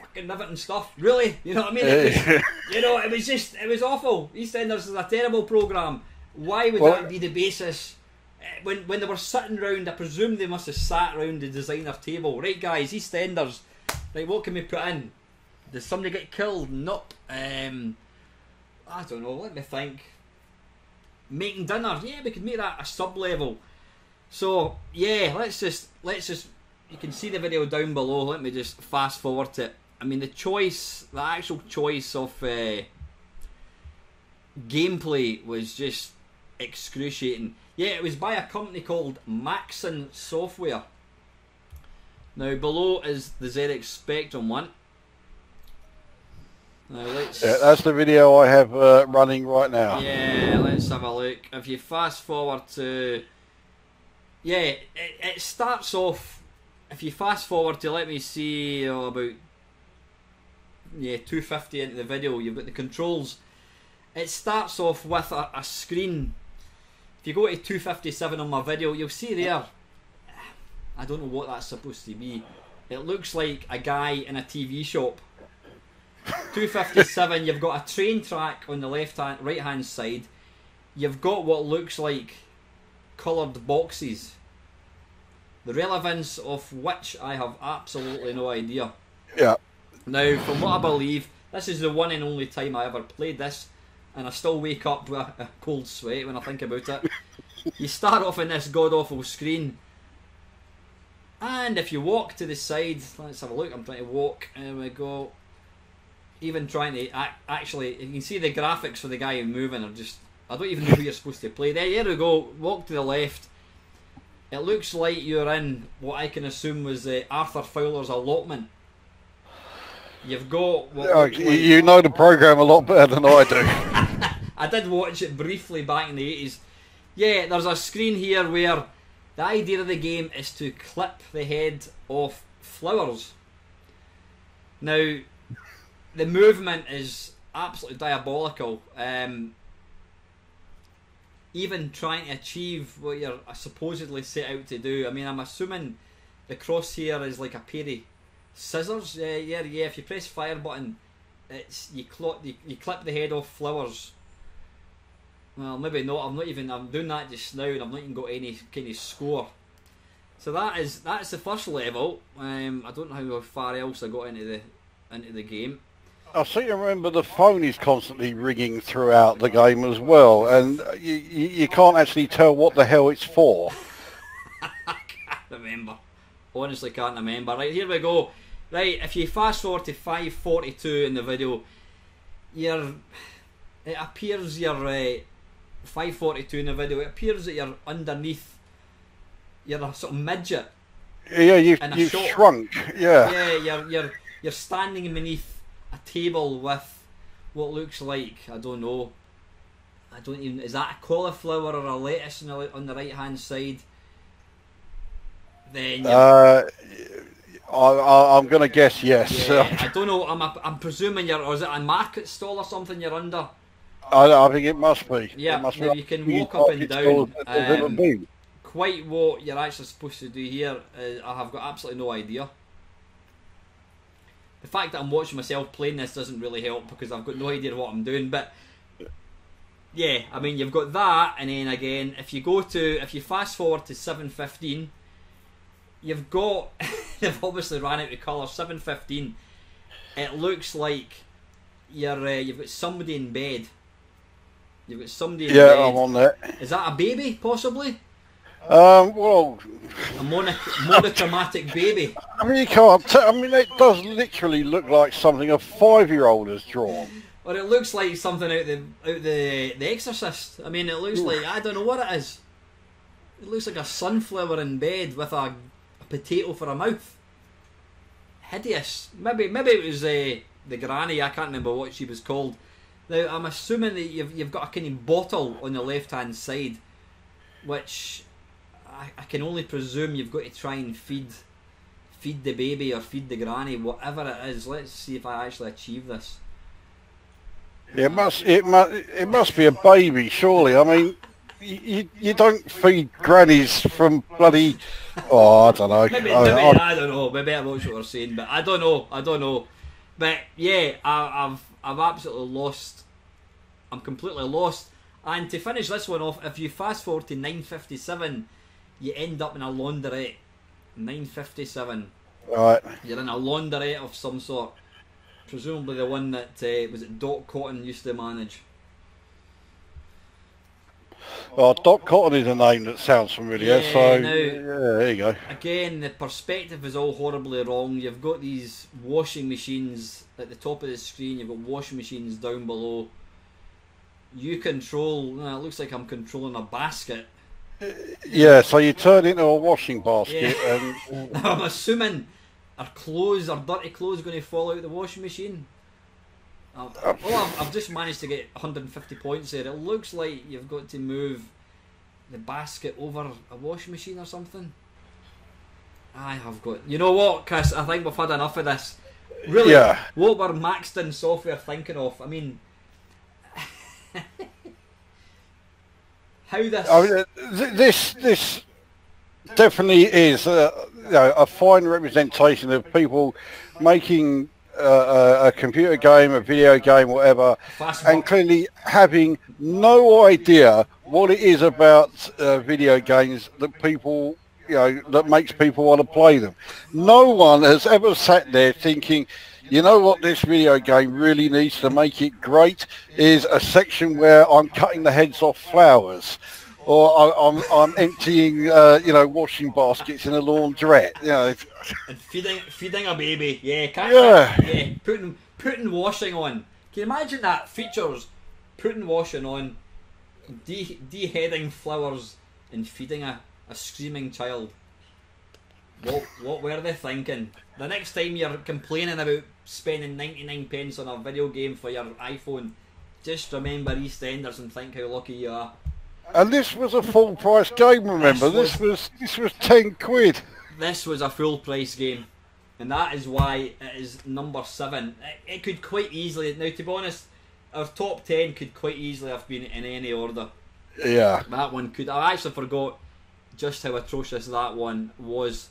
Fucking riveting stuff, really, you know what I mean? It was, you know, it was just, it was awful. EastEnders is a terrible programme. Why would well, that be the basis? When when they were sitting round, I presume they must have sat round the designer table. Right, guys, EastEnders. Right, what can we put in? Does somebody get killed? Nope. Um, I don't know. Let me think. Making dinner. Yeah, we could make that a sub level. So yeah, let's just let's just. You can see the video down below. Let me just fast forward to it. I mean, the choice, the actual choice of uh, gameplay was just excruciating. Yeah, it was by a company called Maxxon Software. Now below is the Z X Spectrum one. Now let's, yeah, that's the video I have uh, running right now. Yeah, let's have a look. If you fast forward to, yeah, it, it starts off. If you fast forward to, let me see, oh, about yeah two fifty into the video, you've got the controls. It starts off with a, a screen. If you go to two fifty-seven on my video, you'll see there, I don't know what that's supposed to be. It looks like a guy in a T V shop. two fifty-seven, you've got a train track on the left hand, right hand side. You've got what looks like coloured boxes, the relevance of which I have absolutely no idea. Yeah. Now, from what I believe, this is the one and only time I ever played this, and I still wake up with a cold sweat when I think about it. You start off in this god-awful screen, and if you walk to the side, let's have a look, I'm trying to walk, there we go, even trying to, act, actually, you can see the graphics for the guy moving, are just, I don't even know who you're supposed to play. There, there we go, walk to the left, it looks like you're in what I can assume was uh, Arthur Fowler's allotment. You've got what, oh, what, you know the programme a lot better than I do. I did watch it briefly back in the eighties. Yeah, there's a screen here where the idea of the game is to clip the head off flowers. Now, the movement is absolutely diabolical. Um, even trying to achieve what you're supposedly set out to do. I mean, I'm assuming the crosshair is like a parry. Scissors, yeah, yeah, yeah. If you press fire button, it's you, cl you, you clip the head off flowers. Well, maybe not. I'm not even. I'm doing that just now, and I've not even got any kind of score. So that is that's the first level. Um, I don't know how far else I got into the into the game. I seem to remember the phone is constantly ringing throughout the game as well, and you you, you can't actually tell what the hell it's for. I can't remember. Honestly, can't remember. Right, here we go. Right, if you fast forward to five forty-two in the video, you're, it appears you're, uh, five forty-two in the video, it appears that you're underneath, you're a sort of midget. Yeah, you've, you've shrunk, yeah. Yeah, you're, you're, you're standing beneath a table with what looks like, I don't know, I don't even, is that a cauliflower or a lettuce on the, on the right hand side? Then uh, I, I, I'm gonna guess yes. Yeah, I don't know. I'm a, I'm presuming you're. Or is it a market stall or something you're under? I, I think it must be. Yeah, it must be. You can walk up and down. Um, quite what you're actually supposed to do here, is, I have got absolutely no idea. The fact that I'm watching myself playing this doesn't really help because I've got no idea what I'm doing. But yeah, I mean you've got that, and then again, if you go to, if you fast forward to seven fifteen. You've got they've obviously ran out of colour. seven fifteen. It looks like you're uh, you've got somebody in bed. You've got somebody in yeah, bed. Yeah, I'm on that. Is that a baby, possibly? Um, well, a monoch monochromatic baby. I mean, you can't. T I mean, it does literally look like something a five-year-old has drawn. Or it looks like something out the out the the Exorcist. I mean, it looks like I don't know what it is. It looks like a sunflower in bed with a, a potato for a mouth. Hideous. Maybe maybe it was uh, the granny. I can't remember what she was called. Now I'm assuming that you've you've got a kind of bottle on the left hand side, which I, I can only presume you've got to try and feed feed the baby or feed the granny, whatever it is. Let's see if I actually achieve this. It must it must it must be a baby, surely. I mean, you you don't feed grannies from bloody oh I don't know. maybe, I, maybe, I, I don't know. Maybe I know what we're saying, but I don't know. I don't know. But yeah, I, I've I've absolutely lost. I'm completely lost. And to finish this one off, if you fast forward to nine fifty-seven. You end up in a laundrette, nine fifty-seven. Right. You're in a laundrette of some sort, presumably the one that uh, was it Doc Cotton used to manage. Well, Doc Cotton is a name that sounds familiar, yeah, so now, yeah, there you go. Again, the perspective is all horribly wrong. You've got these washing machines at the top of the screen. You've got washing machines down below. You control. Uh, it looks like I'm controlling a basket. Yeah, so you turn into a washing basket. Yeah. And now I'm assuming our clothes, our dirty clothes, are going to fall out of the washing machine. Well, I've, I've just managed to get one hundred fifty points there. It looks like you've got to move the basket over a washing machine or something. I have got. You know what, Chris? I think we've had enough of this. Really? Yeah. What were Maxxon Software thinking of? I mean. How this? I mean, th this this definitely is a, you know, a fine representation of people making uh, a computer game, a video game, whatever, and clearly having no idea what it is about uh, video games that people, you know, that makes people want to play them. No one has ever sat there thinking, you know what this video game really needs to make it great is a section where I'm cutting the heads off flowers, or I, I'm I'm emptying uh, you know washing baskets in a laundrette, you know, and feeding feeding a baby, yeah, can't yeah. yeah, putting putting washing on. Can you imagine that? Features putting washing on, de deheading flowers, and feeding a a screaming child. What what were they thinking? The next time you're complaining about spending ninety-nine pence on a video game for your iPhone, just remember EastEnders and think how lucky you are. And this was a full price game, remember? This was this was ten quid. This was a full price game, and that is why it is number seven. It, it could quite easily now, to be honest, our top ten could quite easily have been in any order. Yeah. That one could. I actually forgot just how atrocious that one was.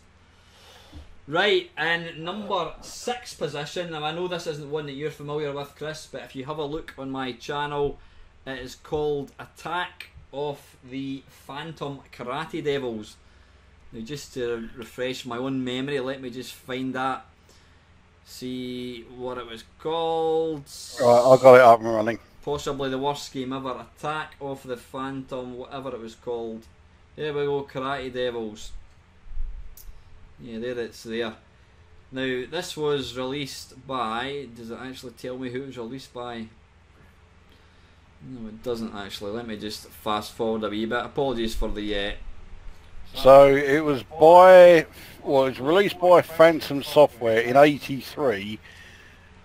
Right, and number six position, and I know this isn't one that you're familiar with, Chris, but if you have a look on my channel, it is called Attack of the Phantom Karate Devils. Now, just to refresh my own memory, let me just find that, see what it was called. Right, I've got it up and running. Possibly the worst game ever, Attack of the Phantom, whatever it was called. There we go, Karate Devils. Yeah, there it's there. Now, this was released by... Does it actually tell me who it was released by? No, it doesn't actually. Let me just fast forward a wee bit. Apologies for the... Uh... So, it was by... Well, it was released by Phantom Software in eighty-three.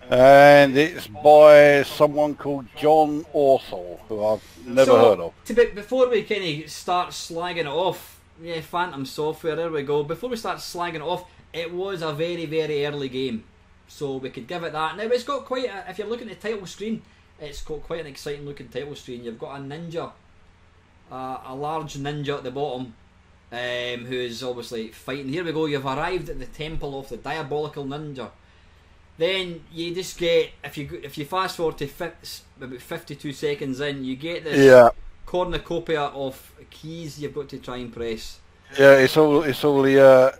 And it's by someone called John Orthel, who I've never so, heard of. To be, before we kind of start slagging it off... Yeah, Phantom Software, there we go. Before we start slagging it off, it was a very, very early game. So we could give it that. Now, it's got quite a, if you're looking at the title screen, it's got quite an exciting looking title screen. You've got a ninja, uh, a large ninja at the bottom, um, who is obviously fighting. Here we go, you've arrived at the temple of the diabolical ninja. Then you just get, if you if you fast forward to about fifty-two seconds in, you get this... Yeah. Cornucopia of keys you've got to try and press. Yeah, it's all it's all the uh,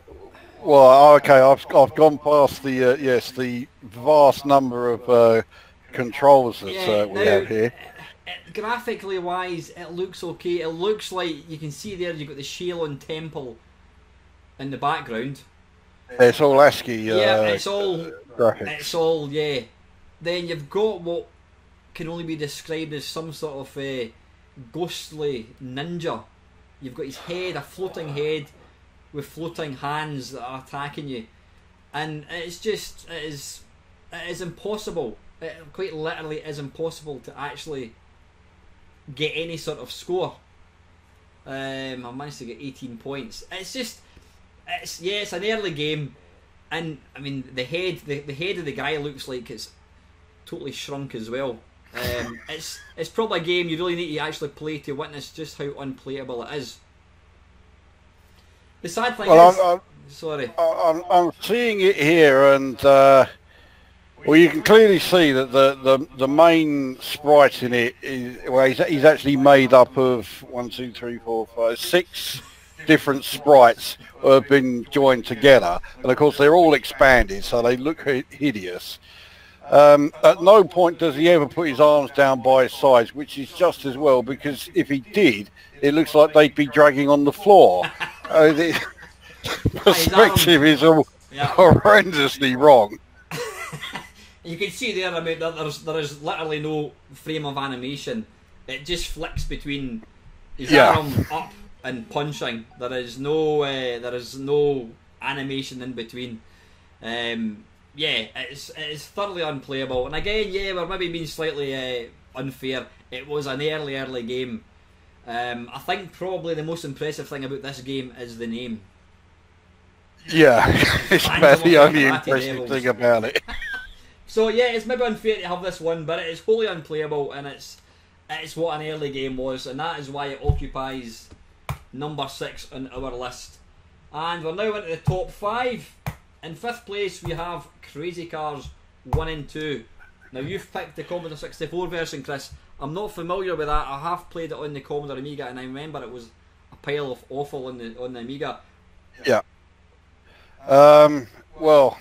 Well, okay, I've, I've gone past the, uh, yes, the vast number of uh, controls that yeah, uh, we now, have here. Graphically wise, it looks okay. It looks like, you can see there, you've got the Shalon Temple in the background. It's all ASCII uh, Yeah, it's all, uh, graphics. It's all, yeah. Then you've got what can only be described as some sort of uh, ghostly ninja. You've got his head, a floating head, with floating hands that are attacking you, and it's just it is it is impossible. It quite literally is impossible to actually get any sort of score. Um, I managed to get eighteen points. It's just it's yeah, it's an early game, and I mean the head the, the head of the guy looks like it's totally shrunk as well. Um, it's it's probably a game you really need to actually play to witness just how unplayable it is. The sad thing well, is, I'm, I'm, sorry, I'm, I'm seeing it here, and uh, well, you can clearly see that the the, the main sprite in it is well, he's, he's actually made up of one, two, three, four, five, six different sprites that have been joined together, and of course they're all expanded, so they look hideous. Um, at no point does he ever put his arms down by his sides, which is just as well, because if he did, it looks like they'd be dragging on the floor. uh, the perspective is all yeah. horrendously wrong. You can see there, I mean, there's, there is literally no frame of animation. It just flicks between his yeah. arm up and punching. There is no, uh, there is no animation in between. Um, Yeah, it's it's thoroughly unplayable, and again, yeah, we're maybe being slightly uh, unfair. It was an early, early game. Um, I think probably the most impressive thing about this game is the name. Yeah, it's about the only impressive thing about it. So yeah, it's maybe unfair to have this one, but it is wholly unplayable, and it's it's what an early game was, and that is why it occupies number six on our list. And we're now into the top five. In fifth place, we have Crazy Cars one and two. Now, you've picked the Commodore sixty-four version, Chris. I'm not familiar with that. I have played it on the Commodore Amiga, and I remember it was a pile of awful on the on the Amiga. Yeah. Um, well,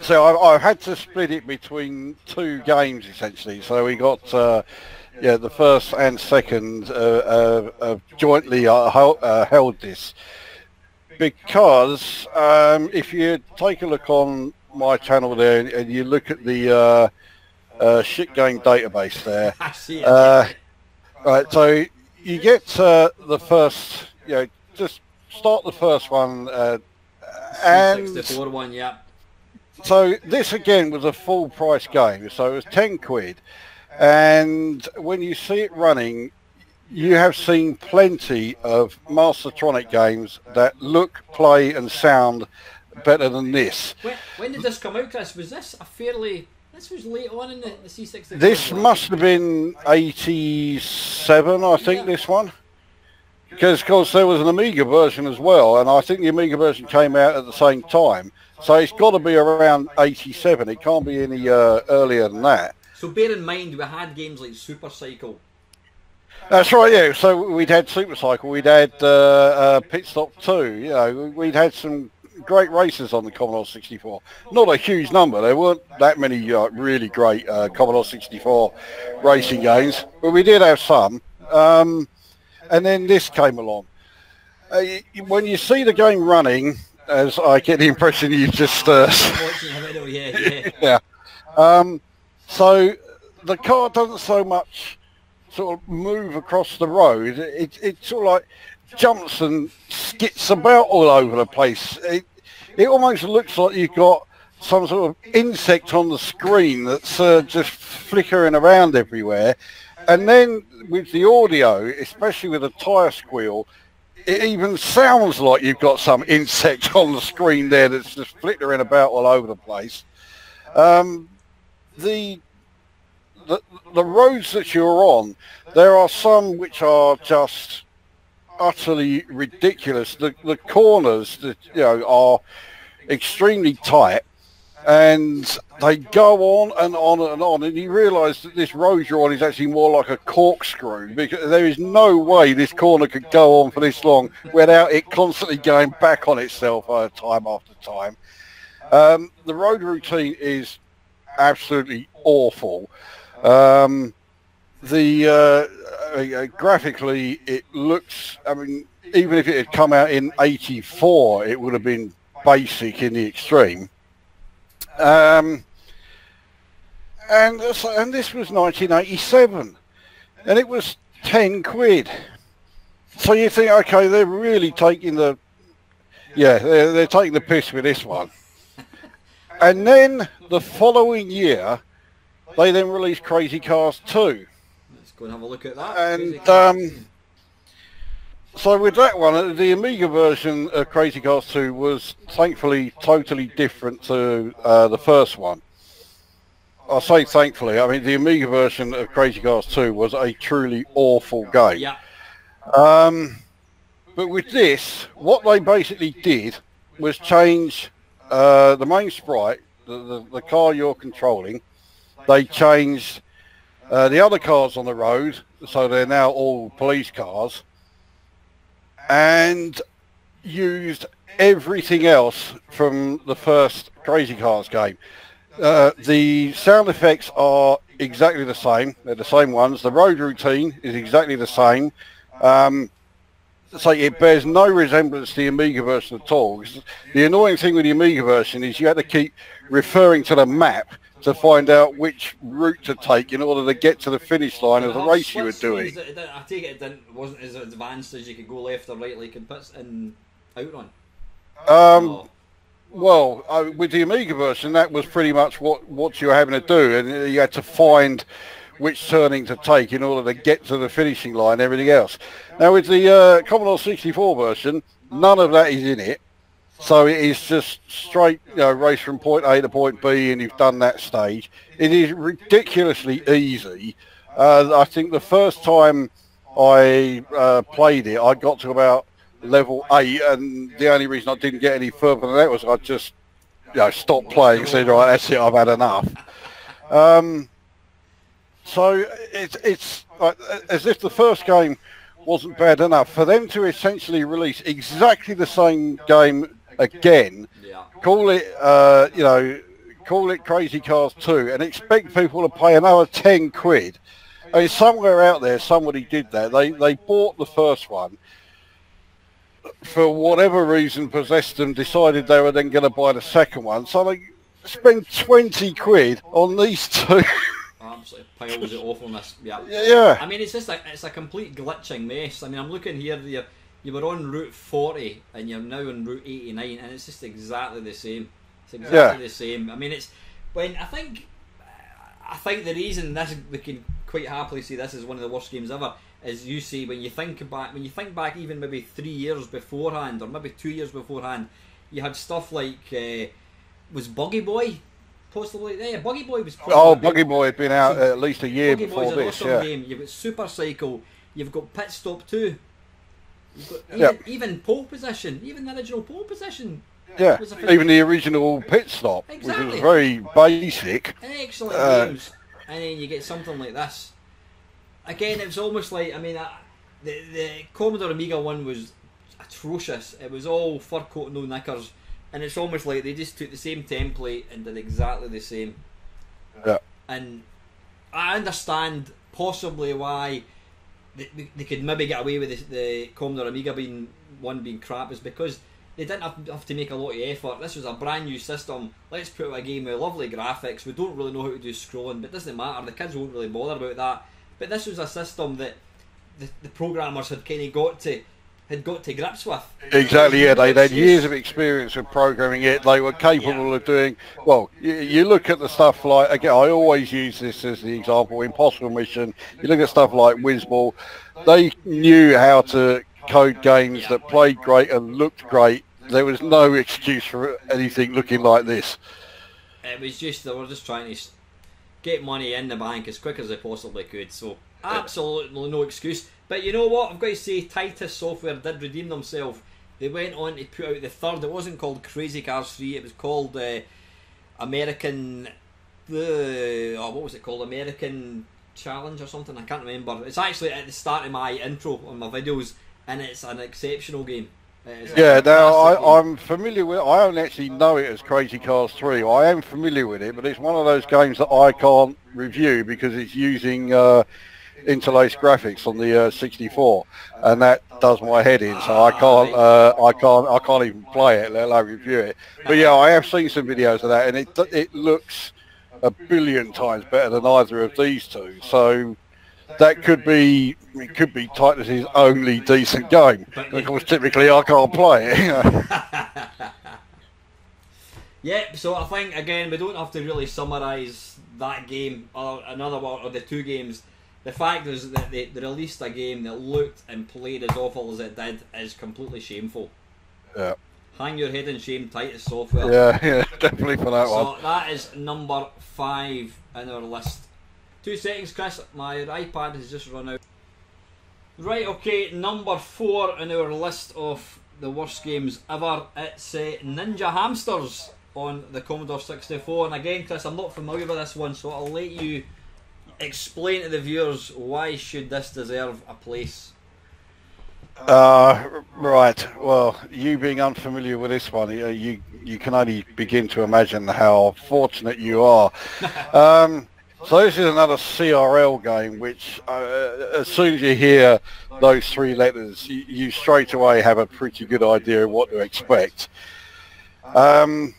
so I've, I've had to split it between two games, essentially. So we got uh, yeah, the first and second uh, uh, uh, jointly uh, held, uh, held this. Because um, if you take a look on my channel there and, and you look at the uh, uh, shit game database there, I see it. Uh, right, so you get uh, the first, you know, just start the first one, uh, and sixty-four one, yeah. So this again was a full price game, so it was ten quid, and when you see it running. You have seen plenty of Mastertronic games that look, play and sound better than this. When, when did this come out, Chris? Was this a fairly... This was late on in the, the C sixty-four? This must have been eighty-seven, I think, yeah. This one. Because, of course, there was an Amiga version as well, and I think the Amiga version came out at the same time. So it's got to be around eighty-seven. It can't be any uh, earlier than that. So bear in mind, we had games like Super Cycle. That's right, yeah. So we'd had Super Cycle, we'd had uh, uh, Pit Stop two, you know, we'd had some great races on the Commodore sixty-four. Not a huge number, there weren't that many uh, really great uh, Commodore sixty-four racing games, but we did have some. Um, and then this came along. Uh, when you see the game running, as I get the impression you just... Uh, yeah. Um, so the car doesn't so much... sort of move across the road, it, it sort of like jumps and skits about all over the place. It, it almost looks like you've got some sort of insect on the screen that's uh, just flickering around everywhere. And then with the audio, especially with a tyre squeal, it even sounds like you've got some insect on the screen there that's just flickering about all over the place. Um, the... The, the roads that you're on, there are some which are just utterly ridiculous. The, the corners that, you know, are extremely tight, and they go on and on and on, and you realise that this road you're on is actually more like a corkscrew, because there is no way this corner could go on for this long without it constantly going back on itself uh, time after time. Um, the road routine is absolutely awful. Um, the uh, uh, graphically it looks, I mean, even if it had come out in eighty-four, it would have been basic in the extreme. Um, and, and this was nineteen eighty-seven, and it was ten quid. So you think, okay, they're really taking the, yeah, they're, they're taking the piss with this one. And then the following year, they then released Crazy Cars two. Let's go and have a look at that. And um, so with that one, the Amiga version of Crazy Cars two was thankfully totally different to uh, the first one. I say thankfully, I mean the Amiga version of Crazy Cars two was a truly awful game. Yeah. Um, but with this, what they basically did was change uh, the main sprite, the, the, the car you're controlling. They changed uh, the other cars on the road, so they're now all police cars, and used everything else from the first Crazy Cars game. Uh, the sound effects are exactly the same, they're the same ones, the road routine is exactly the same, um, so it bears no resemblance to the Amiga version at all. The annoying thing with the Amiga version is you had to keep referring to the map to find out which route to take in order to get to the finish line of the race you were doing. I take it it didn't, wasn't as advanced as you could go left or right like in Pits and Outrun. Um, oh. Well, uh, with the Amiga version, that was pretty much what what you were having to do, and you had to find which turning to take in order to get to the finishing line. And everything else. Now with the uh, Commodore sixty-four version, none of that is in it. So it is just straight, you know, race from point A to point B, and you've done that stage. It is ridiculously easy. Uh, I think the first time I uh, played it, I got to about level eight, and the only reason I didn't get any further than that was I just, you know, stopped playing and said, right, that's it, I've had enough. Um, so it's, it's like, as if the first game wasn't bad enough. For them to essentially release exactly the same game again, yeah. Call it uh you know call it Crazy Cars two, and expect people to pay another ten quid. I mean, somewhere out there somebody did that. They they bought the first one, for whatever reason possessed them, decided they were then going to buy the second one, so they spent twenty quid on these two. Absolutely piles of awfulness. Yeah. yeah, yeah. I mean, it's just a, it's a complete glitching mess. I mean, I'm looking here. You you were on Route forty, and you're now on Route eighty-nine, and it's just exactly the same. It's exactly yeah. the same. I mean, it's when I think I think the reason this we can quite happily see this is one of the worst games ever is you see when you think back when you think back even maybe three years beforehand or maybe two years beforehand, you had stuff like uh, was Buggy Boy. Possibly, yeah. Buggy Boy was. Oh, Buggy Boy had been out at least a year before this. Yeah. Game. You've got Super Cycle. You've got Pit Stop Two. You've got even, yep. even Pole Position, even the original Pole Position. Yeah. Was a even the original Pit Stop, exactly. Which was very basic. Excellent uh, games, and then you get something like this. Again, it was almost like I mean, uh, the the Commodore Amiga one was atrocious. It was all fur coat, no knickers. And it's almost like they just took the same template and did exactly the same. Yeah. And I understand possibly why they, they could maybe get away with the, the Commodore Amiga being one being crap is because they didn't have, have to make a lot of effort. This was a brand new system. Let's put out a game with lovely graphics. We don't really know how to do scrolling, but it doesn't matter. The kids won't really bother about that. But this was a system that the, the programmers had kind of got to. Had got to grips with. Exactly, yeah. They'd had years of experience of programming it. They were capable yeah. of doing, well, you, you look at the stuff like, again, I always use this as the example, Impossible Mission. You look at stuff like Whizball. They knew how to code games yeah. that played great and looked great. There was no excuse for anything looking like this. It was just, they were just trying to get money in the bank as quick as they possibly could. So, absolutely no excuse. But you know what? I've got to say, Titus Software did redeem themselves. They went on to put out the third. It wasn't called Crazy Cars three. It was called uh, American, the oh, what was it called? American Challenge or something? I can't remember. It's actually at the start of my intro on my videos, and it's an exceptional game. Yeah, now I, I'm familiar with it. I don't actually know it as Crazy Cars three. I am familiar with it, but it's one of those games that I can't review because it's using uh, interlaced graphics on the uh, sixty-four, and that does my head in. So I can't, uh, I can't, I can't even play it, let alone review it. But yeah, I have seen some videos of that, and it it looks a billion times better than either of these two. So. That could be, it could be Titus's only decent game. But of course, typically I can't play it. You know? Yep. So I think again we don't have to really summarise that game or another one or the two games. The fact is that they, they released a game that looked and played as awful as it did is completely shameful. Yeah. Hang your head in shame, Titus Software. Yeah, yeah, definitely for that so one. So that is number five in our list. Two seconds, Chris. My iPad has just run out. Right, okay, number four in our list of the worst games ever. It's uh, Ninja Hamsters on the Commodore sixty-four. And again, Chris, I'm not familiar with this one, so I'll let you explain to the viewers why should this deserve a place. Uh, right. Well, you being unfamiliar with this one, you you can only begin to imagine how fortunate you are. Um, So this is another C R L game, which uh, as soon as you hear those three letters, you, you straight away have a pretty good idea of what to expect. Um,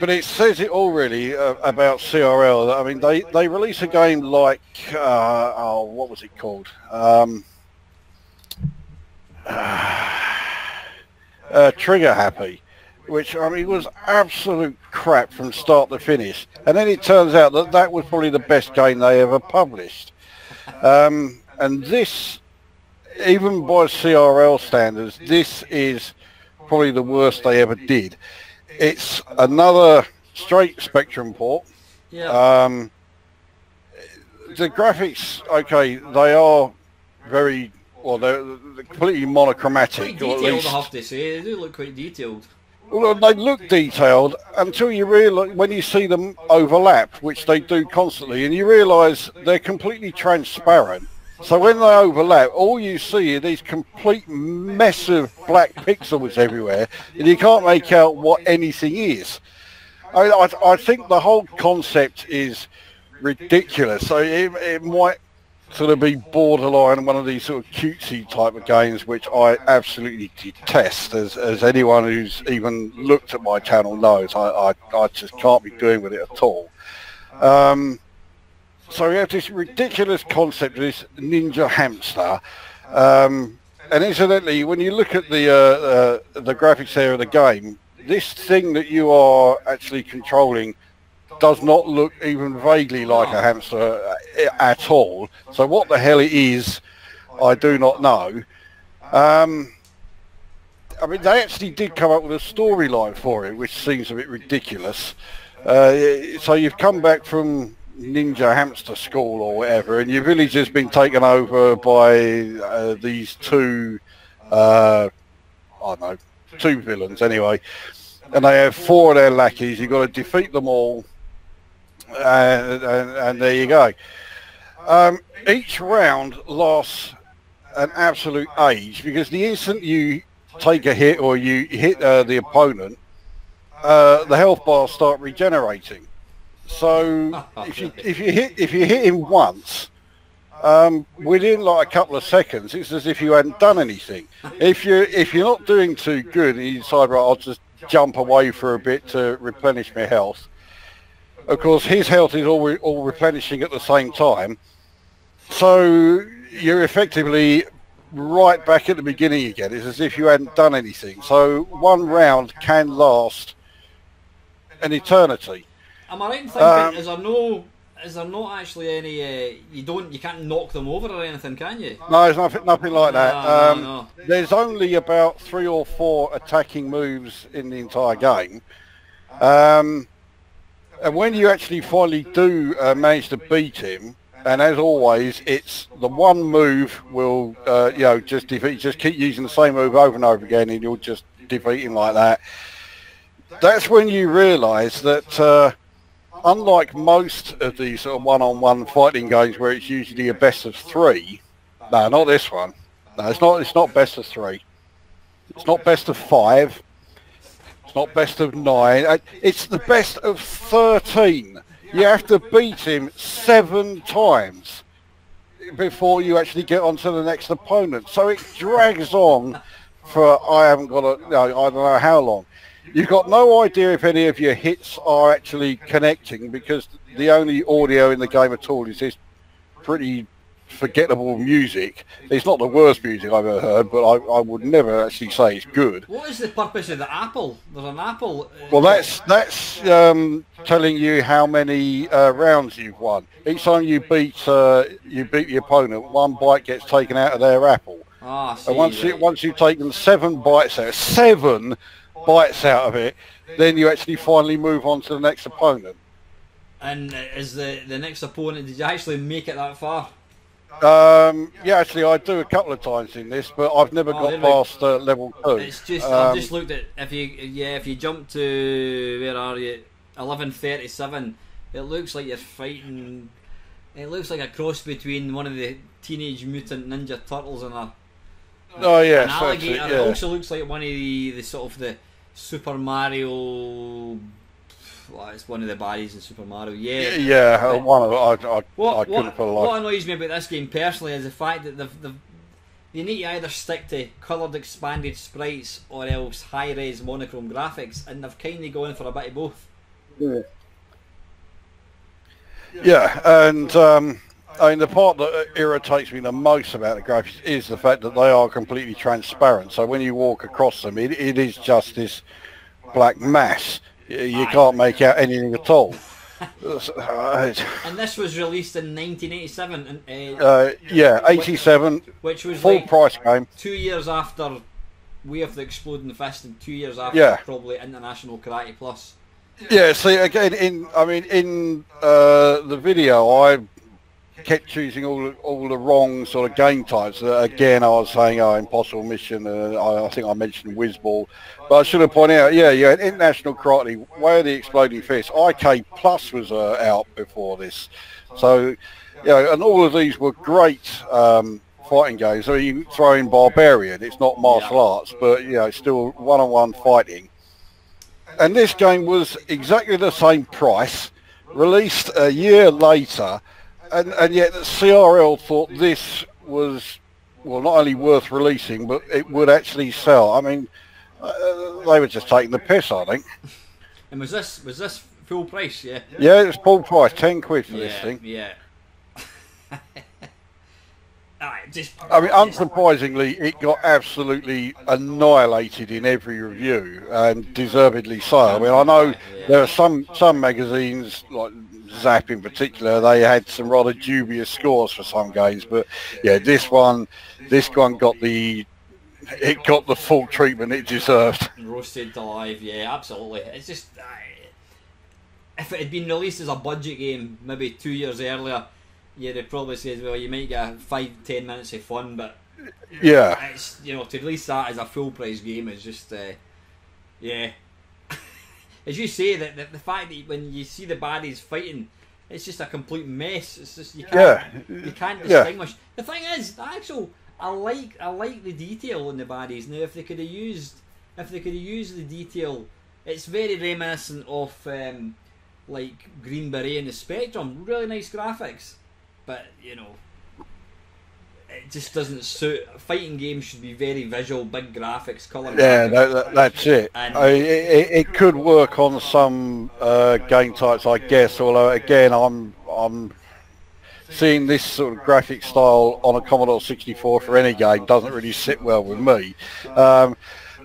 but it says it all really uh, about C R L. I mean, they, they release a game like, uh, oh, what was it called? Um, uh, Trigger Happy. Which, I mean, was absolute crap from start to finish. And then it turns out that that was probably the best game they ever published. Um, and this, even by C R L standards, this is probably the worst they ever did. It's another straight Spectrum port. Um, the graphics, okay, they are very, well, they're completely monochromatic. Quite detailed, I have to say. They do look quite detailed. Well, they look detailed until you realise, when you see them overlap, which they do constantly, and you realise they're completely transparent. So when they overlap, all you see are these complete mess of black pixels everywhere, and you can't make out what anything is. I, mean, I, I think the whole concept is ridiculous. So it, it might sort of be borderline one of these sort of cutesy type of games, which I absolutely detest, as, as anyone who's even looked at my channel knows. I, I, I just can't be doing with it at all. Um, so we have this ridiculous concept of this ninja hamster. Um, and incidentally, when you look at the, uh, uh, the graphics there of the game, this thing that you are actually controlling does not look even vaguely like a hamster at all. So what the hell it is, I do not know. Um, I mean, they actually did come up with a storyline for it, which seems a bit ridiculous. Uh, so you've come back from Ninja Hamster School or whatever, and your village has been taken over by uh, these two, uh, I don't know, two villains anyway. And they have four of their lackeys. You've got to defeat them all. And, and, and there you go. Um, each round lasts an absolute age, because the instant you take a hit or you hit uh, the opponent, uh, the health bars start regenerating. So if you if you hit if you hit him once, um, within like a couple of seconds, it's as if you hadn't done anything. If you if you're not doing too good, and you decide, right, I'll just jump away for a bit to replenish my health. Of course, his health is all, re all replenishing at the same time, so you're effectively right back at the beginning again. It's as if you hadn't done anything. So one round can last an eternity. Am I right in thinking? Um, is there no? Is there not actually any? Uh, you don't. You can't knock them over or anything, can you? No, there's nothing, nothing like that. No, um, no, no. There's only about three or four attacking moves in the entire game. Um, and when you actually finally do uh, manage to beat him, and as always, it's the one move will uh, you know just defeat. Just keep using the same move over and over again, and you'll just defeat him like that. that's when you realise that uh, unlike most of these sort of one-on-one fighting games where it's usually a best of three, no, not this one. No, it's not. It's not best of three. It's not best of five. It's not best of nine. It's the best of thirteen. You have to beat him seven times before you actually get onto the next opponent. So it drags on for I haven't got a, no, I don't know how long. You've got no idea if any of your hits are actually connecting because the only audio in the game at all is this pretty forgettable music. It's not the worst music I've ever heard, but I, I would never actually say it's good. What is the purpose of the apple? There's an apple. Well, that's that's um, telling you how many uh, rounds you've won. Each time you beat uh, you beat the opponent, one bite gets taken out of their apple. Ah, see, and once you, once you've taken seven bites out, seven bites out of it, then you actually finally move on to the next opponent. And is the the next opponent? Did you actually make it that far? Um, yeah, actually, I do a couple of times in this, but I've never oh, got past uh, level two. It's just um, I've just looked at if you yeah if you jump to where are you eleven thirty-seven, it looks like you're fighting. It looks like a cross between one of the Teenage Mutant Ninja Turtles and a oh yeah an alligator. It, yeah. It also looks like one of the, the sort of the Super Mario. Well, it's one of the baddies in Super Mario. Yeah, yeah, but one of I, I, what, I couldn't what, put a lot. What annoys me about this game personally is the fact that they've, they've, they need to either stick to coloured expanded sprites or else high-res monochrome graphics, and they've kind of gone for a bit of both. Yeah, yeah, and um, I mean the part that irritates me the most about the graphics is the fact that they are completely transparent. So when you walk across them, it, it is just this black mass. You can't make out anything at all. And this was released in nineteen eighty-seven. And, uh, uh, yeah, eighty-seven. Which, which was full like price game. Two years after Way of the Exploding Fist, and two years after yeah. probably International Karate Plus. Yeah. See, again, in I mean, in uh, the video, I kept choosing all all the wrong sort of game types. Uh, again, I was saying, oh, Impossible Mission, uh, I, I think I mentioned Whizball. But I should have pointed out, yeah, yeah, International Karate, Way of the Exploding Fist, I K Plus was uh, out before this. So, you know, and all of these were great um, fighting games. So you throw in Barbarian, it's not martial arts, but, you know, it's still one-on-one fighting. And this game was exactly the same price, released a year later, And, and yet the C R L thought this was, well, not only worth releasing, but it would actually sell. I mean, uh, they were just taking the piss, I think. And was this was this full price, yeah? Yeah, it was full price, ten quid for yeah, this thing. Yeah. Right, just, I mean, unsurprisingly, it got absolutely annihilated in every review, and deservedly so. I mean, I know there are some, some magazines, like Zap in particular, they had some rather dubious scores for some games, but yeah, this one, this one got the, it got the full treatment it deserved. Roasted alive, yeah, absolutely. It's just, uh, if it had been released as a budget game, maybe two years earlier, yeah, they probably says, well, you might get five, ten minutes of fun, but yeah, it's, you know, to release that as a full price game is just, uh, yeah. As you say, that the, the fact that when you see the baddies fighting, it's just a complete mess. It's just you can't, yeah. you can't distinguish. Yeah. The thing is, the actual, I like, I like the detail in the baddies. Now, if they could have used, if they could have used the detail, it's very reminiscent of um, like Green Beret and the Spectrum. Really nice graphics. But, you know, it just doesn't suit. Fighting games should be very visual, big graphics, colour. Yeah, that, that, that's it. And I mean, it. It could work on some uh, game types, I guess. Although, again, I'm I'm seeing this sort of graphic style on a Commodore sixty-four for any game doesn't really sit well with me. Um,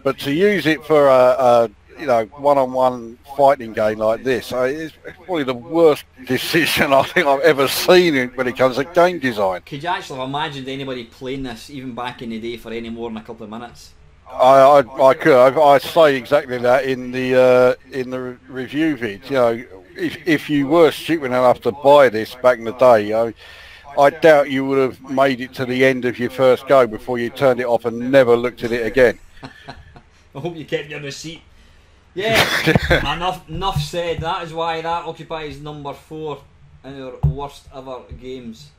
but to use it for a, a you know, one-on-one fighting game like this, I mean, it's probably the worst decision I think I've ever seen when it comes to game design. Could you actually have imagined anybody playing this, even back in the day, for any more than a couple of minutes? I, I, I could. I, I say exactly that in the uh, in the review vid. You know, if if you were stupid enough to buy this back in the day, I, I doubt you would have made it to the end of your first go before you turned it off and never looked at it again. I hope you kept your receipt. Yeah, enough, enough said. That is why that occupies number four in our worst ever games.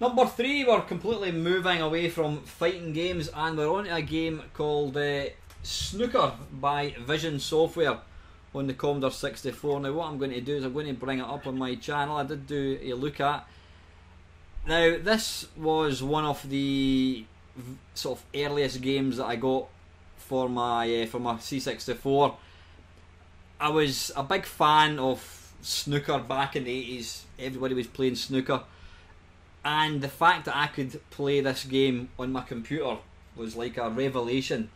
Number three, we're completely moving away from fighting games and we're on to a game called uh, Snooker by Vision Software on the Commodore sixty-four. Now what I'm going to do is I'm going to bring it up on my channel. I did do a look at. Now this was one of the sort of earliest games that I got for my uh, for my C sixty-four. I was a big fan of Snooker back in the eighties. Everybody was playing Snooker, and the fact that I could play this game on my computer was like a revelation.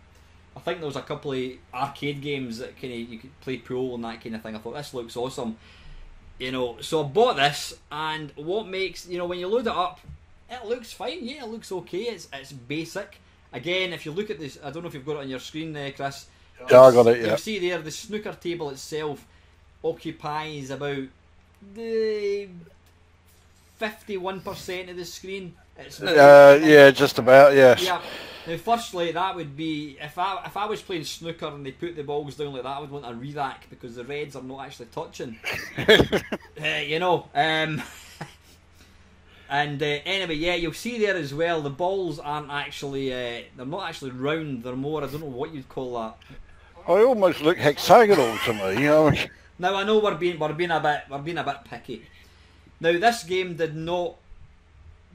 I think there was a couple of arcade games that kind of you could play pool and that kind of thing. I thought this looks awesome, you know. So I bought this, and what makes, you know, when you load it up, it looks fine. Yeah, it looks okay. It's it's basic. Again, if you look at this, I don't know if you've got it on your screen there, Chris. Yeah, I got it. Yeah. You see there, the snooker table itself occupies about the fifty-one percent of the screen. It's uh, yeah, just about. Yes. Yeah. Now, firstly, that would be if I if I was playing snooker and they put the balls down like that, I would want a redac because the reds are not actually touching. uh, you know. Um, and uh, anyway, yeah, you'll see there as well. The balls aren't actually uh, they're not actually round. They're more, I don't know what you'd call that. I almost look hexagonal to me. You know? Now I know we're being we're being a bit we're being a bit picky. Now this game did not.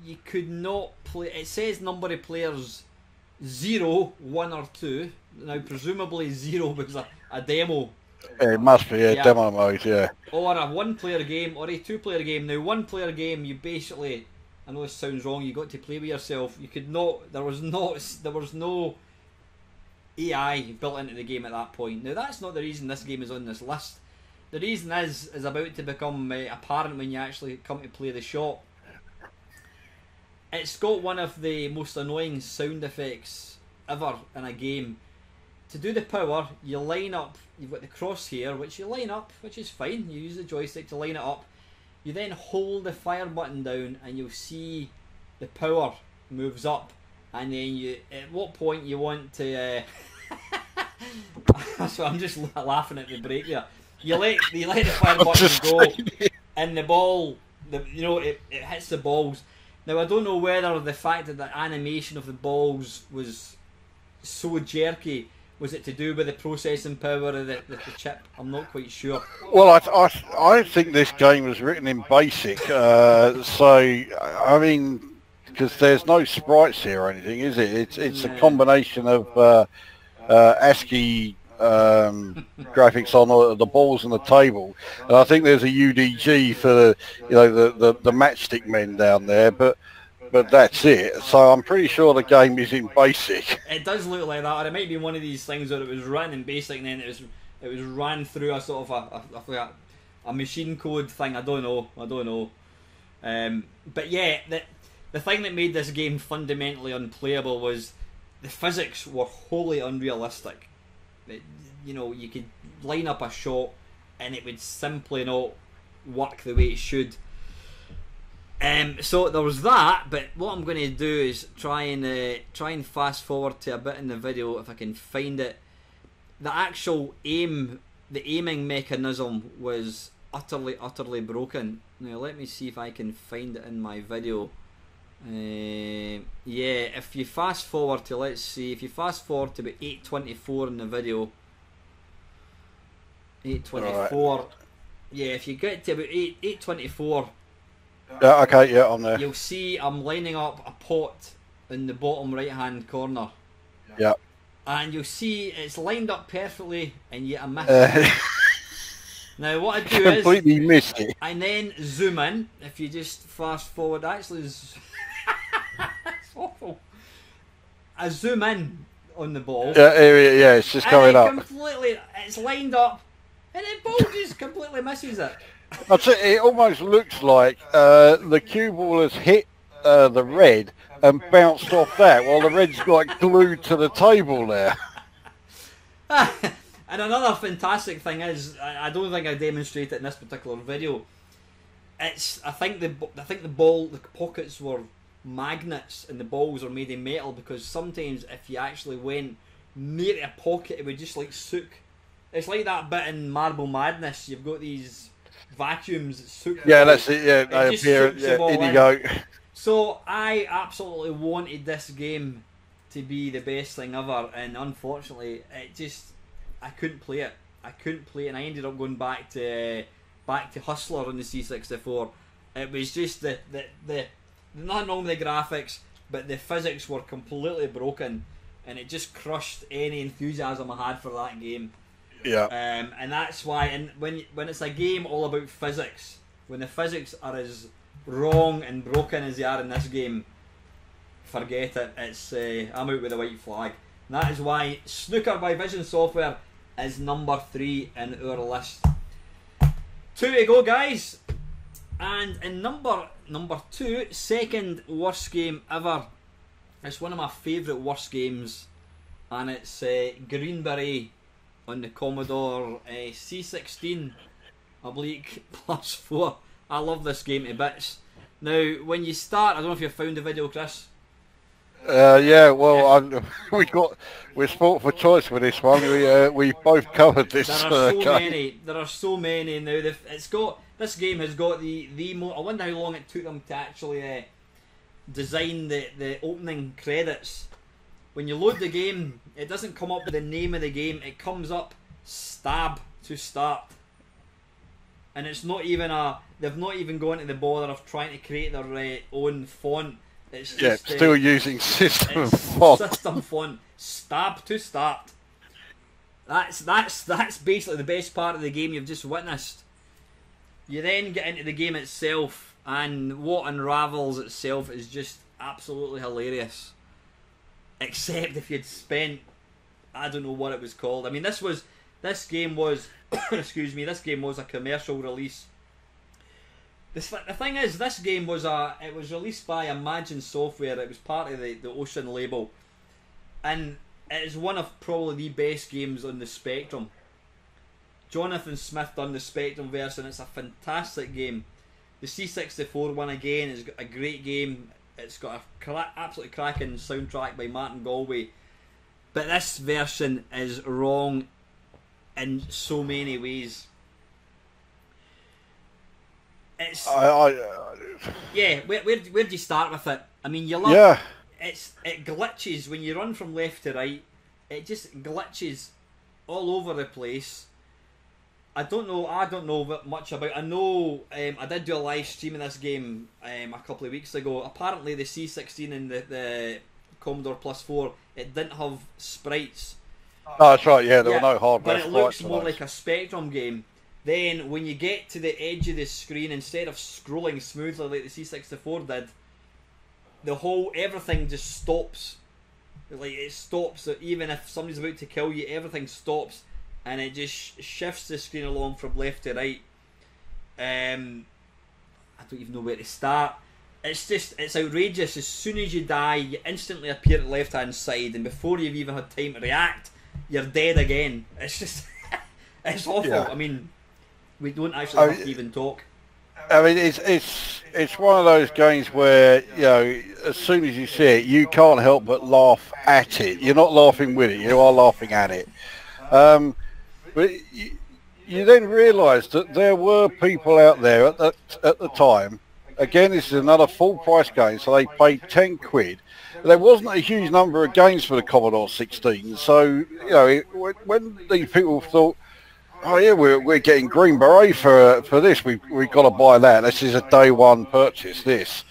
You could not play. It says number of players. Zero, one or two. Now presumably zero because a, a demo. It must be a yeah. demo mode, yeah. Or a one-player game or a two-player game. Now one-player game, you basically, I know this sounds wrong, you got to play with yourself. You could not. There was not. There was no A I built into the game at that point. Now that's not the reason this game is on this list. The reason is is about to become uh, apparent when you actually come to play the shot. It's got one of the most annoying sound effects ever in a game. To do the power, you line up, you've got the crosshair, which you line up, which is fine. You use the joystick to line it up. You then hold the fire button down and you'll see the power moves up. And then you, at what point you want to... Uh, so I'm just laughing at the break there. You let, you let the fire button go and the ball, the, you know, it, it hits the balls. Now I don't know whether the fact that the animation of the balls was so jerky, was it to do with the processing power of the, the, the chip? I'm not quite sure. Well, I, I, I think this game was written in BASIC, uh, so, I mean, because there's no sprites here or anything, is it? It's, it's no. a combination of uh, uh, ASCII um graphics on uh, the balls and the table, and I think there's a U D G for the, you know, the, the the matchstick men down there, but but that's it. So I'm pretty sure the game is in BASIC. It does look like that, or it might be one of these things where it was run in BASIC and then it was it was ran through a sort of a a, a machine code thing. I don't know. I don't know. Um, but yeah, the the thing that made this game fundamentally unplayable was the physics were wholly unrealistic. It, you know, you could line up a shot and it would simply not work the way it should. Um, so there was that, but what I'm going to do is try and uh, try and fast forward to a bit in the video if I can find it. The actual aim, the aiming mechanism was utterly, utterly broken. Now let me see if I can find it in my video. Uh, yeah, if you fast forward to, let's see, if you fast forward to about eight twenty-four in the video, eight twenty-four, right. Yeah, if you get to about eight twenty-four, yeah, okay, yeah, I'm there. You'll see I'm lining up a pot in the bottom right hand corner. Yeah. And you'll see it's lined up perfectly and yet I missed it. Now what I do completely is... completely missed it. And then zoom in, if you just fast forward, actually is. Awful. I zoom in on the ball. Yeah, yeah, it's just going up. Completely, it's lined up, and the ball just completely misses it. That's it. It almost looks like uh, the cue ball has hit uh, the red and bounced off that, while the red's like glued to the table there. And another fantastic thing is, I don't think I demonstrate it in this particular video. It's I think the I think the ball, the pockets were magnets and the balls are made of metal, because sometimes if you actually went near a pocket it would just like soak it's like that bit in Marble Madness. You've got these vacuums that soak. Yeah, that's it. Yeah, they appear. Yeah, in you go. So I absolutely wanted this game to be the best thing ever, and unfortunately, it just I couldn't play it. I couldn't play it, and I ended up going back to back to Hustler on the C sixty-four. It was just the the the nothing wrong with the graphics, but the physics were completely broken, and it just crushed any enthusiasm I had for that game. Yeah. Um, and that's why, and when when it's a game all about physics, when the physics are as wrong and broken as they are in this game, forget it. It's uh, I'm out with a white flag. And that is why Snooker by Vision Software is number three in our list. Two to go, guys. And in number number two, second worst game ever. It's one of my favourite worst games, and it's uh, Green Beret on the Commodore uh, C sixteen oblique plus four. I love this game to bits. Now, when you start, I don't know if you found the video, Chris. Uh, yeah, well, yeah. we got we're sport for choice with this one. We uh, we both covered this. There are so uh, many. There are so many now. It's got this game has got the the. Mo I wonder how long it took them to actually uh, design the the opening credits. When you load the game, it doesn't come up with the name of the game. It comes up "Stab" to start, and it's not even a. They've not even gone to the bother of trying to create their uh, own font. It's just, yeah, still uh, using system font. System font. Stab to start. That's that's that's basically the best part of the game you've just witnessed. You then get into the game itself, and what unravels itself is just absolutely hilarious. Except if you'd spent, I don't know what it was called. I mean, this was this game was excuse me. This game was a commercial release. The thing is, this game was a. It was released by Imagine Software. It was part of the, the Ocean label, and it is one of probably the best games on the Spectrum. Jonathan Smith done the Spectrum version. It's a fantastic game. The C sixty-four one again is a great game. It's got a cra absolutely cracking soundtrack by Martin Galway, but this version is wrong in so many ways. It's, I, I, uh, yeah, where, where where do you start with it? I mean, you love yeah. It's it glitches when you run from left to right. It just glitches all over the place. I don't know. I don't know much about. I know. Um, I did do a live stream of this game um, a couple of weeks ago. Apparently, the C sixteen and the, the Commodore Plus Four, it didn't have sprites. No, that's right. Yeah, there yeah, were no hard. But it looks more like a Spectrum game. Then, when you get to the edge of the screen, instead of scrolling smoothly like the C sixty-four did, the whole everything just stops. Like it stops. So even if somebody's about to kill you, everything stops, and it just shifts the screen along from left to right. Um, I don't even know where to start. It's just it's outrageous. As soon as you die, you instantly appear at the left hand side, and before you've even had time to react, you're dead again. It's just it's awful. Yeah. I mean. We don't actually have I, to even talk. I mean, it's it's it's one of those games where, you know, as soon as you see it, you can't help but laugh at it. You're not laughing with it; you are laughing at it. Um, but you, you then realise that there were people out there at the, at the time. Again, this is another full price game, so they paid ten quid. There wasn't a huge number of games for the Commodore sixteen, so you know it, when these people thought, oh yeah, we're we're getting Green Beret for uh, for this. We we got to buy that. This is a day one purchase. This,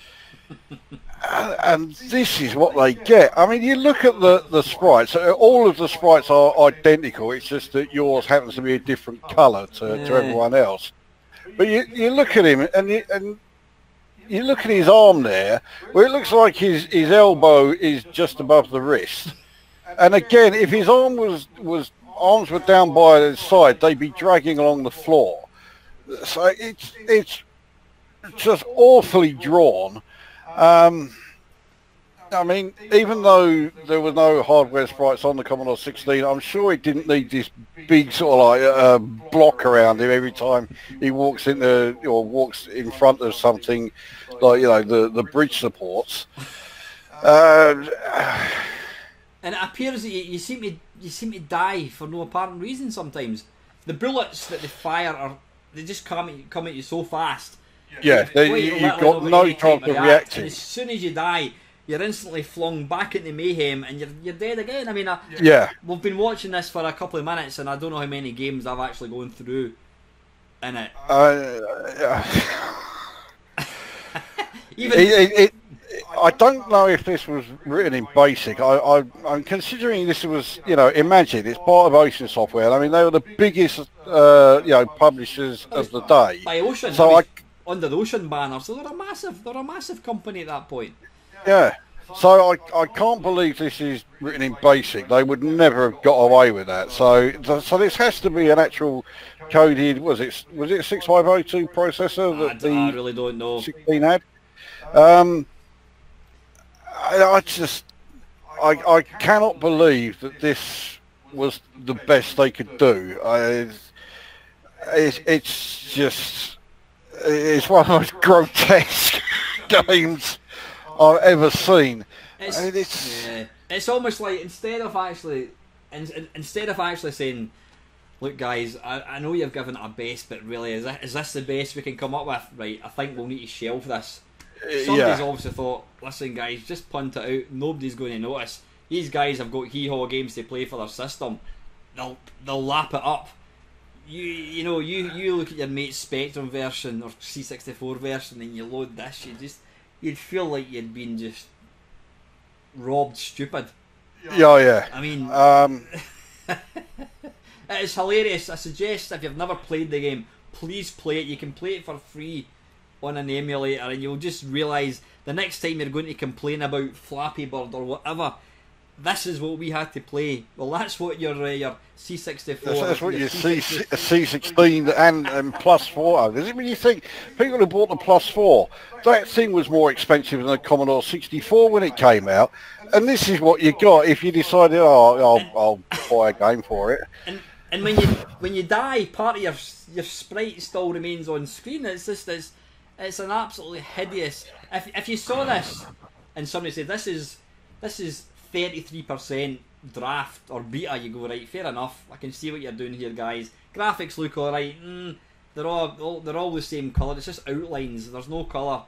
and, and this is what they get. I mean, you look at the the sprites. All of the sprites are identical. It's just that yours happens to be a different colour to yeah. to everyone else. But you you look at him and you, and you look at his arm there, where it looks like his his elbow is just above the wrist. And again, if his arm was was arms were down by the side, they'd be dragging along the floor. So it's it's just awfully drawn. Um, I mean, even though there were no hardware sprites on the Commodore sixteen, I'm sure it didn't need this big sort of like uh, block around him every time he walks into or walks in front of something, like, you know, the the bridge supports. Uh, And it appears that you, you seem to you seem to die for no apparent reason sometimes. the bullets that they fire are, they just come at you, come at you so fast. Yeah, yeah you, you've got no time to react. And as soon as you die, you're instantly flung back into mayhem, and you're you're dead again. I mean, I, yeah, we've been watching this for a couple of minutes, and I don't know how many games I've actually gone through in it. Uh, yeah. Even it, it, it, I don't know if this was written in BASIC. I, I, I'm considering this was, you know, Imagine, it's part of Ocean Software. I mean, they were the biggest, uh, you know, publishers of the day. By Ocean, so I mean, I, under the Ocean banner, so they're a massive, they're a massive company at that point. Yeah, so I, I can't believe this is written in BASIC. They would never have got away with that. So, so this has to be an actual coded, was it, was it a six five oh two processor that I, the I really don't know. sixteen had? Um, I just, I, I cannot believe that this was the best they could do. I, it, it's just, it's one of the most grotesque games I've ever seen. It's, I mean, it's, yeah. It's almost like instead of actually, in, in, instead of actually saying, look guys, I, I know you've given it a best, but really, is this, is this the best we can come up with? Right, I think we'll need to shelve this. Somebody's yeah. obviously thought, listen guys, just punt it out, nobody's going to notice. These guys have got hee-haw games to play for their system. They'll they'll lap it up. You you know, you, you look at your mate's Spectrum version or C sixty-four version and you load this, you just, you'd feel like you'd been just robbed stupid. Yeah, yeah. I mean, um. It's hilarious. I suggest if you've never played the game, please play it. You can play it for free on an emulator, and you'll just realise the next time you're going to complain about Flappy Bird or whatever, this is what we had to play. Well, that's what your uh, your C sixty-four. That's, that's what your, your C sixteen, C sixteen and, and plus four. Does it mean you think people who bought the plus four? That thing was more expensive than the Commodore sixty-four when it came out, and this is what you got if you decided, oh, I'll, and, I'll buy a game for it. And, and when you when you die, part of your your sprite still remains on screen. It's just it's. It's an absolutely hideous. If if you saw this and somebody said this is this is thirty-three percent draft or beta, you go right, fair enough. I can see what you're doing here, guys. Graphics look all right. Mm, they're all, all they're all the same colour. It's just outlines. There's no colour.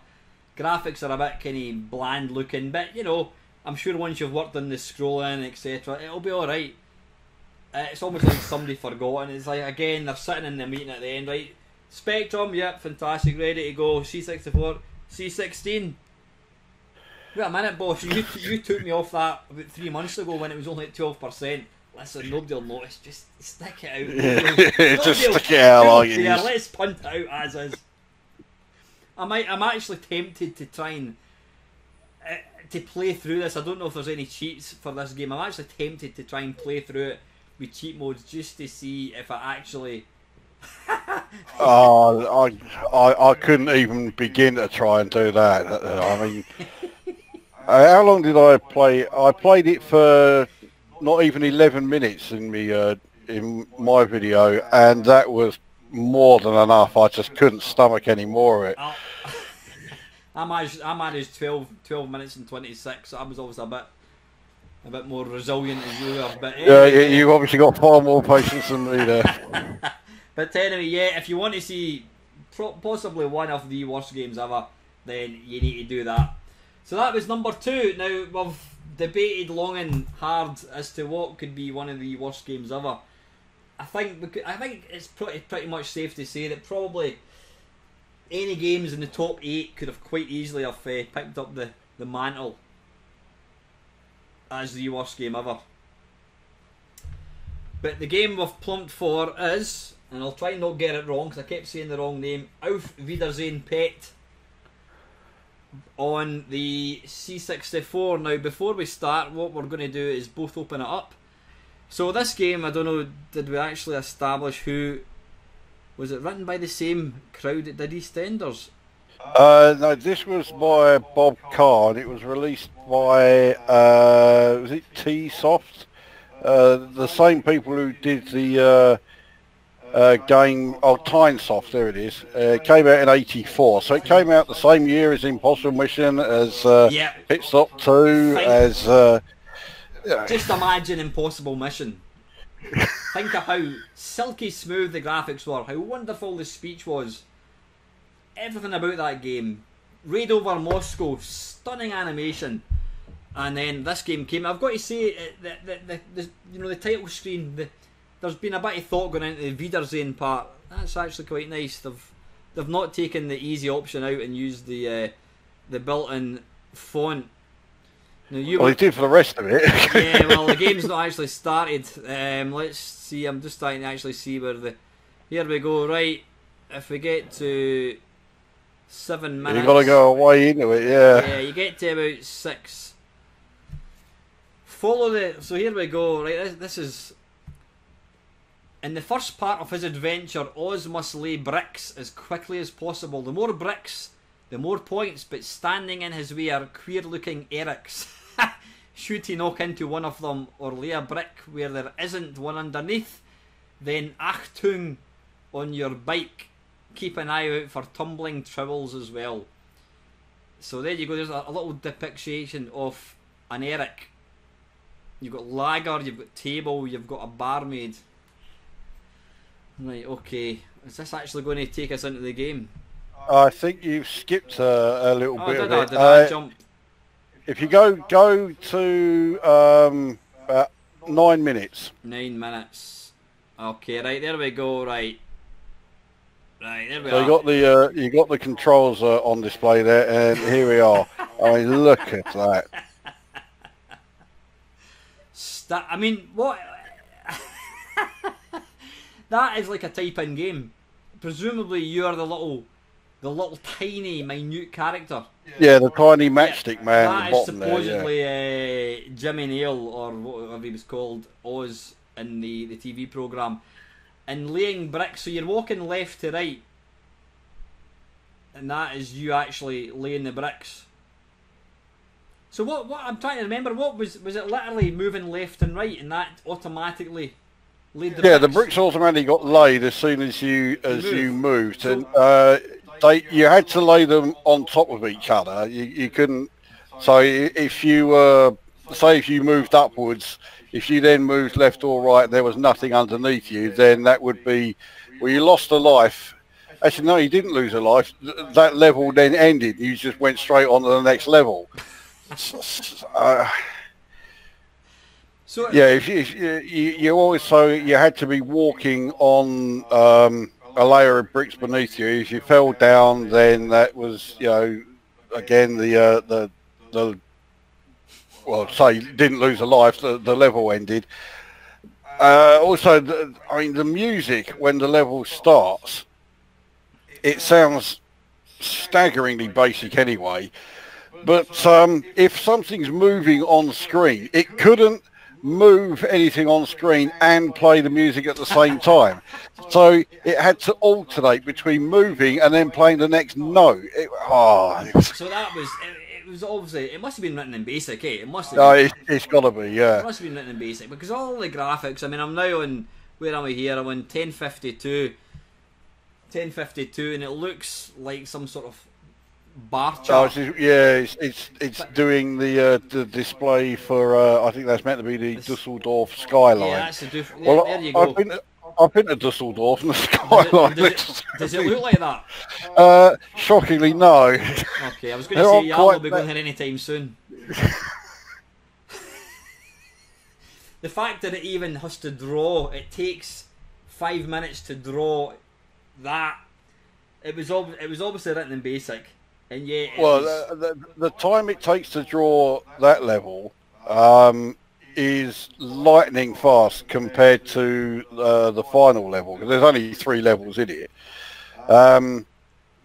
Graphics are a bit kind of bland looking, but you know, I'm sure once you've worked on the scrolling, et cetera, it'll be all right. Uh, it's almost like somebody forgotten. It's like again, they're sitting in the meeting at the end, right? Spectrum, yep, fantastic, ready to go. C sixty-four, C sixteen. Wait a minute, boss, you you took me off that about three months ago when it was only at twelve percent. Listen, nobody'll notice, just stick it out. Just stick it out like it is. Let's punt it out as is. I might, I'm actually tempted to try and uh, to play through this. I don't know if there's any cheats for this game. I'm actually tempted to try and play through it with cheat modes just to see if it actually... oh, I, I I couldn't even begin to try and do that. I mean, how long did I play? I played it for not even eleven minutes in me uh, in my video, and that was more than enough. I just couldn't stomach any more of it. I, I managed I managed twelve minutes and twenty-six. So I was obviously a bit a bit more resilient as you were. But anyway, yeah, you obviously got far more patience than me there. But anyway, yeah, if you want to see possibly one of the worst games ever, then you need to do that. So that was number two. Now, we've debated long and hard as to what could be one of the worst games ever. I think we could, I think it's pretty, pretty much safe to say that probably any games in the top eight could have quite easily have uh, picked up the, the mantle as the worst game ever. But the game we've plumped for is... and I'll try and not get it wrong because I kept saying the wrong name, Auf Wiedersehen Pet, on the C sixty-four. Now before we start, what we're going to do is both open it up. So this game, I don't know, did we actually establish who, was it written by the same crowd that did EastEnders? Uh, no, this was by Bob Carr and it was released by, uh, was it T-Soft? Uh, the same people who did the... Uh, Uh, game, oh, Tynesoft, there it is. Uh, came out in eighty-four, so it came out the same year as Impossible Mission, as uh, yeah. Pit Stop two, as... Uh, you know. Just imagine Impossible Mission. Think of how silky smooth the graphics were, how wonderful the speech was. Everything about that game. Raid Over Moscow, stunning animation. And then this game came. I've got to say, the, the, the, the, you know, the title screen, the, there's been a bit of thought going into the Wiedersehen part. That's actually quite nice. They've they've not taken the easy option out and used the uh, the built-in font. Now you well, they did for the rest of it. Yeah, well, the game's not actually started. Um, let's see. I'm just starting to actually see where the... Here we go. Right, if we get to seven minutes... You've got to go way into it, yeah. Yeah, you get to about six. Follow the... So here we go. Right, this, this is... In the first part of his adventure, Oz must lay bricks as quickly as possible. The more bricks, the more points, but standing in his way are queer-looking Erics. Should he knock into one of them or lay a brick where there isn't one underneath, then Achtung on your bike. Keep an eye out for tumbling trowels as well. So there you go, there's a, a little depiction of an Eric. You've got lager, you've got table, you've got a barmaid. Right, okay. Is this actually going to take us into the game? I think you've skipped a, a little oh, bit of I, it. Did I uh, jump? If you go go to um, about nine minutes. Nine minutes. Okay, right there we go. Right, right there we so are. You got the uh, you got the controls uh, on display there, and here we are. I mean, look at that. St I mean, what? That is like a type-in game. Presumably, you are the little. The little tiny, minute character. Yeah, the tiny matchstick yeah, man. That the is supposedly there, yeah. uh, Jimmy Nail, or whatever he was called, Oz, in the, the T V programme. And laying bricks, so you're walking left to right. And that is you actually laying the bricks. So what, what I'm trying to remember, what was was it literally moving left and right, and that automatically... laid the yeah, bricks? The bricks automatically got laid as soon as you, as you, you moved. So, and, uh, They, you had to lay them on top of each other. You, you couldn't. So if you were, uh, say, if you moved upwards, if you then moved left or right, there was nothing underneath you. Then that would be, well, you lost a life. Actually, no, you didn't lose a life. That level then ended. You just went straight on to the next level. uh, so yeah, if you, if you, you always so you had to be walking on. Um, a layer of bricks beneath you. If you fell down, then that was, you know, again the uh, the the well, say you didn't lose a life. The, the level ended. Uh, also, the, I mean, the music when the level starts, it sounds staggeringly basic anyway. But um, if something's moving on screen, it couldn't move anything on screen and play the music at the same time. So it had to alternate between moving and then playing the next note. It, oh. So that was, it, it was obviously, it must have been written in BASIC, eh? It must have been. Uh, it, it's got to be, yeah. It must have been written in BASIC, because all the graphics, I mean, I'm now on, where am I here? I'm on ten fifty-two, ten fifty-two, and it looks like some sort of bar chart. Oh, it's, yeah, it's it's, it's but, doing the uh, the display for, uh, I think that's meant to be the Dusseldorf skyline. Yeah, that's the, well, there you go. I've been, I've been to Dusseldorf and the skyline does it, does looks... It, does it look like that? Uh, shockingly, no. Okay, I was going to say, yeah, I will be going here anytime soon. The fact that it even has to draw, it takes five minutes to draw that. It was, it was obviously written in BASIC. And yeah, well, was... the, the, the time it takes to draw that level um, is lightning fast compared to uh, the final level, because there's only three levels in it. Um,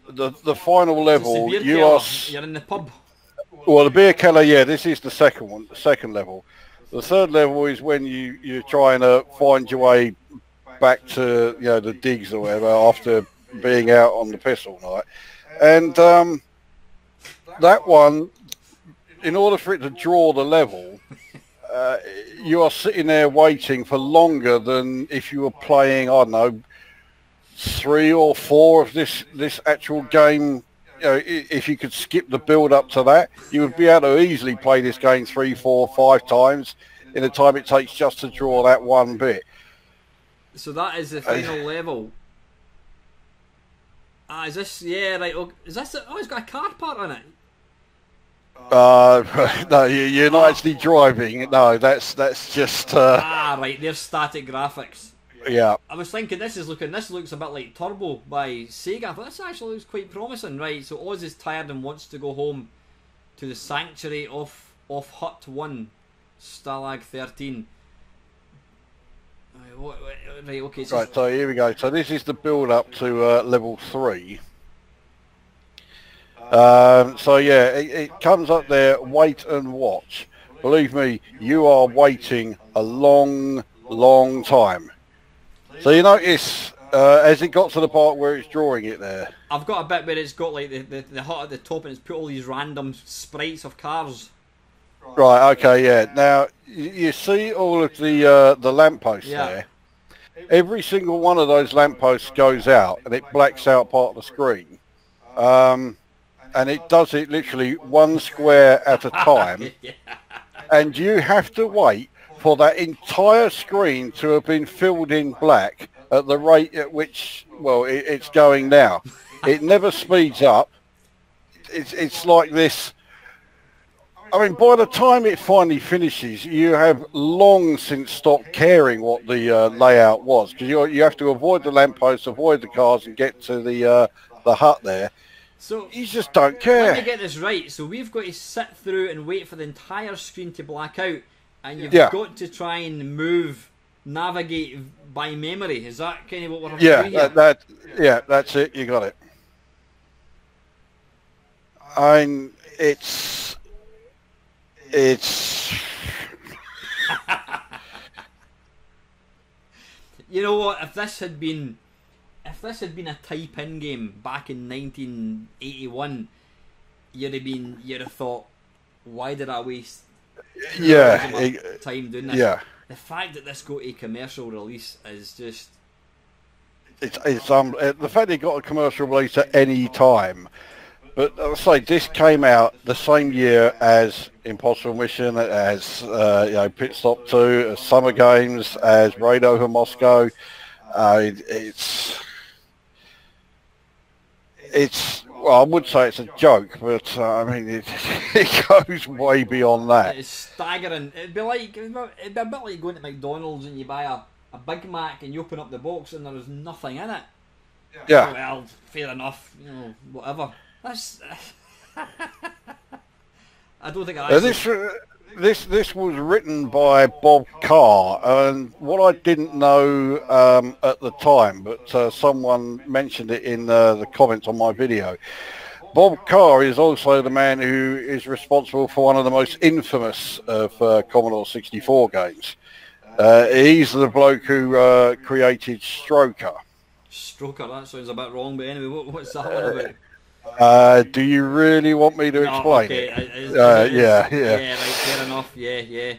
the the final level, the you are you're in the pub. Well, the beer keller, yeah, this is the second one, the second level. The third level is when you you're trying to find your way back to, you know, the digs or whatever after being out on the piss all night, and. Um, That one, in order for it to draw the level, uh, you are sitting there waiting for longer than if you were playing, I don't know, three or four of this, this actual game. You know, if you could skip the build-up to that, you would be able to easily play this game three, four, five times in the time it takes just to draw that one bit. So that is the final I... level. Ah, is this... Yeah, right. Oh, is this... Oh, it's got a car part on it. Uh, no, you're not actually driving. No, that's that's just... Uh... Ah, right. There's static graphics. Yeah. I was thinking this is looking... This looks a bit like Turbo by Sega, but this actually looks quite promising, right? So Oz is tired and wants to go home to the sanctuary of, of Hut one, Stalag thirteen. Right, what, right, okay, so, right, so here we go. So this is the build-up to uh, level three. Um, so yeah, it, it comes up there, wait and watch. Believe me, you are waiting a long, long time. So you notice, uh, as it got to the part where it's drawing it there. I've got a bit where it's got like the, the, the hut at the top and it's put all these random sprites of cars. Right, okay, yeah. Now, you see all of the, uh, the lampposts yeah. there. Every single one of those lampposts goes out and it blacks out part of the screen. Um, and it does it literally one square at a time. yeah. And you have to wait for that entire screen to have been filled in black at the rate at which, well, it, it's going now. It never speeds up. It's, it's like this. I mean, by the time it finally finishes, you have long since stopped caring what the uh, layout was, because you you have to avoid the lampposts, avoid the cars, and get to the uh, the hut there. So you just don't care. Let me get this right. So we've got to sit through and wait for the entire screen to black out, and you've yeah. got to try and move, navigate by memory. Is that kind of what we're having yeah, to do here? That, that, yeah, that's it. You got it. And it's. It's... You know what, if this had been if this had been a type-in game back in nineteen eighty-one, you'd have been you'd have thought, why did I waste yeah it, time doing this? Yeah. The fact that this got a commercial release is just it's it's um the fact they got a commercial release at any time. But I'll say this came out the same year as Impossible Mission, as uh, you know, Pit Stop two, as Summer Games, as Raid Over Moscow. Uh, it, it's, it's. Well, I would say it's a joke, but uh, I mean it, it goes way beyond that. It's staggering. It'd be like it'd be a bit like going to McDonald's and you buy a, a Big Mac and you open up the box and there is nothing in it. Yeah. Well, fair enough. You know, whatever. That's, I don't think I. This this this was written by Bob Carr, and what I didn't know um, at the time, but uh, someone mentioned it in uh, the comments on my video. Bob Carr is also the man who is responsible for one of the most infamous of uh, Commodore sixty-four games. Uh, he's the bloke who uh, created Stroker. Stroker, that sounds a bit wrong, but anyway, what, what's that one about? Uh, do you really want me to no, explain okay. it? It's, uh, it's, yeah, yeah. Yeah, right, fair enough, yeah, yeah.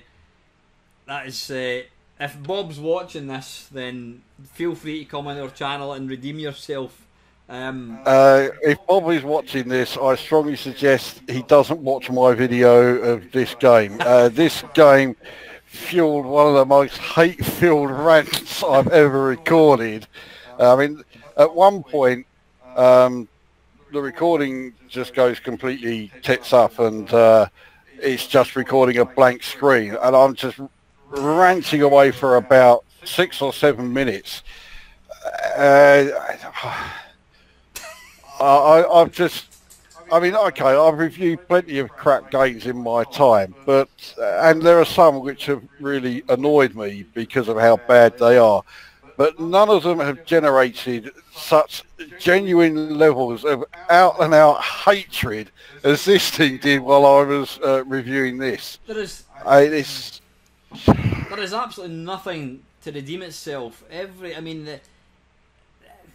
That is, uh, if Bob's watching this, then feel free to come on our channel and redeem yourself. Um, uh, if Bob is watching this, I strongly suggest he doesn't watch my video of this game. Uh, this game fueled one of the most hate-filled rants I've ever recorded. I mean, at one point... Um, the recording just goes completely tits up and uh, it's just recording a blank screen, and I'm just ranting away for about six or seven minutes. Uh, I, I've just, I mean, okay, I've reviewed plenty of crap games in my time, but, and there are some which have really annoyed me because of how bad they are. But none of them have generated such genuine levels of out-and-out hatred as this thing did while I was uh, reviewing this. There is, I, this. There is absolutely nothing to redeem itself. Every, I mean, the,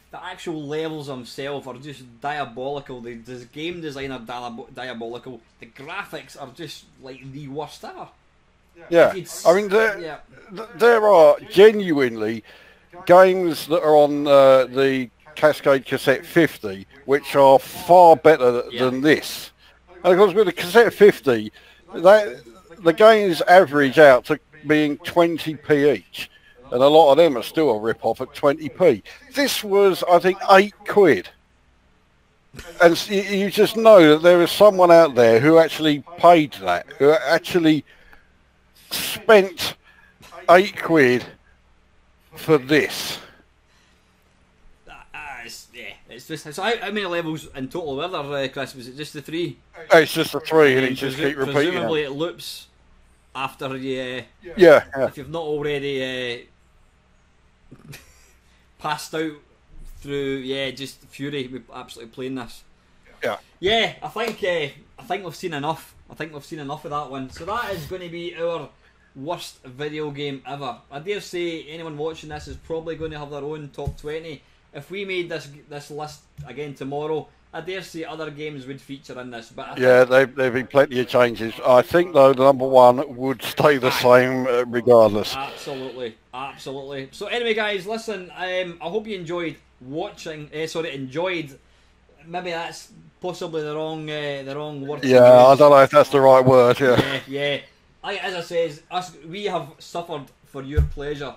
the actual levels themselves are just diabolical. The, the game design are diab diabolical. The graphics are just like the worst ever. Yeah, I mean, there, yeah. th there are genuinely... games that are on uh, the Cascade Cassette fifty, which are far better th yeah. than this. And of course, with the Cassette fifty, that, the games average out to being twenty p each. and a lot of them are still a rip-off at twenty p. This was, I think, eight quid. And you just know that there is someone out there who actually paid that, who actually spent eight quid for this. Uh, it's, yeah, it's just, so how, how many levels in total were there, uh, Chris? Was it just the three? It's just the three, and, and you just keep repeating. Presumably it loops after you... Uh, yeah, yeah. If you've not already uh, passed out through, yeah, just fury with absolutely playing this. Yeah. Yeah, I think uh, I think we've seen enough. I think we've seen enough of that one. So that is going to be our worst video game ever. I dare say anyone watching this is probably going to have their own top twenty. If we made this this list again tomorrow, I dare say other games would feature in this. But I yeah, there've been plenty of changes. I think though the number one would stay the same regardless. Absolutely, absolutely. So anyway, guys, listen. Um, I hope you enjoyed watching. Uh, sorry, enjoyed. Maybe that's possibly the wrong uh, the wrong word. Yeah, I don't know if that's the right word. Yeah. Yeah. yeah. I, as I says, us we have suffered for your pleasure.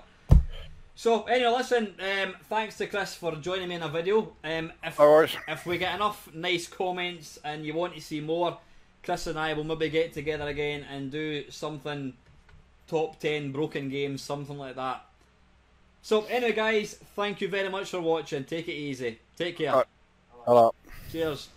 So anyway, listen. Um, thanks to Chris for joining me in a video. Um, if right. if we get enough nice comments and you want to see more, Chris and I will maybe get together again and do something top ten broken games, something like that. So anyway, guys, thank you very much for watching. Take it easy. Take care. All right. All right. Cheers.